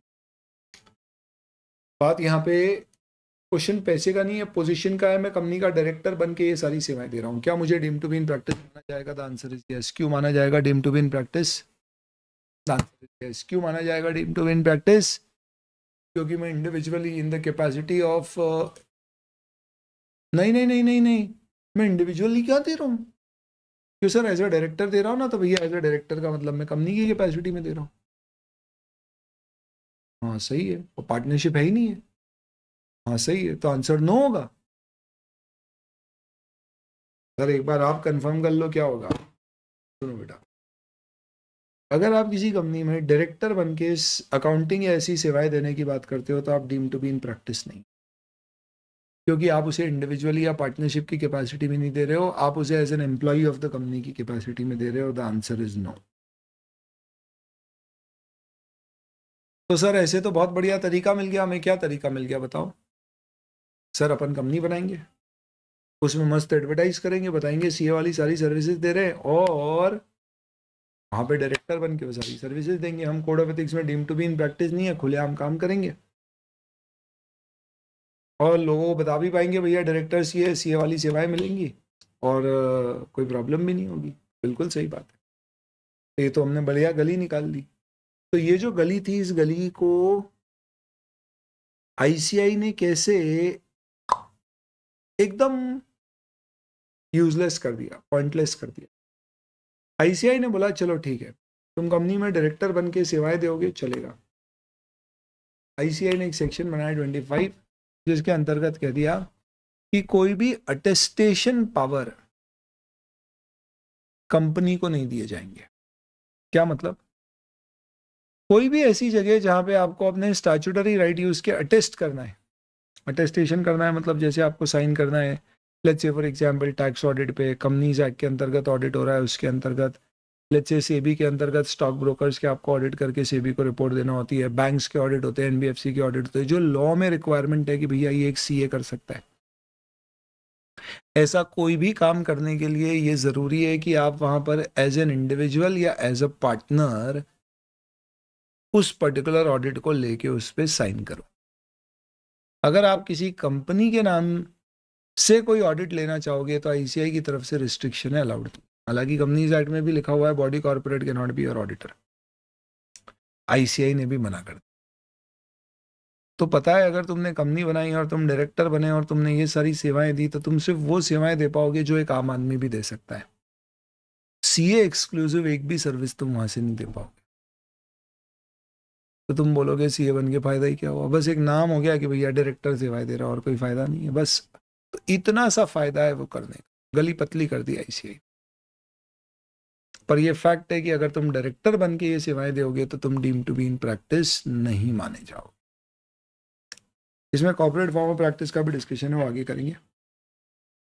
बात यहां पे क्वेश्चन पैसे का नहीं है, पोजीशन का है। मैं कंपनी का डायरेक्टर बन के ये सारी सेवाएं दे रहा हूं, क्या मुझे deem to be in practice माना जाएगा? The answer is yes. क्यों माना जाएगा deem to be in practice? The answer is yes. क्यों माना जाएगा deem to be in practice? क्योंकि मैं individually in the capacity of नहीं नहीं नहीं नहीं नहीं मैं इंडिविजुअली क्या दे रहा हूँ? क्यों सर? एज अ डायरेक्टर दे रहा हूँ ना, तो भैया एज अ डायरेक्टर का मतलब मैं कंपनी की कैपेसिटी में दे रहा हूँ। हाँ सही है, और पार्टनरशिप है ही नहीं है। हाँ सही है, तो आंसर नो होगा। सर एक बार आप कंफर्म कर लो क्या होगा। सुनो बेटा, अगर आप किसी कंपनी में डायरेक्टर बन के अकाउंटिंग या ऐसी सेवाएं देने की बात करते हो तो आप deem to be in practice नहीं, क्योंकि आप उसे इंडिविजुअली या पार्टनरशिप की कैपेसिटी में नहीं दे रहे हो, आप उसे as an employee of the company की कैपेसिटी में दे रहे हो। The answer is no. तो सर ऐसे तो बहुत बढ़िया तरीका मिल गया, हमें क्या तरीका मिल गया बताओ? सर अपन कंपनी बनाएंगे, उसमें मस्त एडवर्टाइज करेंगे, बताएंगे सीए वाली सारी सर्विसेज दे रहे हैं और वहाँ पे डायरेक्टर बन के वो सारी सर्विसेज देंगे। हम कोड ऑफ एथिक्स में deem to be in practice नहीं है, खुलेआम काम करेंगे और लोगों को बता भी पाएंगे भैया डायरेक्टर सीए सीए वाली सेवाएं मिलेंगी और कोई प्रॉब्लम भी नहीं होगी। बिल्कुल सही बात है, ये तो हमने बढ़िया गली निकाल दी। तो ये जो गली थी, इस गली को आईसीआई ने कैसे एकदम यूजलेस कर दिया, पॉइंटलेस कर दिया। आईसीआई ने बोला चलो ठीक है, तुम कंपनी में डायरेक्टर बन के सेवाएं दोगे चलेगा। आईसीआई ने एक सेक्शन बनाया पच्चीस, जिसके अंतर्गत कह दिया कि कोई भी अटेस्टेशन पावर कंपनी को नहीं दिए जाएंगे। क्या मतलब? कोई भी ऐसी जगह जहां पे आपको अपने स्टैट्यूटरी राइट यूज के अटेस्ट करना है, अटेस्टेशन करना है मतलब जैसे आपको साइन करना है, let's say for example tax audit पे कंपनीज एक्ट के अंतर्गत ऑडिट हो रहा है, उसके अंतर्गत लेट्स से सेबी के अंतर्गत स्टॉक ब्रोकर्स के आपको ऑडिट करके सेबी को रिपोर्ट देना होती है, बैंक्स के ऑडिट होते हैं, एनबीएफसी के ऑडिट होते हैं, जो लॉ में रिक्वायरमेंट है कि भैया ये एक सीए कर सकता है। ऐसा कोई भी काम करने के लिए ये जरूरी है कि आप वहां पर एज एन इंडिविजुअल या एज अ पार्टनर उस पर्टिकुलर ऑडिट को लेके उस पर साइन करो। अगर आप किसी कंपनी के नाम से कोई ऑडिट लेना चाहोगे तो आईसीआई की तरफ से रिस्ट्रिक्शन है अलाउड। हालांकि कंपनीज एक्ट में भी लिखा हुआ है body corporate can not be your auditor, ICI ने भी मना कर दिया। तो पता है अगर तुमने कंपनी बनाई और तुम डायरेक्टर बने और तुमने ये सारी सेवाएं दी तो तुम सिर्फ वो सेवाएं दे पाओगे जो एक आम आदमी भी दे सकता है। सीए एक्सक्लूसिव एक भी सर्विस तुम वहां से नहीं दे पाओगे। तो तुम बोलोगे सीए बन के फायदा ही क्या हुआ, बस एक नाम हो गया कि भैया डायरेक्टर सेवाएं दे रहा, और कोई फायदा नहीं है। बस तो इतना सा फायदा है वो करने का, गली पतली कर दी आईसीआई। पर यह फैक्ट है कि अगर तुम डायरेक्टर बन के ये सेवाएं दोगे तो तुम deem to be in practice नहीं माने जाओगे। इसमें कॉर्पोरेट फॉर्म ऑफ प्रैक्टिस का भी डिस्कशन है, वो आगे करेंगे।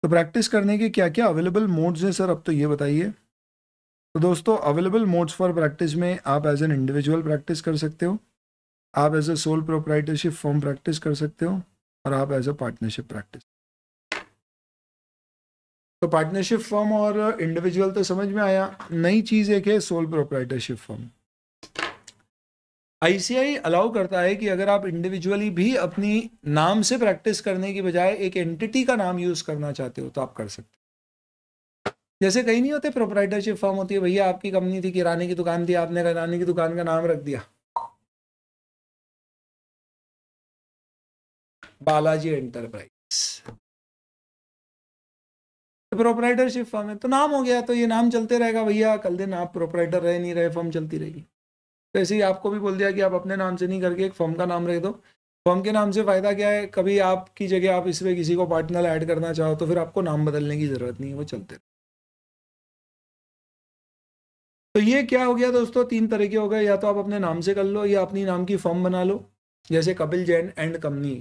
तो प्रैक्टिस करने के क्या क्या अवेलेबल मोड्स हैं सर, अब तो ये बताइए। तो दोस्तों अवेलेबल मोड्स फॉर प्रैक्टिस में आप एज एन इंडिविजुअल प्रैक्टिस कर सकते हो, आप as a sole proprietorship firm practice कर सकते हो और आप एज ए पार्टनरशिप प्रैक्टिस। तो पार्टनरशिप फॉर्म और इंडिविजुअल तो समझ में आया। नई चीज़ एक है sole proprietorship firm. ICI allow करता है कि अगर आप इंडिविजुअली भी अपनी नाम से प्रैक्टिस करने की बजाय एक एंटिटी का नाम यूज करना चाहते हो तो आप कर सकते हो। जैसे कहीं नहीं होते प्रोप्राइटरशिप फॉर्म होती है, भैया आपकी कंपनी थी, किराने की दुकान थी, आपने किराने की दुकान का नाम रख दिया बालाजी एंटरप्राइज। तो प्रोप्राइटरशिप फॉर्म है तो नाम हो गया, तो ये नाम चलते रहेगा भैया, कल दिन आप प्रोप्राइटर रहे नहीं रहे फॉर्म चलती रहेगी। तो ऐसे ही आपको भी बोल दिया कि आप अपने नाम से नहीं करके एक फॉर्म का नाम रख दो। फॉर्म के नाम से फ़ायदा क्या है, कभी आपकी जगह आप इसमें किसी को पार्टनर ऐड करना चाहो तो फिर आपको नाम बदलने की ज़रूरत नहीं है, वो चलते। तो ये क्या हो गया दोस्तों, तीन तरीके हो गए, या तो आप अपने नाम से कर लो या अपनी नाम की फॉर्म बना लो, जैसे कपिल जैन एंड कंपनी,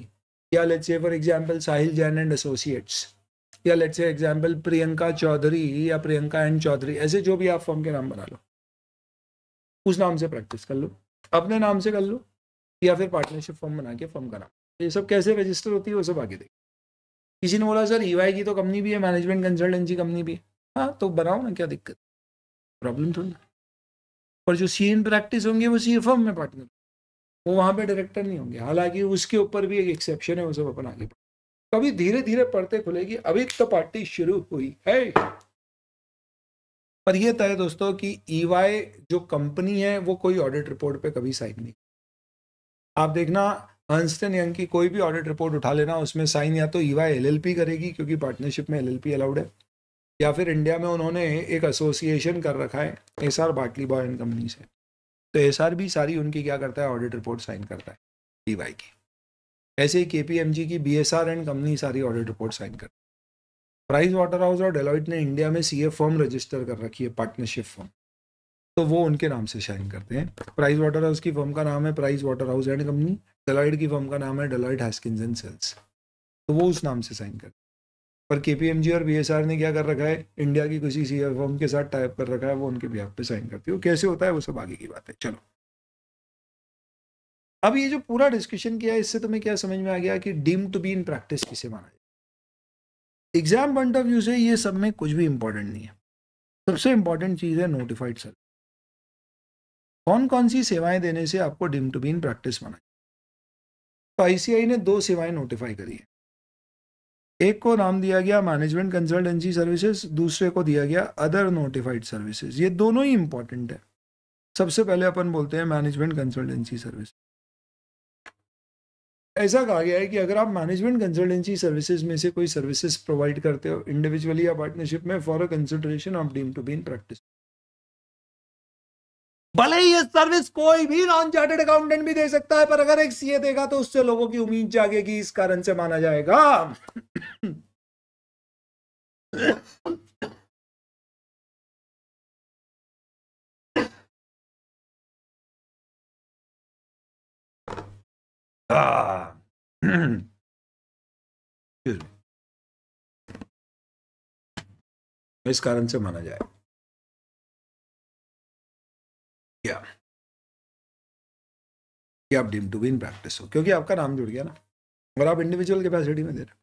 या let's say for example Sahil Jain and associates, या let's say example Priyanka Chaudhary या प्रियंका एंड चौधरी, ऐसे जो भी आप फॉर्म के नाम बना लो उस नाम से प्रैक्टिस कर लो, अपने नाम से कर लो या फिर पार्टनरशिप फॉर्म बना के फॉर्म का नाम। ये सब कैसे रजिस्टर होती है वो सब आगे देखें। किसी ने बोला सर ईवाई की तो कंपनी भी है, मैनेजमेंट कंसल्टेंसी कंपनी भी है, हाँ तो बनाओ ना, क्या दिक्कत, प्रॉब्लम थोड़ी ना। पर जो सी इन प्रैक्टिस होंगे वो सी ए फॉर्म में पार्टनर, वो वहाँ पर डायरेक्टर नहीं होंगे। हालांकि उसके ऊपर भी एक एक्सेप्शन है, वो सब अपन आगे बढ़े। कभी धीरे धीरे पढ़ते खुलेगी, अभी तो पार्टी शुरू हुई है। पर यह तय दोस्तों कि ईवाई जो कंपनी है वो कोई ऑडिट रिपोर्ट पे कभी साइन नहीं। आप देखना अर्न्स्ट एंड यंग की कोई भी ऑडिट रिपोर्ट उठा लेना, उसमें साइन या तो ईवाई एलएलपी करेगी क्योंकि पार्टनरशिप में एलएलपी अलाउड है, या फिर इंडिया में उन्होंने एक एसोसिएशन कर रखा है S R Batliboi and company से, तो एस आर भी सारी उनकी क्या करता है, ऑडिट रिपोर्ट साइन करता है ईवाई की। ऐसे ही केपीएमजी की बीएसआर एंड कंपनी सारी ऑडिट रिपोर्ट साइन करती है। प्राइस वाटर हाउस और डेलॉइट ने इंडिया में सीए फॉर्म रजिस्टर कर रखी है, पार्टनरशिप फॉर्म, तो वो उनके नाम से साइन करते हैं। प्राइस वाटर हाउस की फॉर्म का नाम है Price Waterhouse and company, Deloitte की फॉर्म का नाम है डेलॉइट हास्किन्स एंड सेल्स, तो वो उस नाम से साइन करते हैं। पर केपीएमजी और बीएसआर ने क्या कर रखा है, इंडिया की किसी सीए फॉर्म के साथ टाइप कर रखा है, वो उनके बिहाफ पे साइन करती है। कैसे होता है वो सब आगे की बात है। चलो अब ये जो पूरा डिस्कशन किया इससे तुम्हें क्या समझ में आ गया कि deem to be in practice किसे माना जाए। एग्जाम पॉइंट ऑफ व्यू से ये सब में कुछ भी इंपॉर्टेंट नहीं है। सबसे इंपॉर्टेंट चीज़ है नोटिफाइड सर्विस। कौन कौन सी सेवाएं देने से आपको deem to be in practice माना जाए। तो आईसीएआई ने दो सेवाएं नोटिफाई करी है। एक को नाम दिया गया मैनेजमेंट कंसल्टेंसी सर्विसेज, दूसरे को दिया गया अदर नोटिफाइड सर्विसेज। ये दोनों ही इंपॉर्टेंट है। सबसे पहले अपन बोलते हैं मैनेजमेंट कंसल्टेंसी सर्विस। ऐसा कहा गया है कि अगर आप मैनेजमेंट कंसल्टेंसी सर्विसेज में से कोई सर्विसेज प्रोवाइड करते हो इंडिविजुअली या पार्टनरशिप में for a consideration of deemed to be in practice, भले ही ये सर्विस कोई भी नॉन चार्टर्ड अकाउंटेंट भी दे सकता है, पर अगर एक सीए देगा तो उससे लोगों की उम्मीद जागेगी, इस कारण से माना जाएगा। Ah. इस कारण से माना जाए क्या yeah. कि आप deem to be in practice हो, क्योंकि आपका नाम जुड़ गया ना। और आप इंडिविजुअल कैपेसिटी में दे रहे,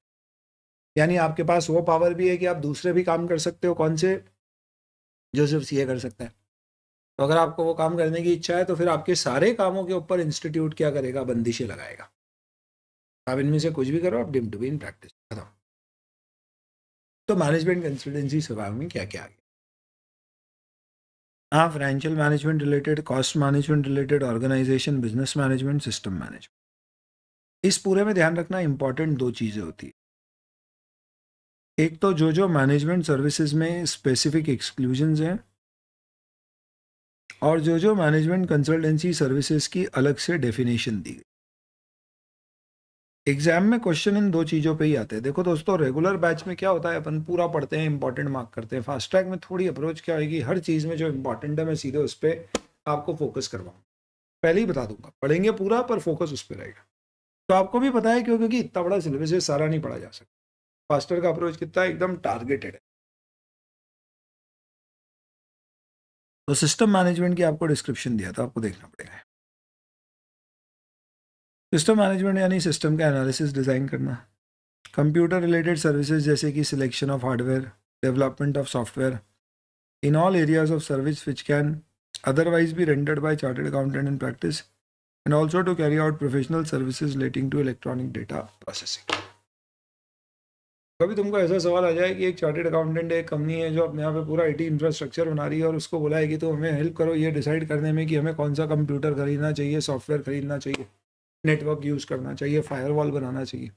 यानी आपके पास वो पावर भी है कि आप दूसरे भी काम कर सकते हो, कौन से, जो सिर्फ सीए कर सकता है। तो अगर आपको वो काम करने की इच्छा है तो फिर आपके सारे कामों के ऊपर इंस्टीट्यूट क्या करेगा, बंदिशें लगाएगा। आप इनमें से कुछ भी करो, आप deem to be in practice. खत्म। तो मैनेजमेंट कंसल्टेंसी सेवाओं में क्या क्या आ गया? हाँ, financial management related, cost management related, organisation, business management, system management. इस पूरे में ध्यान रखना इंपॉर्टेंट दो चीज़ें होती है। एक तो जो जो मैनेजमेंट सर्विसेज में स्पेसिफिक एक्सक्लूजन्स हैं, और जो जो मैनेजमेंट कंसल्टेंसी सर्विसेज की अलग से डेफिनेशन दी गई। एग्जाम में क्वेश्चन इन दो चीज़ों पे ही आते हैं। देखो दोस्तों, रेगुलर बैच में क्या होता है, अपन पूरा पढ़ते हैं, इंपॉर्टेंट मार्क करते हैं। फास्ट ट्रैक में थोड़ी अप्रोच क्या होगी, हर चीज़ में जो इंपॉर्टेंट है मैं सीधे उस पर आपको फोकस करवाऊँ, पहले ही बता दूंगा। पढ़ेंगे पूरा, पर फोकस उस पर रहेगा। तो आपको भी पता है क्यों, क्योंकि इतना बड़ा सिलेबस है, सारा नहीं पढ़ा जा सकता। फास्टर का अप्रोच कितना एकदम टारगेटेड है। तो सिस्टम मैनेजमेंट की आपको डिस्क्रिप्शन दिया था, आपको देखना पड़ेगा। सिस्टम मैनेजमेंट यानी सिस्टम का एनालिसिस, डिज़ाइन करना। कंप्यूटर रिलेटेड सर्विसेज जैसे कि selection of hardware, development of software in all areas of service which can otherwise be rendered by chartered accountant in practice and also to carry out professional services relating to electronic data processing. कभी तुमको ऐसा सवाल आ जाए कि एक chartered accountant एक company है जो अपने यहाँ पे पूरा आईटी इंफ्रास्ट्रक्चर बना रही है, और उसको बोला है कि तो हमें हेल्प करो ये डिसाइड करने में कि हमें कौन सा कंप्यूटर खरीदना चाहिए, सॉफ्टवेयर खरीदना चाहिए, नेटवर्क यूज़ करना चाहिए, फायरवॉल बनाना चाहिए।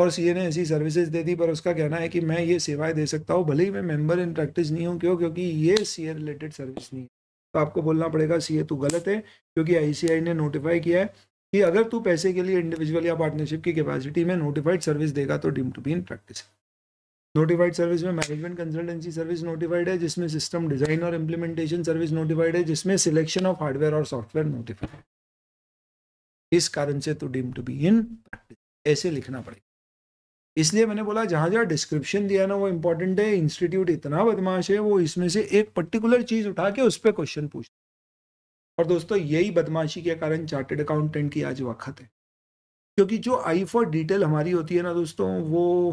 और सीए ने ऐसी सर्विसेज दे दी, पर उसका कहना है कि मैं ये सेवाएँ दे सकता हूँ भले ही मैं मेम्बर इन प्रैक्टिस नहीं हूँ। क्यों? क्योंकि ये सीए रिलेटेड सर्विस नहीं है। तो आपको बोलना पड़ेगा सीए तू गलत है, क्योंकि आईसीएआई ने नोटिफाई किया है कि अगर तू पैसे के लिए इंडिविजुअल या पार्टनरशिप की कैपेसिटी में नोटिफाइड सर्विस देगा तो deem to be in practice. Notified service में मैनेजमेंट कंसल्टेंसी सर्विस नोटिफाइड है, जिसमें सिस्टम डिजाइन और इम्प्लीमेंटेशन सर्विस नोटिफाइड है, जिसमें सिलेक्शन ऑफ हार्डवेयर और सॉफ्टवेयर नोटिफाइड है। इस कारण से तो deem to be in practice ऐसे लिखना पड़ेगा। इसलिए मैंने बोला जहाँ जहाँ डिस्क्रिप्शन दिया ना वो इंपॉर्टेंट है। इंस्टीट्यूट इतना बदमाश है, वो इसमें से एक पर्टिकुलर चीज़ उठा के उस पर क्वेश्चन पूछता है। और दोस्तों यही बदमाशी के कारण चार्टेड अकाउंटेंट की आज वक्त है, क्योंकि जो आई फॉर डिटेल हमारी होती है ना दोस्तों, वो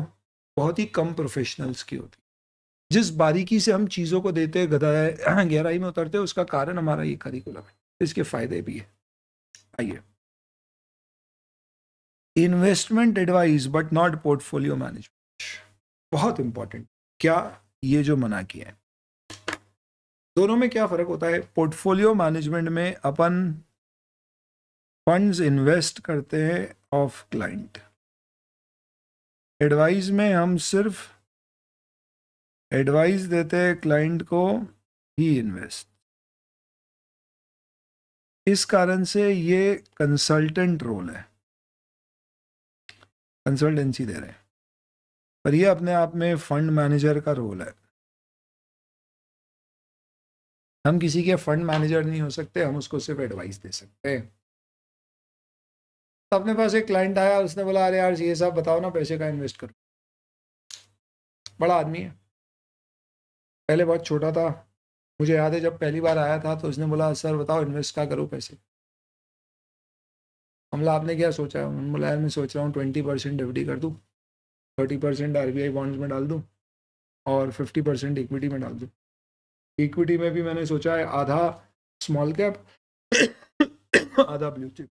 बहुत ही कम प्रोफेशनल्स की होती है। जिस बारीकी से हम चीज़ों को देते हैं, गदा गहराई में उतरते हैं, उसका कारण हमारा ये करिकुलम है। इसके फायदे भी है। आइए, investment advice but not portfolio management, बहुत इंपॉर्टेंट। क्या ये जो मना किया है, दोनों में क्या फ़र्क होता है? पोर्टफोलियो मैनेजमेंट में अपन फंड्स इन्वेस्ट करते हैं ऑफ क्लाइंट, एडवाइस में हम सिर्फ एडवाइस देते हैं, क्लाइंट को ही इन्वेस्ट। इस कारण से ये कंसल्टेंट रोल है, कंसल्टेंसी दे रहे हैं, पर ये अपने आप में फंड मैनेजर का रोल है। हम किसी के फंड मैनेजर नहीं हो सकते, हम उसको सिर्फ एडवाइस दे सकते हैं। तो अपने पास एक क्लाइंट आया, उसने बोला अरे यार सीए साहब बताओ ना पैसे का इन्वेस्ट करो। बड़ा आदमी है, पहले बहुत छोटा था। मुझे याद है जब पहली बार आया था तो उसने बोला सर बताओ इन्वेस्ट क्या करूँ पैसे। हमला आपने क्या सोचा है? हमला यार मैं सोच रहा हूँ ट्वेंटी परसेंट एफ डी कर दूँ, thirty percent R B I bonds में डाल दूँ और फिफ्टी परसेंट इक्विटी में डाल दूँ। इक्विटी में भी मैंने सोचा है आधा स्मॉल कैप आधा ब्लू चिप।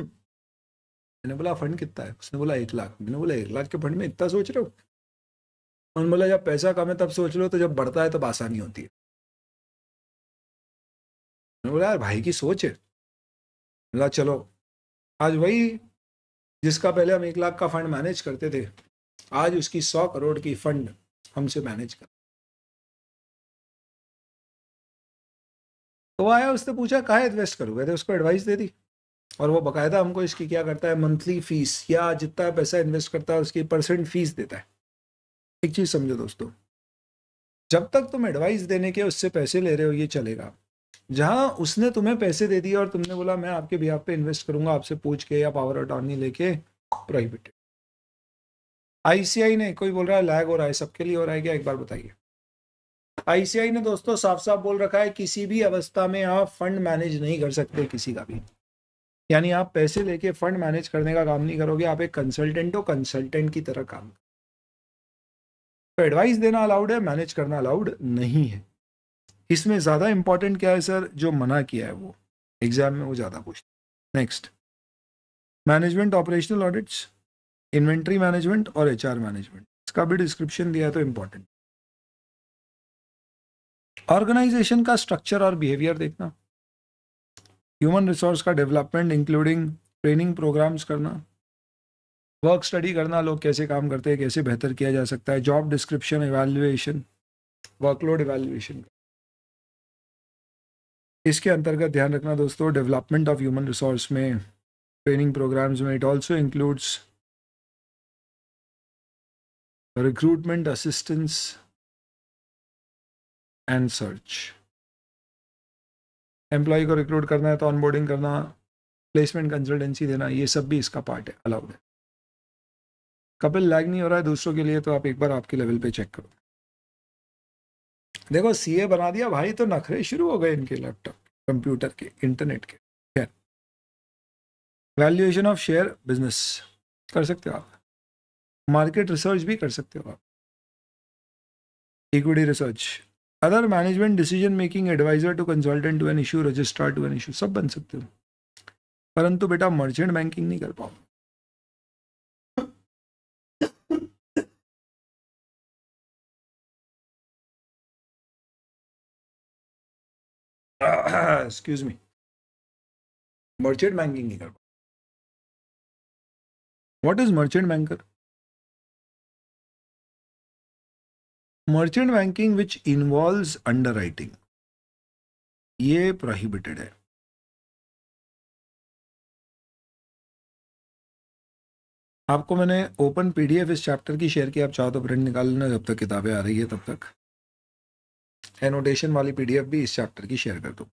मैंने बोला फंड कितना है? उसने बोला एक लाख। मैंने बोला एक लाख के फंड में इतना सोच रहे हो? उन्होंने बोला जब पैसा कम है तब सोच लो, तो जब बढ़ता है तब आसानी होती है। मैंने बोला यार भाई की सोच है। बोला चलो आज वही जिसका पहले हम एक लाख का फंड मैनेज करते थे, आज उसकी सौ करोड़ की फंड हमसे मैनेज कर। तो आया, उसने पूछा कहाँ इन्वेस्ट करोगे, तो उसको एडवाइस दे दी और वो बकायदा हमको इसकी क्या करता है, मंथली फीस या जितना पैसा इन्वेस्ट करता है उसकी परसेंट फीस देता है। एक चीज़ समझो दोस्तों, जब तक तुम एडवाइस देने के उससे पैसे ले रहे हो ये चलेगा। जहाँ उसने तुम्हें पैसे दे दिए और तुमने बोला मैं आपके बिहाफ पे इन्वेस्ट करूंगा आपसे पूछ के या पावर अटॉर्नी लेके प्राइवेट। आईसीआई ने, कोई बोल रहा है लैग हो रहा है, सबके लिए हो रहा है क्या? एक बार बताइए। आईसीआई ने दोस्तों साफ साफ बोल रखा है किसी भी अवस्था में आप फंड मैनेज नहीं कर सकते किसी का भी, यानी आप पैसे लेके फंड मैनेज करने का काम नहीं करोगे, आप एक कंसल्टेंट हो, कंसल्टेंट की तरह काम। तो एडवाइस देना अलाउड है, मैनेज करना अलाउड नहीं है। इसमें ज़्यादा इंपॉर्टेंट क्या है सर? जो मना किया है वो एग्जाम में वो ज़्यादा पूछते। Next, management operational audits, inventory management और एच आर मैनेजमेंट, इसका भी डिस्क्रिप्शन दिया है तो इम्पोर्टेंट। ऑर्गेनाइजेशन का स्ट्रक्चर और बिहेवियर देखना, ह्यूमन रिसोर्स का डेवलपमेंट इंक्लूडिंग ट्रेनिंग प्रोग्राम्स करना, वर्क स्टडी करना, लोग कैसे काम करते हैं, कैसे बेहतर किया जा सकता है, job description evaluation, workload evaluation, इसके अंतर्गत ध्यान रखना दोस्तों डेवलपमेंट ऑफ ह्यूमन रिसोर्स में, ट्रेनिंग प्रोग्राम्स में। It also includes recruitment assistance and search. Employ को रिक्रूट करना है तो ऑनबोर्डिंग करना, प्लेसमेंट कंसल्टेंसी देना, ये सब भी इसका पार्ट है, अलाउड है। कपिल लैग नहीं हो रहा है दूसरों के लिए तो आप एक बार आपके लेवल पे चेक करो। देखो सीए बना दिया भाई तो नखरे शुरू हो गए इनके लैपटॉप कंप्यूटर के, इंटरनेट के। खैर, वैल्यूएशन ऑफ शेयर बिजनेस कर सकते हो आप, मार्केट रिसर्च भी कर सकते हो आप, equity research, other management decision making, adviser to consultant to an issue, registrar to an issue, सब बन सकते हो, परंतु बेटा मर्चेंट बैंकिंग नहीं कर पाओ। एक्सक्यूज मी, मर्चेंट बैंकिंग नहीं कर पाओ। What is merchant banker? Merchant banking which involves underwriting, ये प्रोहिबिटेड है। आपको मैंने ओपन पीडीएफ इस चैप्टर की शेयर की, आप चाहो तो प्रिंट निकाल लेना जब तक किताबें आ रही है तब तक। एनोटेशन वाली पीडीएफ भी इस चैप्टर की शेयर कर दो।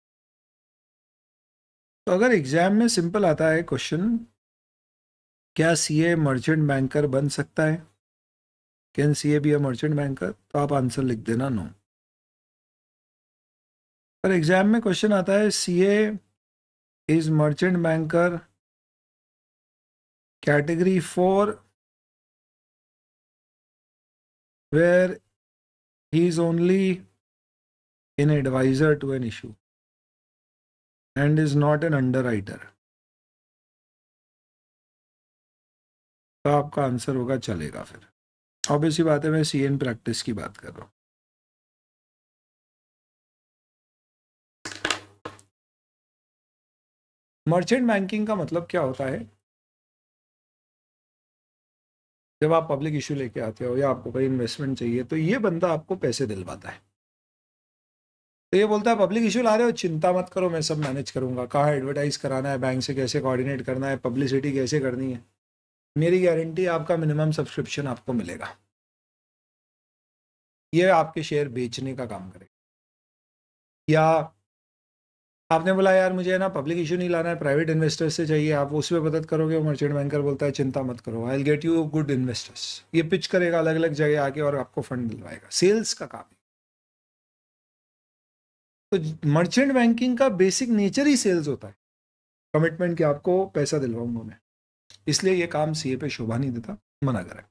तो अगर एग्जाम में सिंपल आता है क्वेश्चन, क्या सीए मर्चेंट बैंकर बन सकता है, can CA be a merchant banker, तो आप आंसर लिख देना नो। पर एग्जाम में क्वेश्चन आता है CA is merchant banker category four where he is only an adviser to an issue and is not an underwriter, तो आपका आंसर होगा चलेगा। फिर ऑब्वियसली बात है मैं सी एन प्रैक्टिस की बात कर रहा हूँ। मर्चेंट बैंकिंग का मतलब क्या होता है? जब आप पब्लिक इश्यू लेके आते हो या आपको कोई इन्वेस्टमेंट चाहिए तो ये बंदा आपको पैसे दिलवाता है, तो ये बोलता है पब्लिक इश्यू ला रहे हो चिंता मत करो मैं सब मैनेज करूंगा, कहाँ एडवर्टाइज कराना है, बैंक से कैसे कोऑर्डिनेट करना है, पब्लिसिटी कैसे करनी है, मेरी गारंटी आपका मिनिमम सब्सक्रिप्शन आपको मिलेगा। यह आपके शेयर बेचने का काम करेगा। या आपने बोला यार मुझे है ना पब्लिक इश्यू नहीं लाना है, प्राइवेट इन्वेस्टर्स से चाहिए, आप उसमें मदद करोगे। मर्चेंट बैंकर बोलता है चिंता मत करो, I will get you good investors. ये पिच करेगा अलग अलग जगह आके और आपको फंड दिलवाएगा, सेल्स का काम है। तो मर्चेंट बैंकिंग का बेसिक नेचर ही सेल्स होता है। कमिटमेंट कि आपको पैसा दिलवाऊंगा मैं, इसलिए ये काम सीए पे शोभा नहीं देता, मना करें।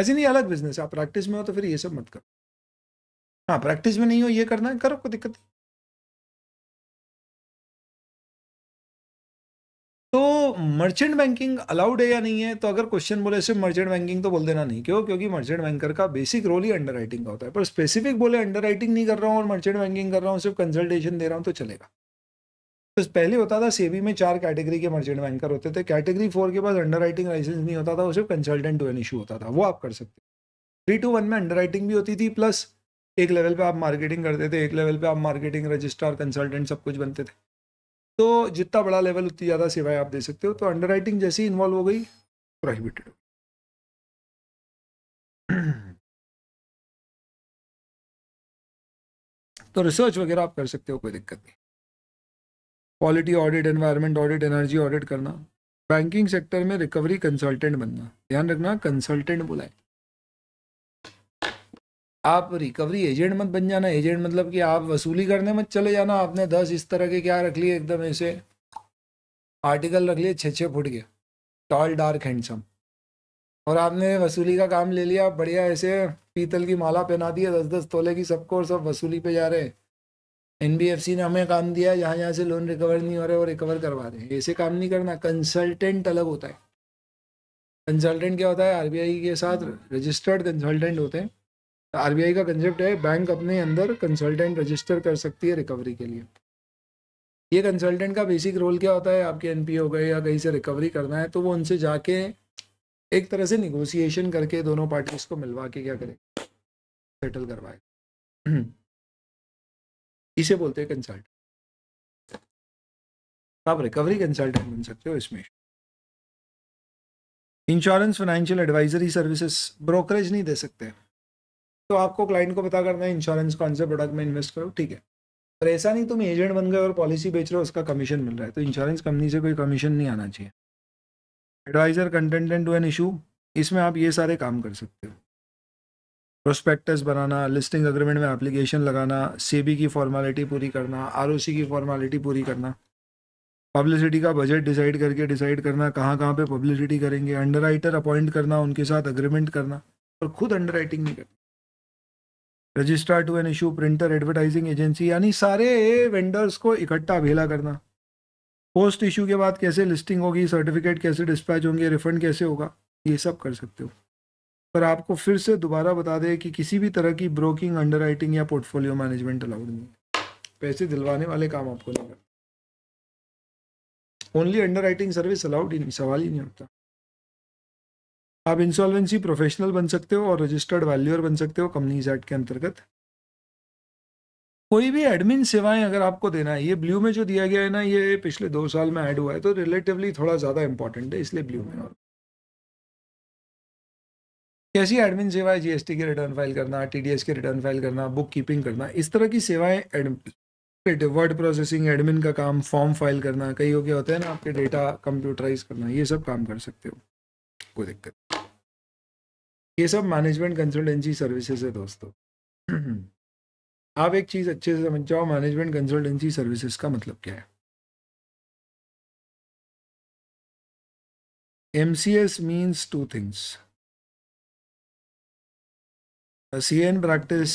ऐसे नहीं, अलग बिजनेस है, आप प्रैक्टिस में हो तो फिर ये सब मत करो। हाँ, प्रैक्टिस में नहीं हो, ये करना है करो, कोई दिक्कत नहीं। तो मर्चेंट बैंकिंग अलाउड है या नहीं है, तो अगर क्वेश्चन बोले सिर्फ मर्चेंट बैंकिंग तो बोल देना नहीं, क्यों? क्योंकि मर्चेंट बैंकर का बेसिक रोल ही अंडरराइटिंग का होता है। पर स्पेसिफिक बोले अंडरराइटिंग नहीं कर रहा हूँ और मर्चेंट बैंकिंग कर रहा हूँ, सिर्फ कंसल्टेशन दे रहा हूँ, तो चलेगा। तो पहले होता था सेबी में चार कैटेगरी के मर्चेंट बैंकर होते थे। कैटेगरी फोर के पास अंडरराइटिंग लाइसेंस नहीं होता था, वो सिर्फ कंसल्टेंट टू एन इशू होता था, वो आप कर सकते। थ्री टू वन में अंडरराइटिंग भी होती थी, प्लस एक लेवल पे आप मार्केटिंग करते थे, एक लेवल पे आप मार्केटिंग रजिस्ट्रार कंसल्टेंट सब कुछ बनते थे। तो जितना बड़ा लेवल उतनी ज़्यादा सेवाएं आप दे सकते हो। तो अंडरराइटिंग जैसे ही इन्वॉल्व हो गई, प्रोहिबिटेड हो गई। तो रिसर्च वगैरह आप कर सकते हो, कोई दिक्कत नहीं। Quality audit, environment audit, energy audit करना, बैंकिंग सेक्टर में रिकवरी कंसल्टेंट बनना। ध्यान रखना, कंसल्टेंट बुलाए, आप रिकवरी एजेंट मत बन जाना। एजेंट मतलब कि आप वसूली करने मत चले जाना। आपने दस इस तरह के क्या रख लिए, एकदम ऐसे आर्टिकल रख लिए, छः छः फुट के, टॉल डार्क हैंडसम, और आपने वसूली का काम ले लिया। बढ़िया ऐसे पीतल की माला पहना दी है दस दस तोले की सबको, और सब वसूली पे जा रहे हैं। एनबीएफसी ने हमें काम दिया, जहाँ जहाँ से लोन रिकवर नहीं हो रहे वो रिकवर करवा रहे हैं। ऐसे काम नहीं करना। कंसल्टेंट अलग होता है। कंसल्टेंट क्या होता है? आरबीआई के साथ रजिस्टर्ड कंसल्टेंट होते हैं। आरबीआई का कंसेप्ट है, बैंक अपने अंदर कंसल्टेंट रजिस्टर कर सकती है रिकवरी के लिए। ये कंसल्टेंट का बेसिक रोल क्या होता है? आपके एनपीए हो गए या कहीं से रिकवरी करना है तो वो उनसे जाके एक तरह से निगोशिएशन करके दोनों पार्टीज को मिलवा के क्या करेगा, सेटल करवाएगा। इसे बोलते हैं कंसल्टेंट। आप रिकवरी कंसल्टेंट बन सकते हो। इसमें insurance, financial advisory services, brokerage नहीं दे सकते, तो आपको क्लाइंट को पता करना है इंश्योरेंस कौन से प्रोडक्ट में इन्वेस्ट करो, ठीक है। पर ऐसा नहीं तुम एजेंट बन गए और पॉलिसी बेच रहे हो, उसका कमीशन मिल रहा है, तो इंश्योरेंस कंपनी से कोई कमीशन नहीं आना चाहिए। Adviser, content to an issue, इसमें आप ये सारे काम कर सकते हो। प्रोस्पेक्टस बनाना, लिस्टिंग एग्रीमेंट में एप्लीकेशन लगाना, सेबी की फॉर्मेलिटी पूरी करना, आरओसी की फॉर्मेलिटी पूरी करना, पब्लिसिटी का बजट डिसाइड करके डिसाइड करना कहाँ कहाँ पर पब्लिसिटी करेंगे, अंडरराइटर अपॉइंट करना, उनके साथ एग्रीमेंट करना, और खुद अंडरराइटिंग नहीं करना। Registrar to an issue, printer, advertising agency, यानी सारे वेंडर्स को इकट्ठा भेला करना। पोस्ट इशू के बाद कैसे लिस्टिंग होगी, सर्टिफिकेट कैसे डिस्पैच होंगे, रिफंड कैसे होगा, ये सब कर सकते हो। पर आपको फिर से दोबारा बता दें कि किसी भी तरह की ब्रोकिंग, अंडरराइटिंग या पोर्टफोलियो मैनेजमेंट अलाउड नहीं है। पैसे दिलवाने वाले काम आपको नहीं करना। ओनली अंडरराइटिंग सर्विस अलाउड ही नहीं, सवाल ही नहीं उठता। आप इंसॉल्वेंसी प्रोफेशनल बन सकते हो और रजिस्टर्ड वैल्यूअर बन सकते हो कंपनीज एक्ट के अंतर्गत। कोई भी एडमिन सेवाएं अगर आपको देना है, ये ब्लू में जो दिया गया है ना, ये पिछले दो साल में ऐड हुआ है, तो रिलेटिवली थोड़ा ज़्यादा इंपॉर्टेंट है, इसलिए ब्लू में। और कैसी एडमिन सेवाएं? जीएसटी की रिटर्न फाइल करना, टीडीएस की रिटर्न फाइल करना, बुक कीपिंग करना, इस तरह की सेवाएं। एडमिन, वर्ड प्रोसेसिंग, एडमिन का काम, फॉर्म फाइल करना, कई हो गया होता है ना आपके, डेटा कंप्यूटराइज करना, ये सब काम कर सकते हो, कोई दिक्कत। ये सब मैनेजमेंट कंसल्टेंसी सर्विसेज है दोस्तों। आप एक चीज़ अच्छे से समझ जाओ, मैनेजमेंट कंसल्टेंसी सर्विसेज का मतलब क्या है। MCS means two things, CA in practice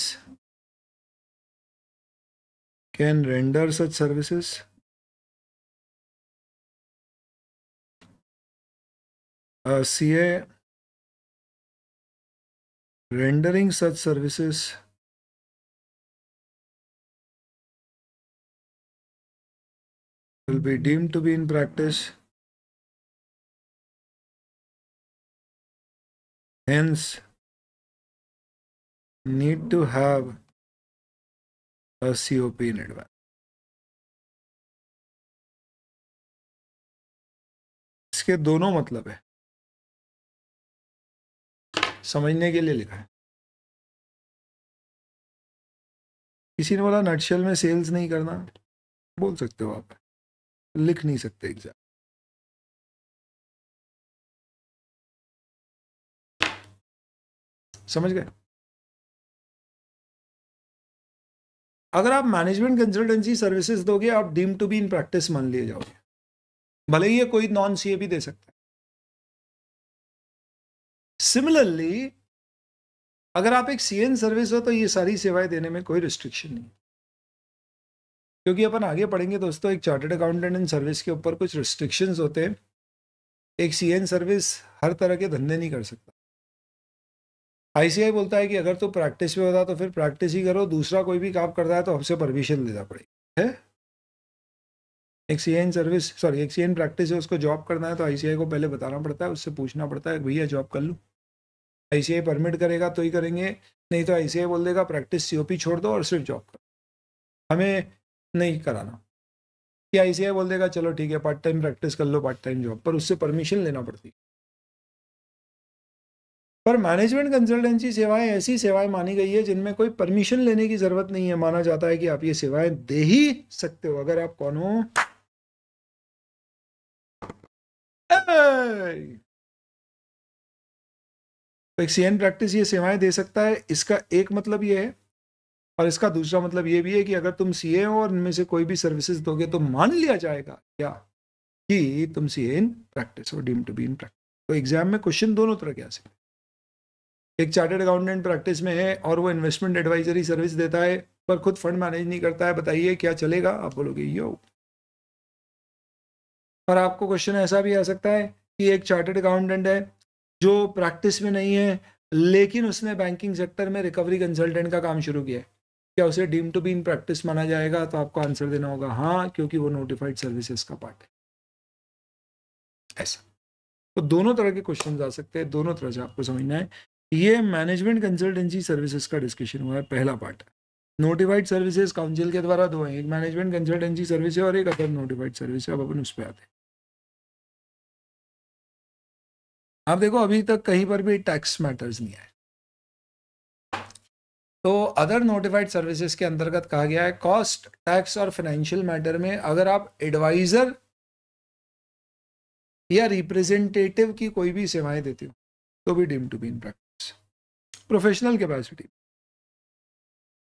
can render such services, CA rendering such services will be deemed to be in practice, hence need to have a C O P in advance. इसके दोनों मतलब है, समझने के लिए लिखा है। किसी ने बोला नटशेल में सेल्स नहीं करना, बोल सकते हो आप, लिख नहीं सकते एग्जैक्ट। समझ गए? अगर आप मैनेजमेंट कंसल्टेंसी सर्विसेज दोगे, आप deem to be in practice मान लिए जाओगे, भले ही ये कोई नॉन सीए भी दे सकता है। सिमिलरली अगर आप एक सीएन सर्विस हो तो ये सारी सेवाएं देने में कोई रिस्ट्रिक्शन नहीं, क्योंकि अपन आगे पढ़ेंगे दोस्तों एक चार्टर्ड अकाउंटेंट एंड सर्विस के ऊपर कुछ रिस्ट्रिक्शंस होते हैं। एक सीएन सर्विस हर तरह के धंधे नहीं कर सकता। आईसीआई बोलता है कि अगर तू प्रैक्टिस में होता तो फिर प्रैक्टिस ही करो, दूसरा कोई भी काम करता है तो हमसे परमिशन लेना पड़ेगी। है एक सीएन सर्विस सॉरी एक सीएन प्रैक्टिस है, उसको जॉब करना है तो आईसीआई को पहले बताना पड़ता है, उससे पूछना पड़ता है भैया जॉब कर लूँ, आईसीआई परमिट करेगा तो ही करेंगे, नहीं तो आईसीआई बोल देगा प्रैक्टिस सीओपी छोड़ दो और सिर्फ जॉब करो, हमें नहीं कराना। कि आईसीआई बोल देगा चलो ठीक है पार्ट टाइम प्रैक्टिस कर लो, पार्ट टाइम जॉब, पर उससे परमिशन लेना पड़ती है। पर मैनेजमेंट कंसल्टेंसी सेवाएं ऐसी सेवाएं मानी गई है जिनमें कोई परमिशन लेने की जरूरत नहीं है, माना जाता है कि आप ये सेवाएं दे ही सकते हो अगर आप कौन हो। तो एक सीएन प्रैक्टिस ये सेवाएं दे सकता है, इसका एक मतलब ये है, और इसका दूसरा मतलब ये भी है कि अगर तुम सीए हो और इनमें से कोई भी सर्विसेज दोगे तो मान लिया जाएगा क्या कि तुम सीए इन प्रैक्टिस हो, deemed to be in practice. तो एग्जाम में क्वेश्चन दोनों तरह के आ सकते हैं, एक चार्टर्ड अकाउंटेंट प्रैक्टिस में है और वो इन्वेस्टमेंट एडवाइजरी सर्विस देता है पर खुद फंड मैनेज नहीं करता है, बताइए क्या चलेगा? आप बोलोगे यो। और आपको क्वेश्चन ऐसा भी आ सकता है कि एक चार्टर्ड अकाउंटेंट है जो प्रैक्टिस में नहीं है लेकिन उसने बैंकिंग सेक्टर में रिकवरी कंसल्टेंट का काम शुरू किया है, क्या उसे deemed to be in practice माना जाएगा? तो आपको आंसर देना होगा हाँ, क्योंकि वो नोटिफाइड सर्विसेज का पार्ट है। ऐसा तो दोनों तरह के क्वेश्चन आ सकते हैं, दोनों तरह से आपको समझना है। ये मैनेजमेंट कंसल्टेंसी सर्विसेज का डिस्कशन हुआ है, पहला पार्ट। नोटिफाइड सर्विसेज काउंसिल के द्वारा दो हैं, एक मैनेजमेंट कंसल्टेंसी सर्विस है और एक अदर नोटिफाइड सर्विस है। अब अपन उस पर आते हैं। आप देखो अभी तक कहीं पर भी टैक्स मैटर्स नहीं आए। तो अदर नोटिफाइड सर्विसेज के अंतर्गत कहा गया है कॉस्ट, टैक्स और फाइनेंशियल मैटर में अगर आप एडवाइजर या रिप्रेजेंटेटिव की कोई भी सेवाएं देते हो तो भी deemed to be in practice. Professional capacity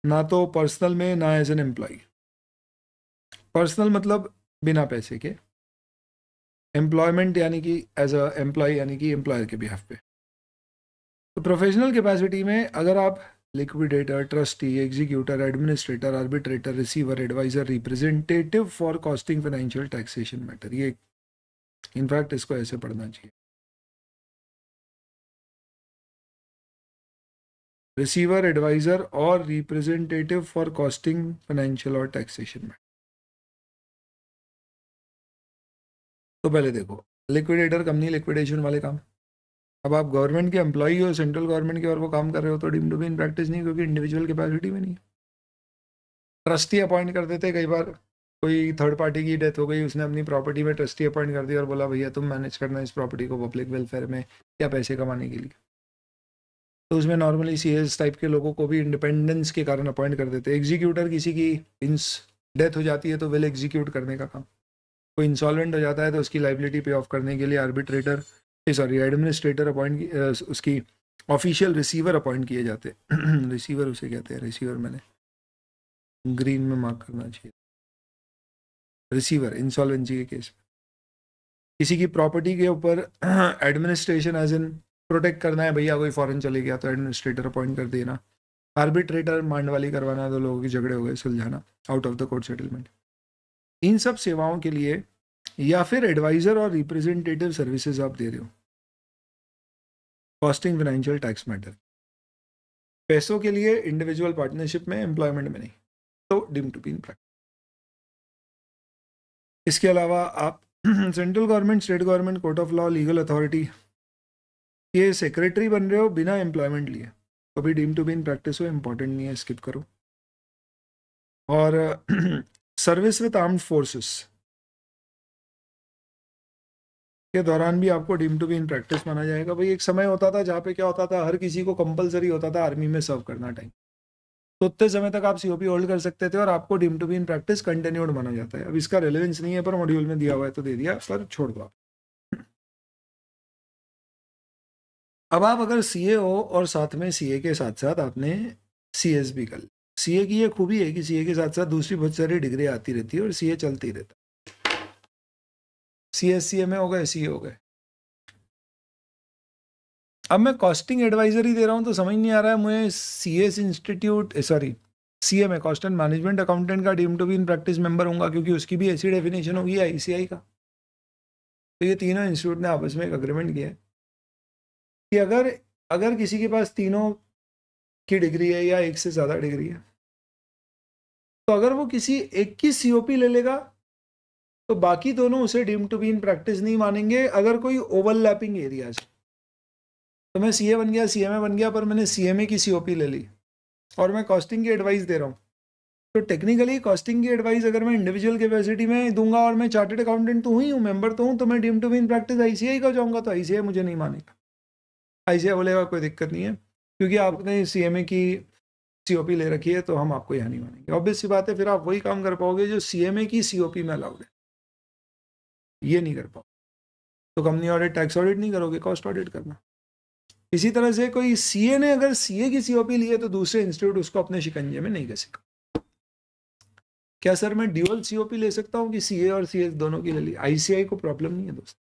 ना तो पर्सनल में ना एज एन एम्प्लॉय। पर्सनल मतलब बिना पैसे के, एम्प्लॉयमेंट यानी कि एज अ एम्प्लॉय यानी कि एम्प्लॉयर के बिहाफ पे। तो प्रोफेशनल कैपेसिटी में अगर आप liquidator, trustee, executor, administrator, arbitrator, receiver, adviser, representative for costing, financial, taxation matter, ये इनफैक्ट इसको ऐसे पढ़ना चाहिए। रिसीवर, एडवाइजर और रिप्रेजेंटेटिव फॉर कॉस्टिंग, फाइनेंशियल और टैक्सेशन में। तो पहले देखो लिक्विडेटर कंपनी लिक्विडेशन वाले काम। अब आप गवर्नमेंट के एम्प्लॉई हो, सेंट्रल गवर्नमेंट के, और वो काम कर रहे हो तो deemed to be in practice नहीं, क्योंकि इंडिविजुअल कैपेसिटी में नहीं। ट्रस्टी अपॉइंट कर देते कई बार, कोई थर्ड पार्टी की डेथ हो गई, उसने अपनी प्रॉपर्टी में ट्रस्टी अपॉइंट कर दिया और बोला भैया तुम मैनेज करना इस प्रॉपर्टी को पब्लिक वेलफेयर में या पैसे कमाने के लिए। तो उसमें नॉर्मली सीएस टाइप के लोगों को भी इंडिपेंडेंस के कारण अपॉइंट कर देते हैं। एग्जीक्यूटर, किसी की इंस डेथ हो जाती है तो विल एग्जीक्यूट करने का काम, कोई इंसॉल्वेंट हो जाता है तो उसकी लाइबिलिटी पे ऑफ करने के लिए आर्बिट्रेटर सॉरी एडमिनिस्ट्रेटर अपॉइंट, उसकी ऑफिशियल रिसीवर अपॉइंट किए जाते हैं। रिसीवर उसे कहते हैं, रिसीवर मैंने ग्रीन में मार्क करना चाहिए, रिसीवर इंसॉल्वेंसी के केस में। किसी की प्रॉपर्टी के ऊपर एडमिनिस्ट्रेशन एज इन प्रोटेक्ट करना है, भैया कोई फॉरेन चले गया तो एडमिनिस्ट्रेटर अपॉइंट कर देना। आर्बिट्रेटर, मांडवाली करवाना है तो लोगों के झगड़े हो गए सुलझाना, out of the court settlement. इन सब सेवाओं के लिए या फिर एडवाइजर और रिप्रेजेंटेटिव सर्विसेज आप दे रहे हो कॉस्टिंग, फाइनेंशियल, टैक्स मैटर। पैसों के लिए इंडिविजुअल पार्टनरशिप में, एम्प्लॉयमेंट में नहीं, तो deemed to be in practice. इसके अलावा आप central government, state government, court of law, legal authority ये सेक्रेटरी बन रहे हो बिना एम्प्लॉयमेंट लिए, अभी deem to be in practice हो, इम्पोर्टेंट नहीं है, स्किप करो। और सर्विस विद आर्म्ड फोर्सेस के दौरान भी आपको deem to be in practice माना जाएगा। भाई एक समय होता था जहाँ पे क्या होता था, हर किसी को कंपलसरी होता था आर्मी में सर्व करना टाइम, तो उतने समय तक आप सीओपी होल्ड कर सकते थे और आपको deem to be in practice continued माना जाता है। अब इसका रेलिवेंस नहीं है पर मॉड्यूल में दिया हुआ है तो दे दिया, पर छोड़ दो आप। अब आप अगर सीए हो और साथ में सीए के साथ साथ आपने सीएस भी कर, सीए की ये खूबी है कि सीए के साथ साथ दूसरी बहुत सारी डिग्री आती रहती है और सीए चलती रहता है। सीए सीएमए हो गए, सीए हो गए। अब मैं कॉस्टिंग एडवाइजरी दे रहा हूँ तो समझ नहीं आ रहा है मुझे CS institute sorry CMA cost and management accountant का deem to be in practice member होगा, क्योंकि उसकी भी ऐसी डेफिनेशन होगी आईसीआई का। तो ये तीनों इंस्टीट्यूट ने आपस में एक अग्रीमेंट किया है कि अगर अगर किसी के पास तीनों की डिग्री है या एक से ज़्यादा डिग्री है, तो अगर वो किसी एक की सीओपी ले लेगा तो बाकी दोनों उसे deem to be in practice नहीं मानेंगे अगर कोई ओवरलैपिंग एरियाज। तो मैं सीए बन गया, सीएमए बन गया, पर मैंने सीएमए की सीओपी ले ली और मैं कॉस्टिंग की एडवाइस दे रहा हूँ। तो टेक्निकली कॉस्टिंग की एडवाइस अगर मैं इंडिविजुअल कैपेसिटी में दूंगा और मैं चार्टर्ड अकाउंटेंट तो ही हूँ, मेंबर तो हूँ, तो मैं deem to be in practice ICI का जाऊँगा तो आईसीआई मुझे नहीं मानेगा। आईसीआई बोलेगा कोई दिक्कत नहीं है क्योंकि आपने सीएमए की सीओपी ले रखी है तो हम आपको यहाँ नहीं मानेंगे। ऑब्वियस सी बात है, फिर आप वही काम कर पाओगे जो सीएमए की सीओपी में अलाउड है, ये नहीं कर पाओगे। तो कंपनी ऑडिट, टैक्स ऑडिट नहीं करोगे, कॉस्ट ऑडिट करना। इसी तरह से कोई सीए ने अगर सीए की सीओपी ली है तो दूसरे इंस्टीट्यूट उसको अपने शिकंजे में नहीं कसेगा। क्या सर मैं ड्यूअल सीओपी ले सकता हूँ कि सीए और सीएस दोनों की ले ली? आईसीआई को प्रॉब्लम नहीं है दोस्तों।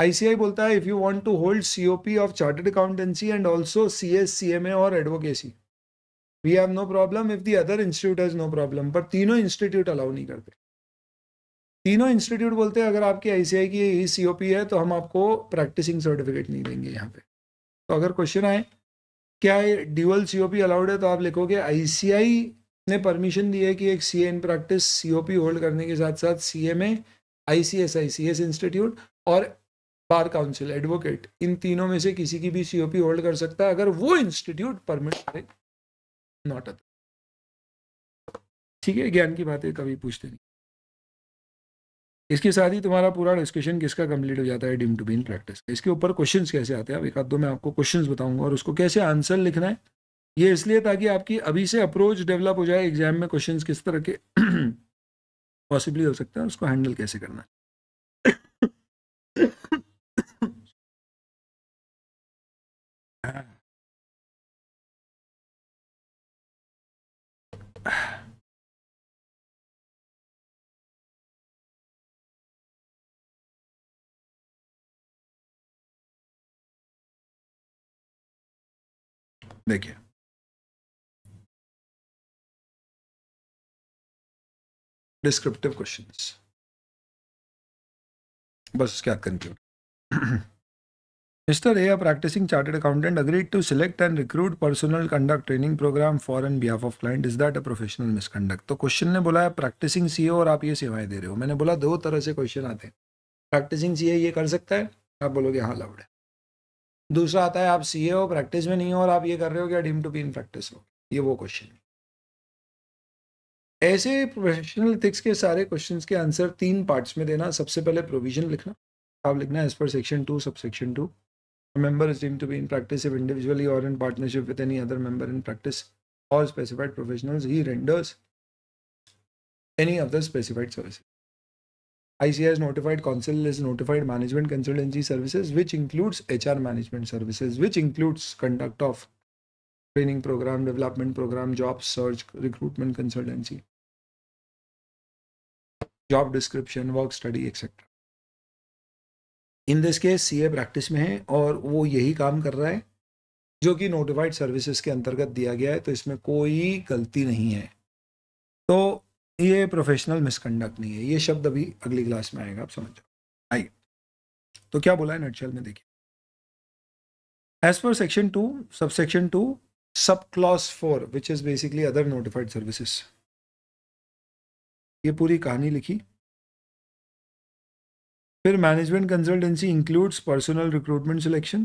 आईसीआई बोलता है if you want to hold COP of chartered accountancy and also CS, CMA और advocacy, we have no problem if the other institute has no problem. पर तीनों इंस्टीट्यूट अलाउ नहीं करते। तीनों इंस्टीट्यूट बोलते हैं अगर आपकी आईसीआई की यही सीओपी है तो हम आपको प्रैक्टिसिंग सर्टिफिकेट नहीं देंगे यहाँ पे। तो अगर क्वेश्चन आए क्या ड्यूअल सीओपी अलाउड है तो आप लिखोगे आईसीआई ने परमिशन दी है कि एक CA in practice COP hold करने के साथ साथ सीएमए, आईसीएसआई, सीएस इंस्टीट्यूट और बार काउंसिल, एडवोकेट, इन तीनों में से किसी की भी सीओपी होल्ड कर सकता है अगर वो इंस्टीट्यूट परमिट करे, नॉट अदर। ठीक है, ज्ञान की बातें कभी पूछते नहीं। इसके साथ ही तुम्हारा पूरा डिस्कशन किसका कंप्लीट हो जाता है? Deem to be in practice. इसके ऊपर क्वेश्चंस कैसे आते हैं, अब एक आध दो मैं आपको क्वेश्चंस बताऊंगा और उसको कैसे आंसर लिखना है। ये इसलिए ताकि आपकी अभी से अप्रोच डेवलप हो जाए एग्जाम में क्वेश्चंस किस तरह के पॉसिबली हो सकते हैं, उसको हैंडल कैसे करना है। देखिए डिस्क्रिप्टिव क्वेश्चंस, बस उसके बाद conclude. Mister A, practising chartered accountant, agreed to select and recruit personal conduct training program for and behalf of client. Is that a professional misconduct? तो क्वेश्चन ने बोला है प्रैक्टिसिंग सीए और आप ये सेवाएं दे रहे हो। मैंने बोला दो तरह से क्वेश्चन आते हैं। प्रैक्टिसिंग सीए ये कर सकता है, आप बोलोगे हाँ अलाउड है। दूसरा आता है आप सीए हो, प्रैक्टिस में नहीं हो और आप ये कर रहे हो क्या deem to be in practice हो, ये वो क्वेश्चन है। ऐसे प्रोफेशनल एथिक्स के सारे क्वेश्चंस के आंसर तीन पार्ट्स में देना। सबसे पहले प्रोविजन लिखना, आप लिखना है as per section two sub section two, member is deem to be in practice if individually or in partnership with any other member in practice or specified professionals he renders any of the specified service. I C A I notified council is notified management consultancy services which includes H R management services, which includes conduct of training program, development program, job search, recruitment consultancy, job description, work study, et cetera. In this case C A practice में है और वो यही काम कर रहा है जो कि notified services के अंतर्गत दिया गया है, तो इसमें कोई गलती नहीं है। तो ये प्रोफेशनल मिसकंडक्ट नहीं है। ये शब्द अभी अगली क्लास में आएगा, आप समझ जाओ। आइए तो क्या बोला है नटशेल में देखिए। As per section two sub section two sub clause four which is basically other notified services, ये पूरी कहानी लिखी। फिर management consultancy includes personnel recruitment selection,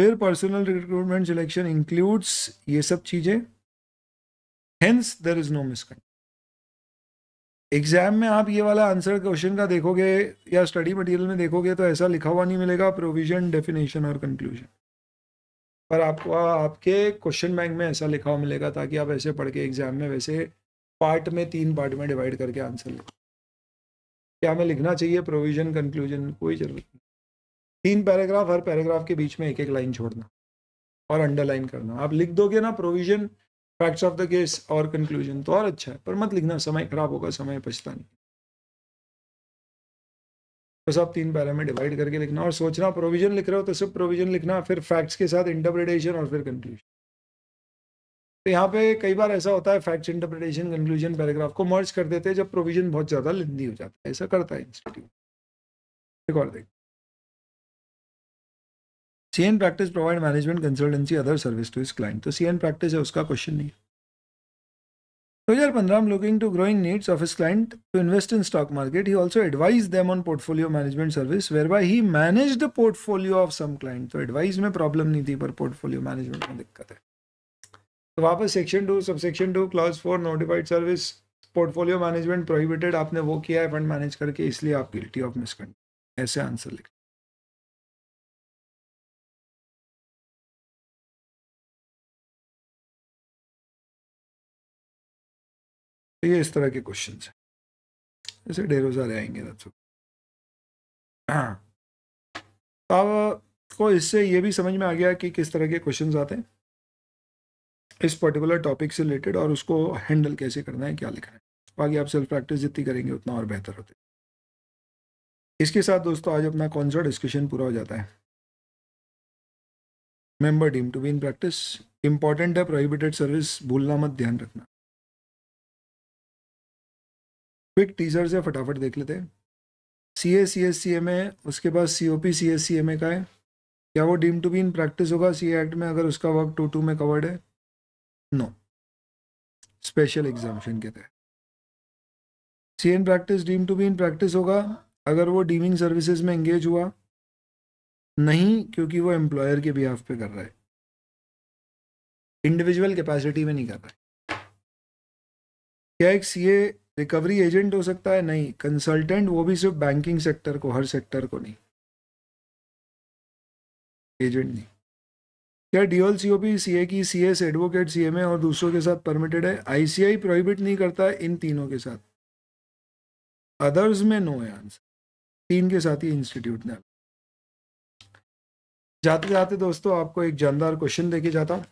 फिर पर्सनल रिक्रूटमेंट सिलेक्शन इंक्लूड्स ये सब चीजें, hence there is no misconduct. Exam में आप ये वाला आंसर क्वेश्चन का देखोगे या स्टडी मटेरियल में देखोगे तो ऐसा लिखा हुआ नहीं मिलेगा, प्रोविजन, डेफिनेशन और कंक्लूजन। पर आपको आपके क्वेश्चन बैंक में ऐसा लिखा हुआ मिलेगा ताकि आप ऐसे पढ़ के एग्जाम में वैसे पार्ट में तीन पार्ट में डिवाइड करके आंसर लिखो। क्या हमें लिखना चाहिए प्रोविजन, कंक्लूजन? कोई जरूरत नहीं। तीन पैराग्राफ, हर पैराग्राफ के बीच में एक एक लाइन छोड़ना और अंडरलाइन करना। आप लिख दोगे ना provision facts of the case और कंक्लूजन तो और अच्छा है, पर मत लिखना समय खराब होगा, समय पछता नहीं। बस आप तीन पैरा में डिवाइड करके लिखना और सोचना प्रोविजन लिख रहे हो तो सिर्फ प्रोविजन लिखना, फिर फैक्ट्स के साथ इंटरप्रिटेशन और फिर कंक्लूजन। तो यहाँ पे कई बार ऐसा होता है फैक्ट्स, इंटरप्रिटेशन, कंक्लूजन पैराग्राफ को मर्ज कर देते हैं जब प्रोविजन बहुत ज़्यादा लेंदी हो जाता है। ऐसा करता है इंस्टीट्यूट। एक और देख, सी in practice provide management consultancy other service to his client, तो सी एन प्रैक्टिस है उसका क्वेश्चन नहीं है। दो हज़ार पंद्रह में looking to growing needs of his client to invest in stock market, he also advise them on portfolio management service whereby he manage the portfolio of some client. तो advise में problem नहीं थी पर portfolio management में दिक्कत है। तो वापस section two sub section two clause four notified service portfolio management prohibited, आपने वो किया है फंड मैनेज करके, इसलिए आप गिल्टी ऑफ मिसकंडक्ट, ऐसे आंसर लिख। तो ये इस तरह के क्वेश्चंस हैं, जैसे ढेरों सारे आएंगे। हाँ, अब को इससे ये भी समझ में आ गया कि किस तरह के क्वेश्चंस आते हैं इस पर्टिकुलर टॉपिक से रिलेटेड और उसको हैंडल कैसे करना है, क्या लिखना है। बाकी आप सेल्फ प्रैक्टिस जितनी करेंगे उतना और बेहतर होते। इसके साथ दोस्तों आज अपना कौन सा डिस्कशन पूरा हो जाता है। Member team to be in practice important है, प्रोहिबिटेड सर्विस भूलना मत, ध्यान रखना। क्विक टीजर से फटाफट देख लेते हैं। सी ए सी एस सी एम ए, उसके बाद C O P C S C M A का है, क्या वो deem to be in practice होगा सी एक्ट में अगर उसका वर्क टू टू में कवर्ड है? नो, स्पेशल एग्जाम्पशन के तहत। C in practice deem to be in practice होगा अगर वो डीमिंग सर्विसेज में एंगेज हुआ नहीं, क्योंकि वो एम्प्लॉयर के बिहाफ पे कर रहा है, इंडिविजुअल कैपेसिटी में नहीं कर रहा है। क्या एक सी ए रिकवरी एजेंट हो सकता है? नहीं। कंसल्टेंट, वो भी सिर्फ बैंकिंग सेक्टर को, हर सेक्टर को नहीं, एजेंट नहीं। क्या डीओल सीओपी सीए की सीएस एडवोकेट सीएमए और दूसरों के साथ परमिटेड है? आईसीआई प्रोहिबिट नहीं करता है इन तीनों के साथ, अदर्स में नो है आंसर। तीन के साथ ही इंस्टीट्यूट ने। जाते जाते दोस्तों आपको एक जानदार क्वेश्चन देके जाता हूँ,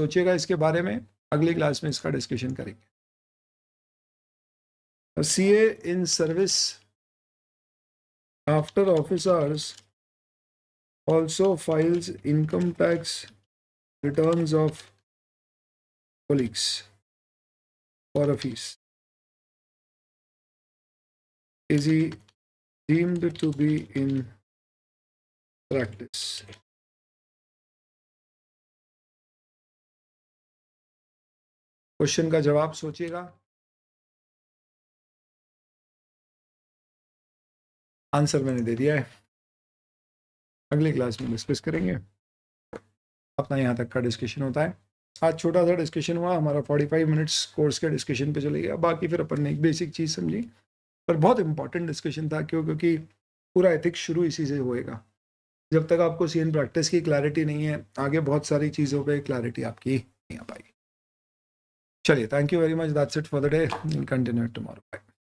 सोचिएगा इसके बारे में, अगली क्लास में इसका डिस्कशन करेंगे। CA in service after office hours also files income tax returns of colleagues for a fee, is he deemed to be in practice. Question का जवाब सोचिएगा, आंसर मैंने दे दिया है, अगली क्लास में डिस्कस करेंगे। अपना यहाँ तक का डिस्कशन होता है, आज छोटा सा डिस्कशन हुआ हमारा, पैंतालीस मिनट्स कोर्स के डिस्कशन पे चले गया। बाकी फिर अपन ने एक बेसिक चीज़ समझी, पर बहुत इंपॉर्टेंट डिस्कशन था। क्यों? क्योंकि पूरा एथिक्स शुरू इसी से होएगा। जब तक आपको सी एन प्रैक्टिस की क्लैरिटी नहीं है, आगे बहुत सारी चीज़ों पर क्लैरिटी आपकी नहीं आ पाएगी। चलिए, thank you very much, that's it for the day, continue tomorrow.